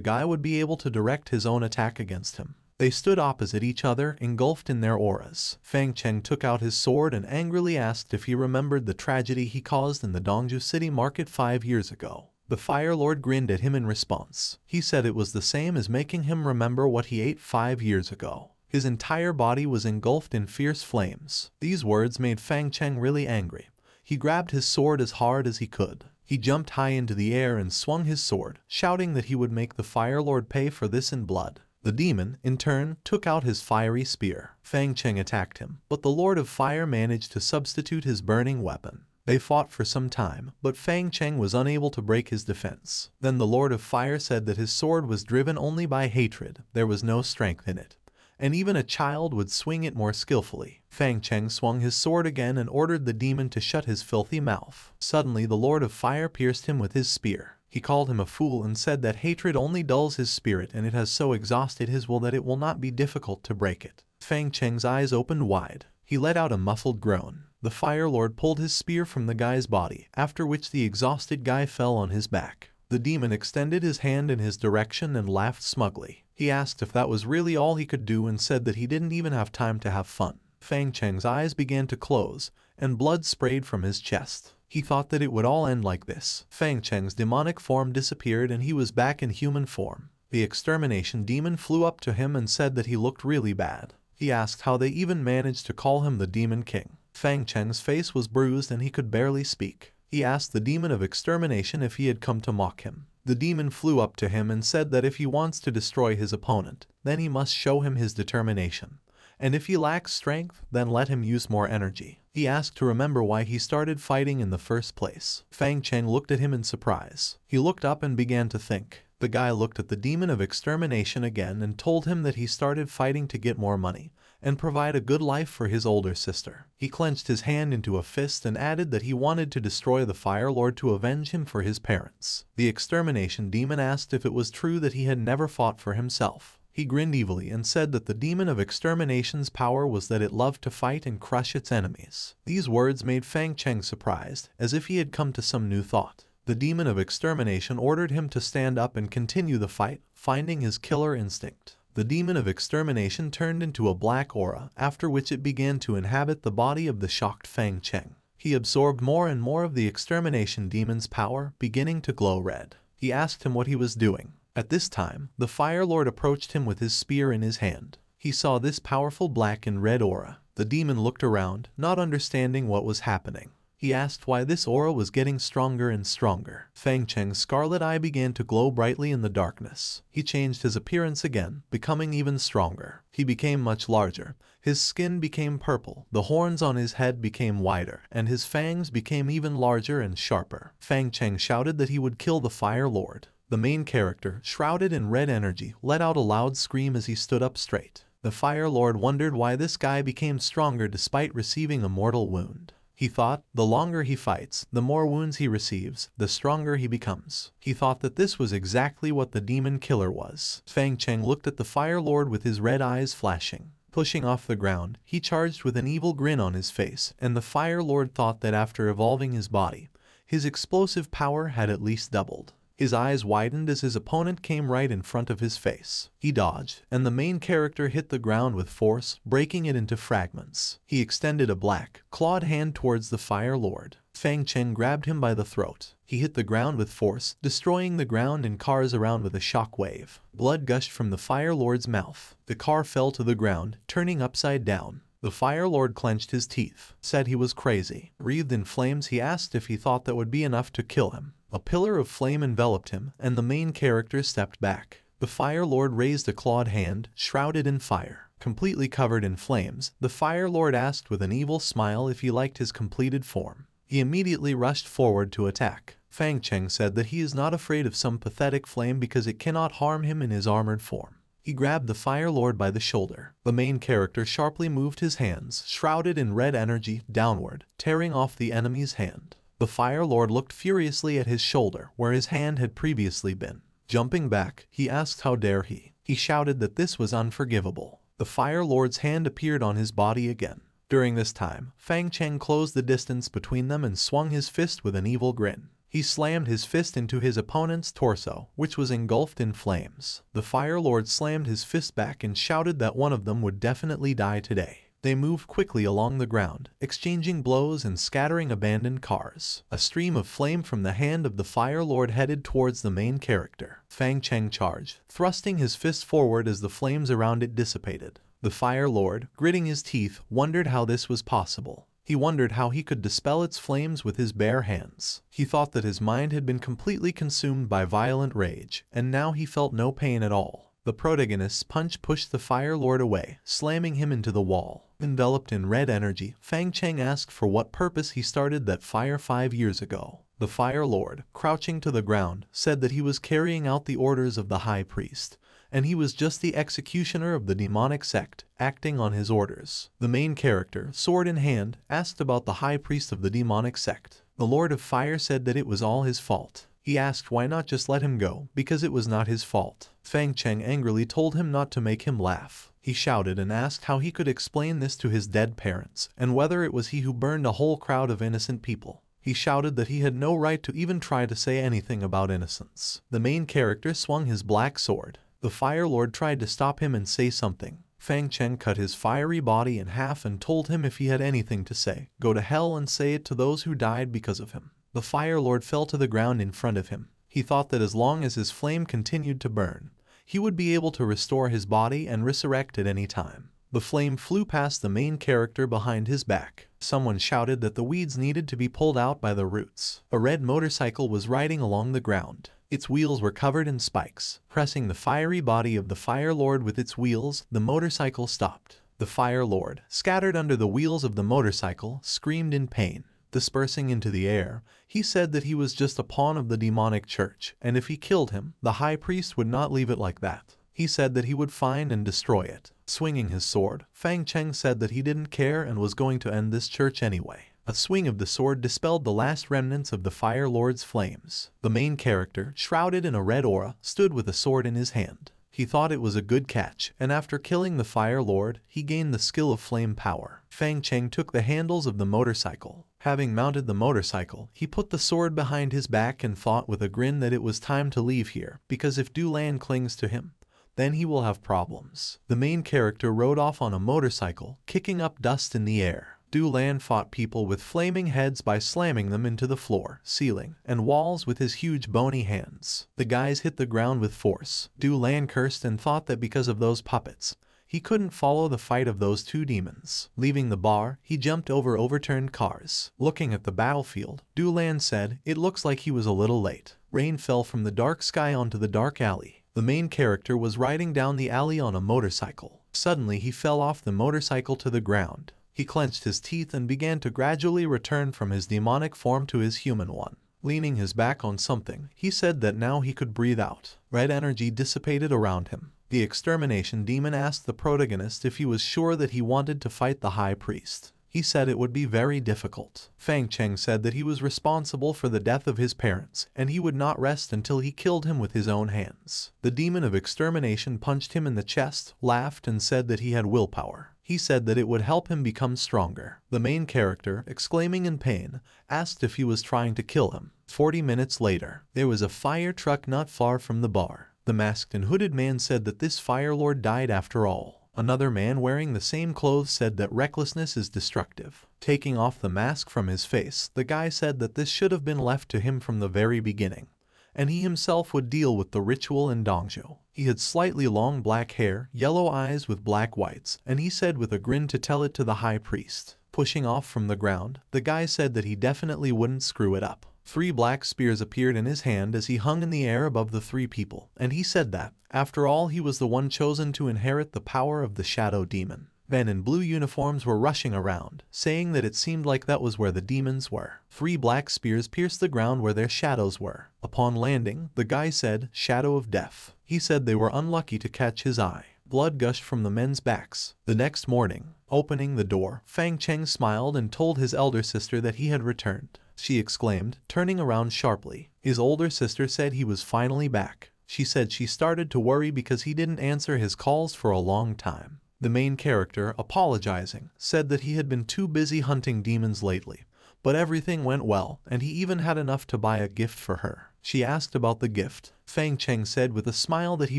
guy would be able to direct his own attack against him. They stood opposite each other, engulfed in their auras. Fang Cheng took out his sword and angrily asked if he remembered the tragedy he caused in the Dongju City Market 5 years ago. The Fire Lord grinned at him in response. He said it was the same as making him remember what he ate 5 years ago. His entire body was engulfed in fierce flames. These words made Fang Cheng really angry. He grabbed his sword as hard as he could. He jumped high into the air and swung his sword, shouting that he would make the Fire Lord pay for this in blood. The demon, in turn, took out his fiery spear. Fang Cheng attacked him, but the Lord of Fire managed to substitute his burning weapon. They fought for some time, but Fang Cheng was unable to break his defense. Then the Lord of Fire said that his sword was driven only by hatred. There was no strength in it, and even a child would swing it more skillfully. Fang Cheng swung his sword again and ordered the demon to shut his filthy mouth. Suddenly the Lord of Fire pierced him with his spear. He called him a fool and said that hatred only dulls his spirit and it has so exhausted his will that it will not be difficult to break it. Fang Cheng's eyes opened wide. He let out a muffled groan. The Fire Lord pulled his spear from the guy's body, after which the exhausted guy fell on his back. The demon extended his hand in his direction and laughed smugly. He asked if that was really all he could do and said that he didn't even have time to have fun. Fang Cheng's eyes began to close, and blood sprayed from his chest. He thought that it would all end like this. Fang Cheng's demonic form disappeared and he was back in human form. The extermination demon flew up to him and said that he looked really bad. He asked how they even managed to call him the Demon King. Fang Cheng's face was bruised and he could barely speak. He asked the Demon of Extermination if he had come to mock him. The demon flew up to him and said that if he wants to destroy his opponent, then he must show him his determination. And if he lacks strength, then let him use more energy. He asked to remember why he started fighting in the first place. Fang Cheng looked at him in surprise. He looked up and began to think. The guy looked at the Demon of Extermination again and told him that he started fighting to get more money and provide a good life for his older sister. He clenched his hand into a fist and added that he wanted to destroy the Fire Lord to avenge him for his parents. The extermination demon asked if it was true that he had never fought for himself. He grinned evilly and said that the Demon of Extermination's power was that it loved to fight and crush its enemies. These words made Fang Cheng surprised, as if he had come to some new thought. The Demon of Extermination ordered him to stand up and continue the fight, finding his killer instinct. The Demon of Extermination turned into a black aura, after which it began to inhabit the body of the shocked Fang Cheng. He absorbed more and more of the extermination demon's power, beginning to glow red. He asked him what he was doing. At this time, the Fire Lord approached him with his spear in his hand. He saw this powerful black and red aura. The demon looked around, not understanding what was happening. He asked why this aura was getting stronger and stronger. Fang Cheng's scarlet eye began to glow brightly in the darkness. He changed his appearance again, becoming even stronger. He became much larger. His skin became purple, the horns on his head became wider, and his fangs became even larger and sharper. Fang Cheng shouted that he would kill the Fire Lord. The main character, shrouded in red energy, let out a loud scream as he stood up straight. The Fire Lord wondered why this guy became stronger despite receiving a mortal wound. He thought, the longer he fights, the more wounds he receives, the stronger he becomes. He thought that this was exactly what the demon killer was. Fang Cheng looked at the Fire Lord with his red eyes flashing. Pushing off the ground, he charged with an evil grin on his face, and the Fire Lord thought that after evolving his body, his explosive power had at least doubled. His eyes widened as his opponent came right in front of his face. He dodged, and the main character hit the ground with force, breaking it into fragments. He extended a black, clawed hand towards the Fire Lord. Fang Cheng grabbed him by the throat. He hit the ground with force, destroying the ground and cars around with a shockwave. Blood gushed from the Fire Lord's mouth. The car fell to the ground, turning upside down. The Fire Lord clenched his teeth, said he was crazy. Wreathed in flames, he asked if he thought that would be enough to kill him. A pillar of flame enveloped him, and the main character stepped back. The Fire Lord raised a clawed hand, shrouded in fire. Completely covered in flames, the Fire Lord asked with an evil smile if he liked his completed form. He immediately rushed forward to attack. Fang Cheng said that he is not afraid of some pathetic flame because it cannot harm him in his armored form. He grabbed the Fire Lord by the shoulder. The main character sharply moved his hands, shrouded in red energy, downward, tearing off the enemy's hand. The Fire Lord looked furiously at his shoulder, where his hand had previously been. Jumping back, he asked how dare he. He shouted that this was unforgivable. The Fire Lord's hand appeared on his body again. During this time, Fang Cheng closed the distance between them and swung his fist with an evil grin. He slammed his fist into his opponent's torso, which was engulfed in flames. The Fire Lord slammed his fist back and shouted that one of them would definitely die today. They moved quickly along the ground, exchanging blows and scattering abandoned cars. A stream of flame from the hand of the Fire Lord headed towards the main character. Fang Cheng charged, thrusting his fist forward as the flames around it dissipated. The Fire Lord, gritting his teeth, wondered how this was possible. He wondered how he could dispel its flames with his bare hands. He thought that his mind had been completely consumed by violent rage, and now he felt no pain at all. The protagonist's punch pushed the Fire Lord away, slamming him into the wall. Enveloped in red energy, Fang Cheng asked for what purpose he started that fire 5 years ago. The Fire Lord, crouching to the ground, said that he was carrying out the orders of the High Priest, and he was just the executioner of the demonic sect, acting on his orders. The main character, sword in hand, asked about the High Priest of the demonic sect. The Lord of Fire said that it was all his fault. He asked why not just let him go, because it was not his fault. Fang Cheng angrily told him not to make him laugh. He shouted and asked how he could explain this to his dead parents, and whether it was he who burned a whole crowd of innocent people. He shouted that he had no right to even try to say anything about innocence. The main character swung his black sword. The Fire Lord tried to stop him and say something. Fang Cheng cut his fiery body in half and told him if he had anything to say, go to hell and say it to those who died because of him. The Fire Lord fell to the ground in front of him. He thought that as long as his flame continued to burn, he would be able to restore his body and resurrect at any time. The flame flew past the main character behind his back. Someone shouted that the weeds needed to be pulled out by the roots. A red motorcycle was riding along the ground. Its wheels were covered in spikes. Pressing the fiery body of the Fire Lord with its wheels, the motorcycle stopped. The Fire Lord, scattered under the wheels of the motorcycle, screamed in pain. Dispersing into the air, he said that he was just a pawn of the demonic church, and if he killed him, the high priest would not leave it like that. He said that he would find and destroy it. Swinging his sword, Fang Cheng said that he didn't care and was going to end this church anyway. A swing of the sword dispelled the last remnants of the Fire Lord's flames. The main character, shrouded in a red aura, stood with a sword in his hand. He thought it was a good catch, and after killing the Fire Lord, he gained the skill of flame power. Fang Cheng took the handles of the motorcycle. Having mounted the motorcycle, he put the sword behind his back and thought with a grin that it was time to leave here, because if Du Lan clings to him, then he will have problems. The main character rode off on a motorcycle, kicking up dust in the air. Du Lan fought people with flaming heads by slamming them into the floor, ceiling, and walls with his huge bony hands. The guys hit the ground with force. Du Lan cursed and thought that because of those puppets, he couldn't follow the fight of those two demons. Leaving the bar, he jumped over overturned cars. Looking at the battlefield, Du Lan said, "It looks like he was a little late." Rain fell from the dark sky onto the dark alley. The main character was riding down the alley on a motorcycle. Suddenly he fell off the motorcycle to the ground. He clenched his teeth and began to gradually return from his demonic form to his human one. Leaning his back on something, he said that now he could breathe out. Red energy dissipated around him. The extermination demon asked the protagonist if he was sure that he wanted to fight the high priest. He said it would be very difficult. Fang Cheng said that he was responsible for the death of his parents, and he would not rest until he killed him with his own hands. The demon of extermination punched him in the chest, laughed, and said that he had willpower. He said that it would help him become stronger. The main character, exclaiming in pain, asked if he was trying to kill him. 40 minutes later, there was a fire truck not far from the bar. The masked and hooded man said that this Fire Lord died after all. Another man wearing the same clothes said that recklessness is destructive. Taking off the mask from his face, the guy said that this should have been left to him from the very beginning, and he himself would deal with the ritual in Dongju. He had slightly long black hair, yellow eyes with black whites, and he said with a grin to tell it to the high priest. Pushing off from the ground, the guy said that he definitely wouldn't screw it up. 3 black spears appeared in his hand as he hung in the air above the 3 people, and he said that, after all, he was the one chosen to inherit the power of the Shadow Demon. Men in blue uniforms were rushing around, saying that it seemed like that was where the demons were. 3 black spears pierced the ground where their shadows were. Upon landing, the guy said, "Shadow of Death." He said they were unlucky to catch his eye. Blood gushed from the men's backs. The next morning, opening the door, Fang Cheng smiled and told his elder sister that he had returned. She exclaimed, turning around sharply. His older sister said he was finally back. She said she started to worry because he didn't answer his calls for a long time. The main character, apologizing, said that he had been too busy hunting demons lately, but everything went well, and he even had enough to buy a gift for her. She asked about the gift. Fang Cheng said with a smile that he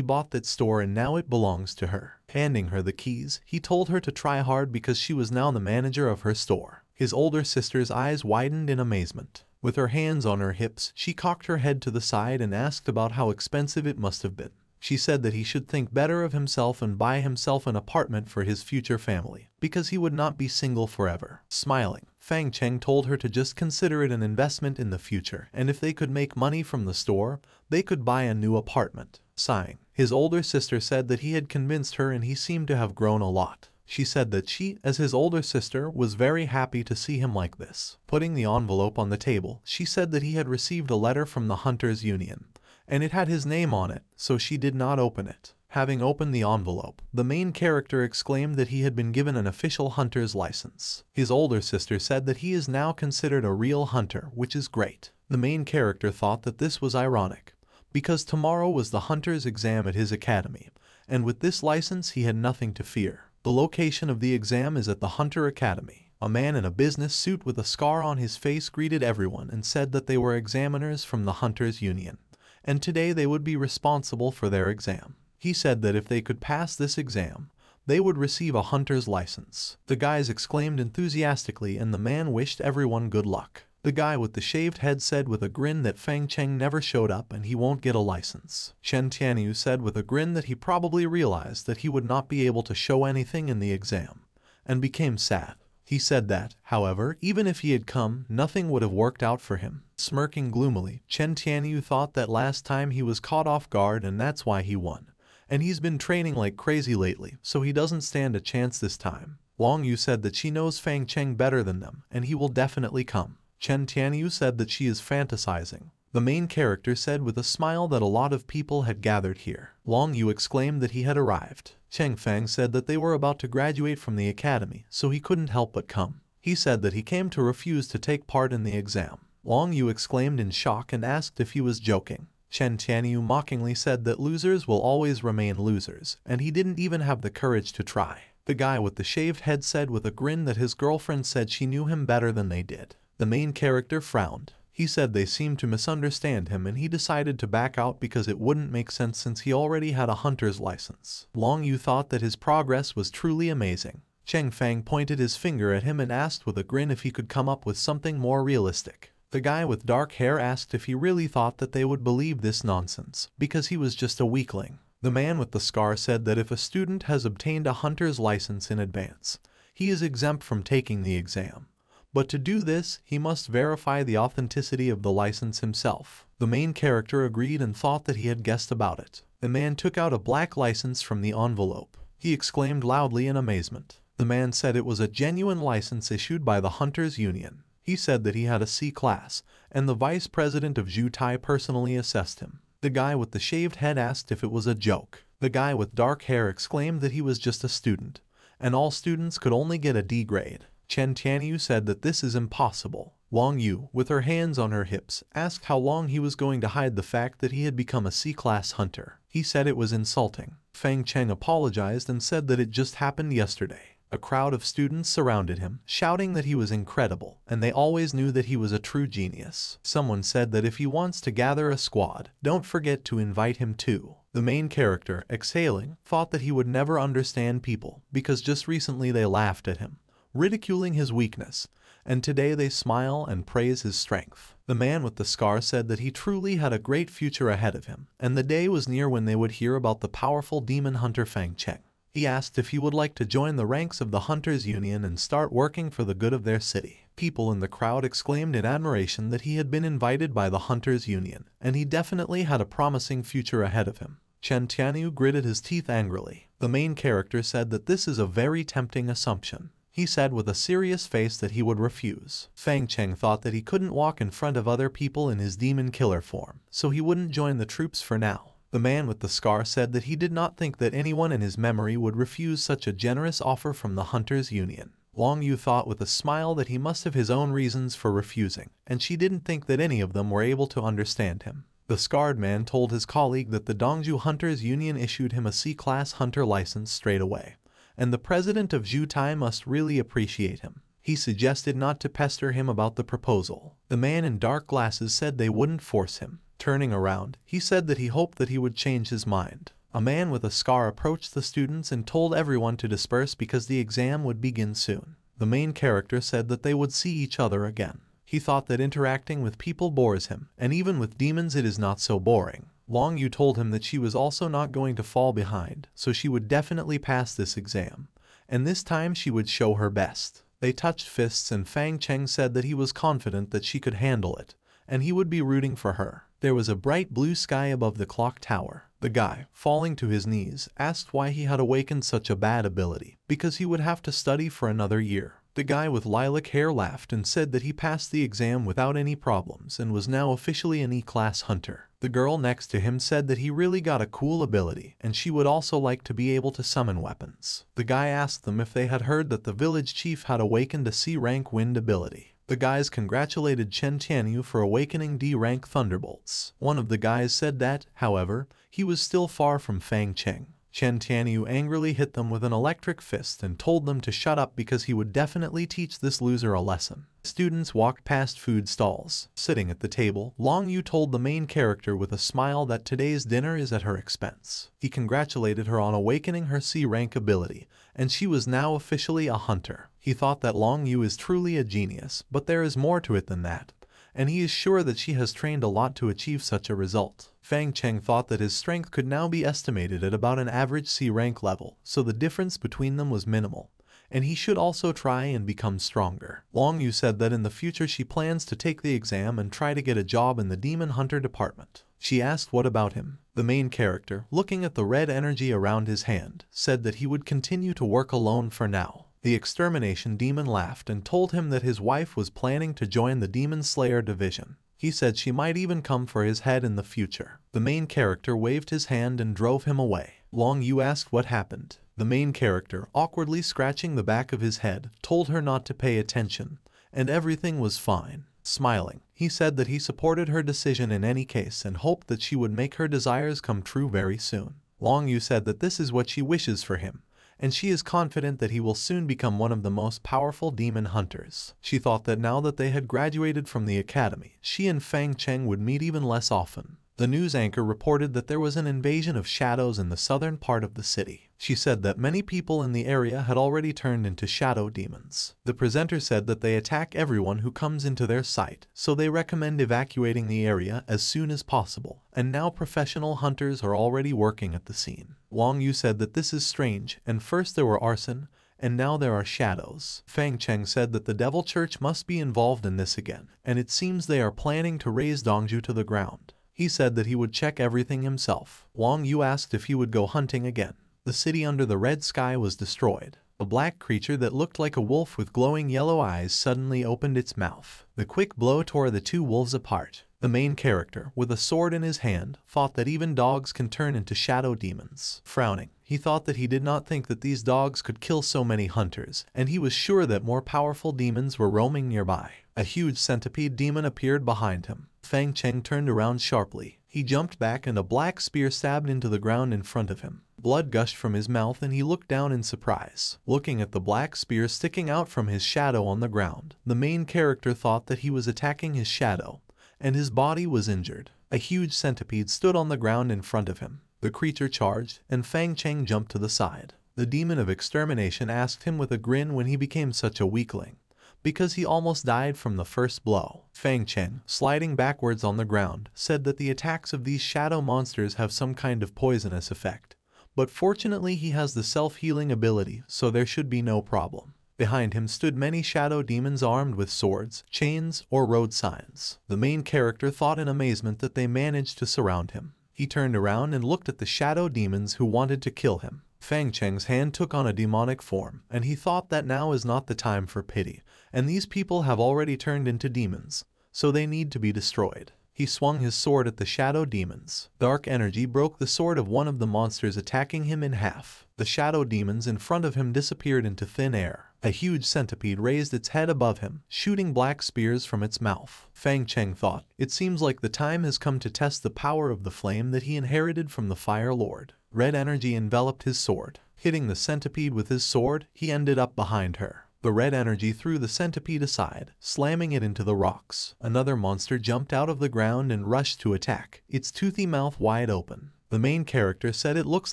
bought that store and now it belongs to her. Handing her the keys, he told her to try hard because she was now the manager of her store. His older sister's eyes widened in amazement. With her hands on her hips, she cocked her head to the side and asked about how expensive it must have been. She said that he should think better of himself and buy himself an apartment for his future family, because he would not be single forever. Smiling, Fang Cheng told her to just consider it an investment in the future, and if they could make money from the store, they could buy a new apartment. Sighing, his older sister said that he had convinced her and he seemed to have grown a lot. She said that she, as his older sister, was very happy to see him like this. Putting the envelope on the table, she said that he had received a letter from the Hunters Union, and it had his name on it, so she did not open it. Having opened the envelope, the main character exclaimed that he had been given an official hunter's license. His older sister said that he is now considered a real hunter, which is great. The main character thought that this was ironic, because tomorrow was the hunter's exam at his academy, and with this license he had nothing to fear. The location of the exam is at the Hunter Academy. A man in a business suit with a scar on his face greeted everyone and said that they were examiners from the Hunters Union, and today they would be responsible for their exam. He said that if they could pass this exam, they would receive a hunter's license. The guys exclaimed enthusiastically and the man wished everyone good luck. The guy with the shaved head said with a grin that Fang Cheng never showed up and he won't get a license. Chen Tianyu said with a grin that he probably realized that he would not be able to show anything in the exam, and became sad. He said that, however, even if he had come, nothing would have worked out for him. Smirking gloomily, Chen Tianyu thought that last time he was caught off guard and that's why he won. And he's been training like crazy lately, so he doesn't stand a chance this time. Long Yu said that she knows Fang Cheng better than them, and he will definitely come. Chen Tianyu said that she is fantasizing. The main character said with a smile that a lot of people had gathered here. Long Yu exclaimed that he had arrived. Cheng Fang said that they were about to graduate from the academy, so he couldn't help but come. He said that he came to refuse to take part in the exam. Long Yu exclaimed in shock and asked if he was joking. Chen Tianyu mockingly said that losers will always remain losers, and he didn't even have the courage to try. The guy with the shaved head said with a grin that his girlfriend said she knew him better than they did. The main character frowned. He said they seemed to misunderstand him and he decided to back out because it wouldn't make sense since he already had a hunter's license. Long Yu thought that his progress was truly amazing. Cheng Fang pointed his finger at him and asked with a grin if he could come up with something more realistic. The guy with dark hair asked if he really thought that they would believe this nonsense, because he was just a weakling. The man with the scar said that if a student has obtained a hunter's license in advance, he is exempt from taking the exam. But to do this, he must verify the authenticity of the license himself. The main character agreed and thought that he had guessed about it. The man took out a black license from the envelope. He exclaimed loudly in amazement. The man said it was a genuine license issued by the Hunters Union. He said that he had a C-class, and the vice president of Zhu Tai personally assessed him. The guy with the shaved head asked if it was a joke. The guy with dark hair exclaimed that he was just a student, and all students could only get a D grade. Chen Tianyu said that this is impossible. Long Yu, with her hands on her hips, asked how long he was going to hide the fact that he had become a C-class hunter. He said it was insulting. Fang Cheng apologized and said that it just happened yesterday. A crowd of students surrounded him, shouting that he was incredible, and they always knew that he was a true genius. Someone said that if he wants to gather a squad, don't forget to invite him too. The main character, exhaling, thought that he would never understand people, because just recently they laughed at him, ridiculing his weakness, and today they smile and praise his strength. The man with the scar said that he truly had a great future ahead of him, and the day was near when they would hear about the powerful demon hunter Fang Cheng. He asked if he would like to join the ranks of the Hunters Union and start working for the good of their city. People in the crowd exclaimed in admiration that he had been invited by the Hunters Union, and he definitely had a promising future ahead of him. Chen Tianyu gritted his teeth angrily. The main character said that this is a very tempting assumption. He said with a serious face that he would refuse. Fang Cheng thought that he couldn't walk in front of other people in his demon killer form, so he wouldn't join the troops for now. The man with the scar said that he did not think that anyone in his memory would refuse such a generous offer from the Hunters' Union. Long Yu thought with a smile that he must have his own reasons for refusing, and she didn't think that any of them were able to understand him. The scarred man told his colleague that the Dongju Hunters' Union issued him a C-class hunter license straight away, and the president of Zhu Tai must really appreciate him. He suggested not to pester him about the proposal. The man in dark glasses said they wouldn't force him. Turning around, he said that he hoped that he would change his mind. A man with a scar approached the students and told everyone to disperse because the exam would begin soon. The main character said that they would see each other again. He thought that interacting with people bores him, and even with demons it is not so boring. Long Yu told him that she was also not going to fall behind, so she would definitely pass this exam, and this time she would show her best. They touched fists and Fang Cheng said that he was confident that she could handle it, and he would be rooting for her. There was a bright blue sky above the clock tower. The guy, falling to his knees, asked why he had awakened such a bad ability, because he would have to study for another year. The guy with lilac hair laughed and said that he passed the exam without any problems and was now officially an E-class hunter. The girl next to him said that he really got a cool ability and she would also like to be able to summon weapons. The guy asked them if they had heard that the village chief had awakened a C-rank wind ability. The guys congratulated Chen Tianyu for awakening D-rank Thunderbolts. One of the guys said that, however, he was still far from Fang Cheng. Chen Tianyu angrily hit them with an electric fist and told them to shut up because he would definitely teach this loser a lesson. Students walked past food stalls. Sitting at the table, Long Yu told the main character with a smile that today's dinner is at her expense. He congratulated her on awakening her C-rank ability, and she was now officially a hunter. He thought that Long Yu is truly a genius, but there is more to it than that, and he is sure that she has trained a lot to achieve such a result. Fang Cheng thought that his strength could now be estimated at about an average C-rank level, so the difference between them was minimal, and he should also try and become stronger. Long Yu said that in the future she plans to take the exam and try to get a job in the Demon Hunter department. She asked what about him. The main character, looking at the red energy around his hand, said that he would continue to work alone for now. The extermination demon laughed and told him that his wife was planning to join the Demon Slayer division. He said she might even come for his head in the future. The main character waved his hand and drove him away. Long Yu asked what happened. The main character, awkwardly scratching the back of his head, told her not to pay attention, and everything was fine. Smiling, he said that he supported her decision in any case and hoped that she would make her desires come true very soon. Long Yu said that this is what she wishes for him, and she is confident that he will soon become one of the most powerful demon hunters. She thought that now that they had graduated from the academy, she and Fang Cheng would meet even less often. The news anchor reported that there was an invasion of shadows in the southern part of the city. She said that many people in the area had already turned into shadow demons. The presenter said that they attack everyone who comes into their sight, so they recommend evacuating the area as soon as possible, and now professional hunters are already working at the scene. Long Yu said that this is strange, and first there were arson, and now there are shadows. Fang Cheng said that the Devil Church must be involved in this again, and it seems they are planning to raise Dongju to the ground. He said that he would check everything himself. Long Yu asked if he would go hunting again. The city under the red sky was destroyed. A black creature that looked like a wolf with glowing yellow eyes suddenly opened its mouth. The quick blow tore the two wolves apart. The main character, with a sword in his hand, thought that even dogs can turn into shadow demons. Frowning, he thought that he did not think that these dogs could kill so many hunters, and he was sure that more powerful demons were roaming nearby. A huge centipede demon appeared behind him. Fang Cheng turned around sharply. He jumped back and a black spear stabbed into the ground in front of him. Blood gushed from his mouth and he looked down in surprise, looking at the black spear sticking out from his shadow on the ground. The main character thought that he was attacking his shadow, and his body was injured. A huge centipede stood on the ground in front of him. The creature charged, and Fang Cheng jumped to the side. The Demon of Extermination asked him with a grin when he became such a weakling, because he almost died from the first blow. Fang Cheng, sliding backwards on the ground, said that the attacks of these shadow monsters have some kind of poisonous effect. But fortunately he has the self-healing ability, so there should be no problem. Behind him stood many shadow demons armed with swords, chains, or road signs. The main character thought in amazement that they managed to surround him. He turned around and looked at the shadow demons who wanted to kill him. Fang Cheng's hand took on a demonic form, and he thought that now is not the time for pity, and these people have already turned into demons, so they need to be destroyed. He swung his sword at the shadow demons. Dark energy broke the sword of one of the monsters attacking him in half. The shadow demons in front of him disappeared into thin air. A huge centipede raised its head above him, shooting black spears from its mouth. Fang Cheng thought, it seems like the time has come to test the power of the flame that he inherited from the Fire Lord. Red energy enveloped his sword. Hitting the centipede with his sword, he ended up behind her. The red energy threw the centipede aside, slamming it into the rocks. Another monster jumped out of the ground and rushed to attack, its toothy mouth wide open. The main character said it looks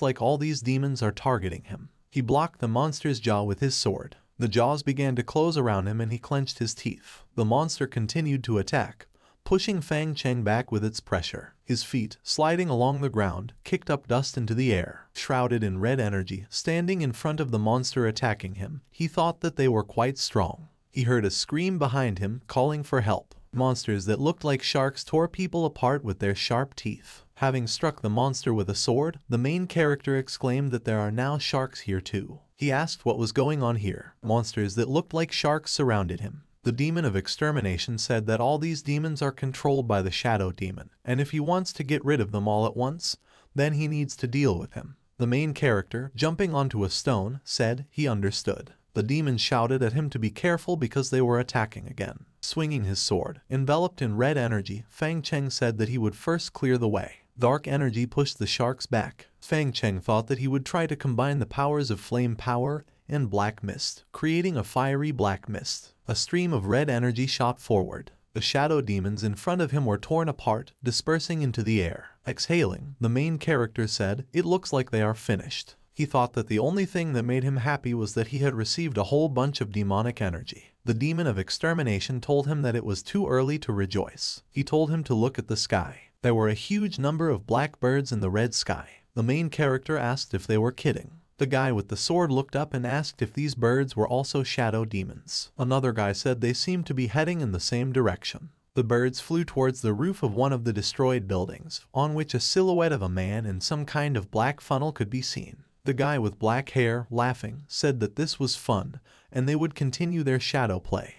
like all these demons are targeting him. He blocked the monster's jaw with his sword. The jaws began to close around him and he clenched his teeth. The monster continued to attack, pushing Fang Cheng back with its pressure. His feet, sliding along the ground, kicked up dust into the air. Shrouded in red energy, standing in front of the monster attacking him, he thought that they were quite strong. He heard a scream behind him, calling for help. Monsters that looked like sharks tore people apart with their sharp teeth. Having struck the monster with a sword, the main character exclaimed that there are now sharks here too. He asked what was going on here. Monsters that looked like sharks surrounded him. The Demon of Extermination said that all these demons are controlled by the Shadow Demon, and if he wants to get rid of them all at once, then he needs to deal with him. The main character, jumping onto a stone, said he understood. The demon shouted at him to be careful because they were attacking again. Swinging his sword, enveloped in red energy, Fang Cheng said that he would first clear the way. Dark energy pushed the sharks back. Fang Cheng thought that he would try to combine the powers of flame power and black mist, creating a fiery black mist. A stream of red energy shot forward. The shadow demons in front of him were torn apart, dispersing into the air. Exhaling, the main character said, "It looks like they are finished." He thought that the only thing that made him happy was that he had received a whole bunch of demonic energy. The Demon of Extermination told him that it was too early to rejoice. He told him to look at the sky. There were a huge number of black birds in the red sky. The main character asked if they were kidding. The guy with the sword looked up and asked if these birds were also shadow demons. Another guy said they seemed to be heading in the same direction. The birds flew towards the roof of one of the destroyed buildings, on which a silhouette of a man in some kind of black funnel could be seen. The guy with black hair, laughing, said that this was fun, and they would continue their shadow play.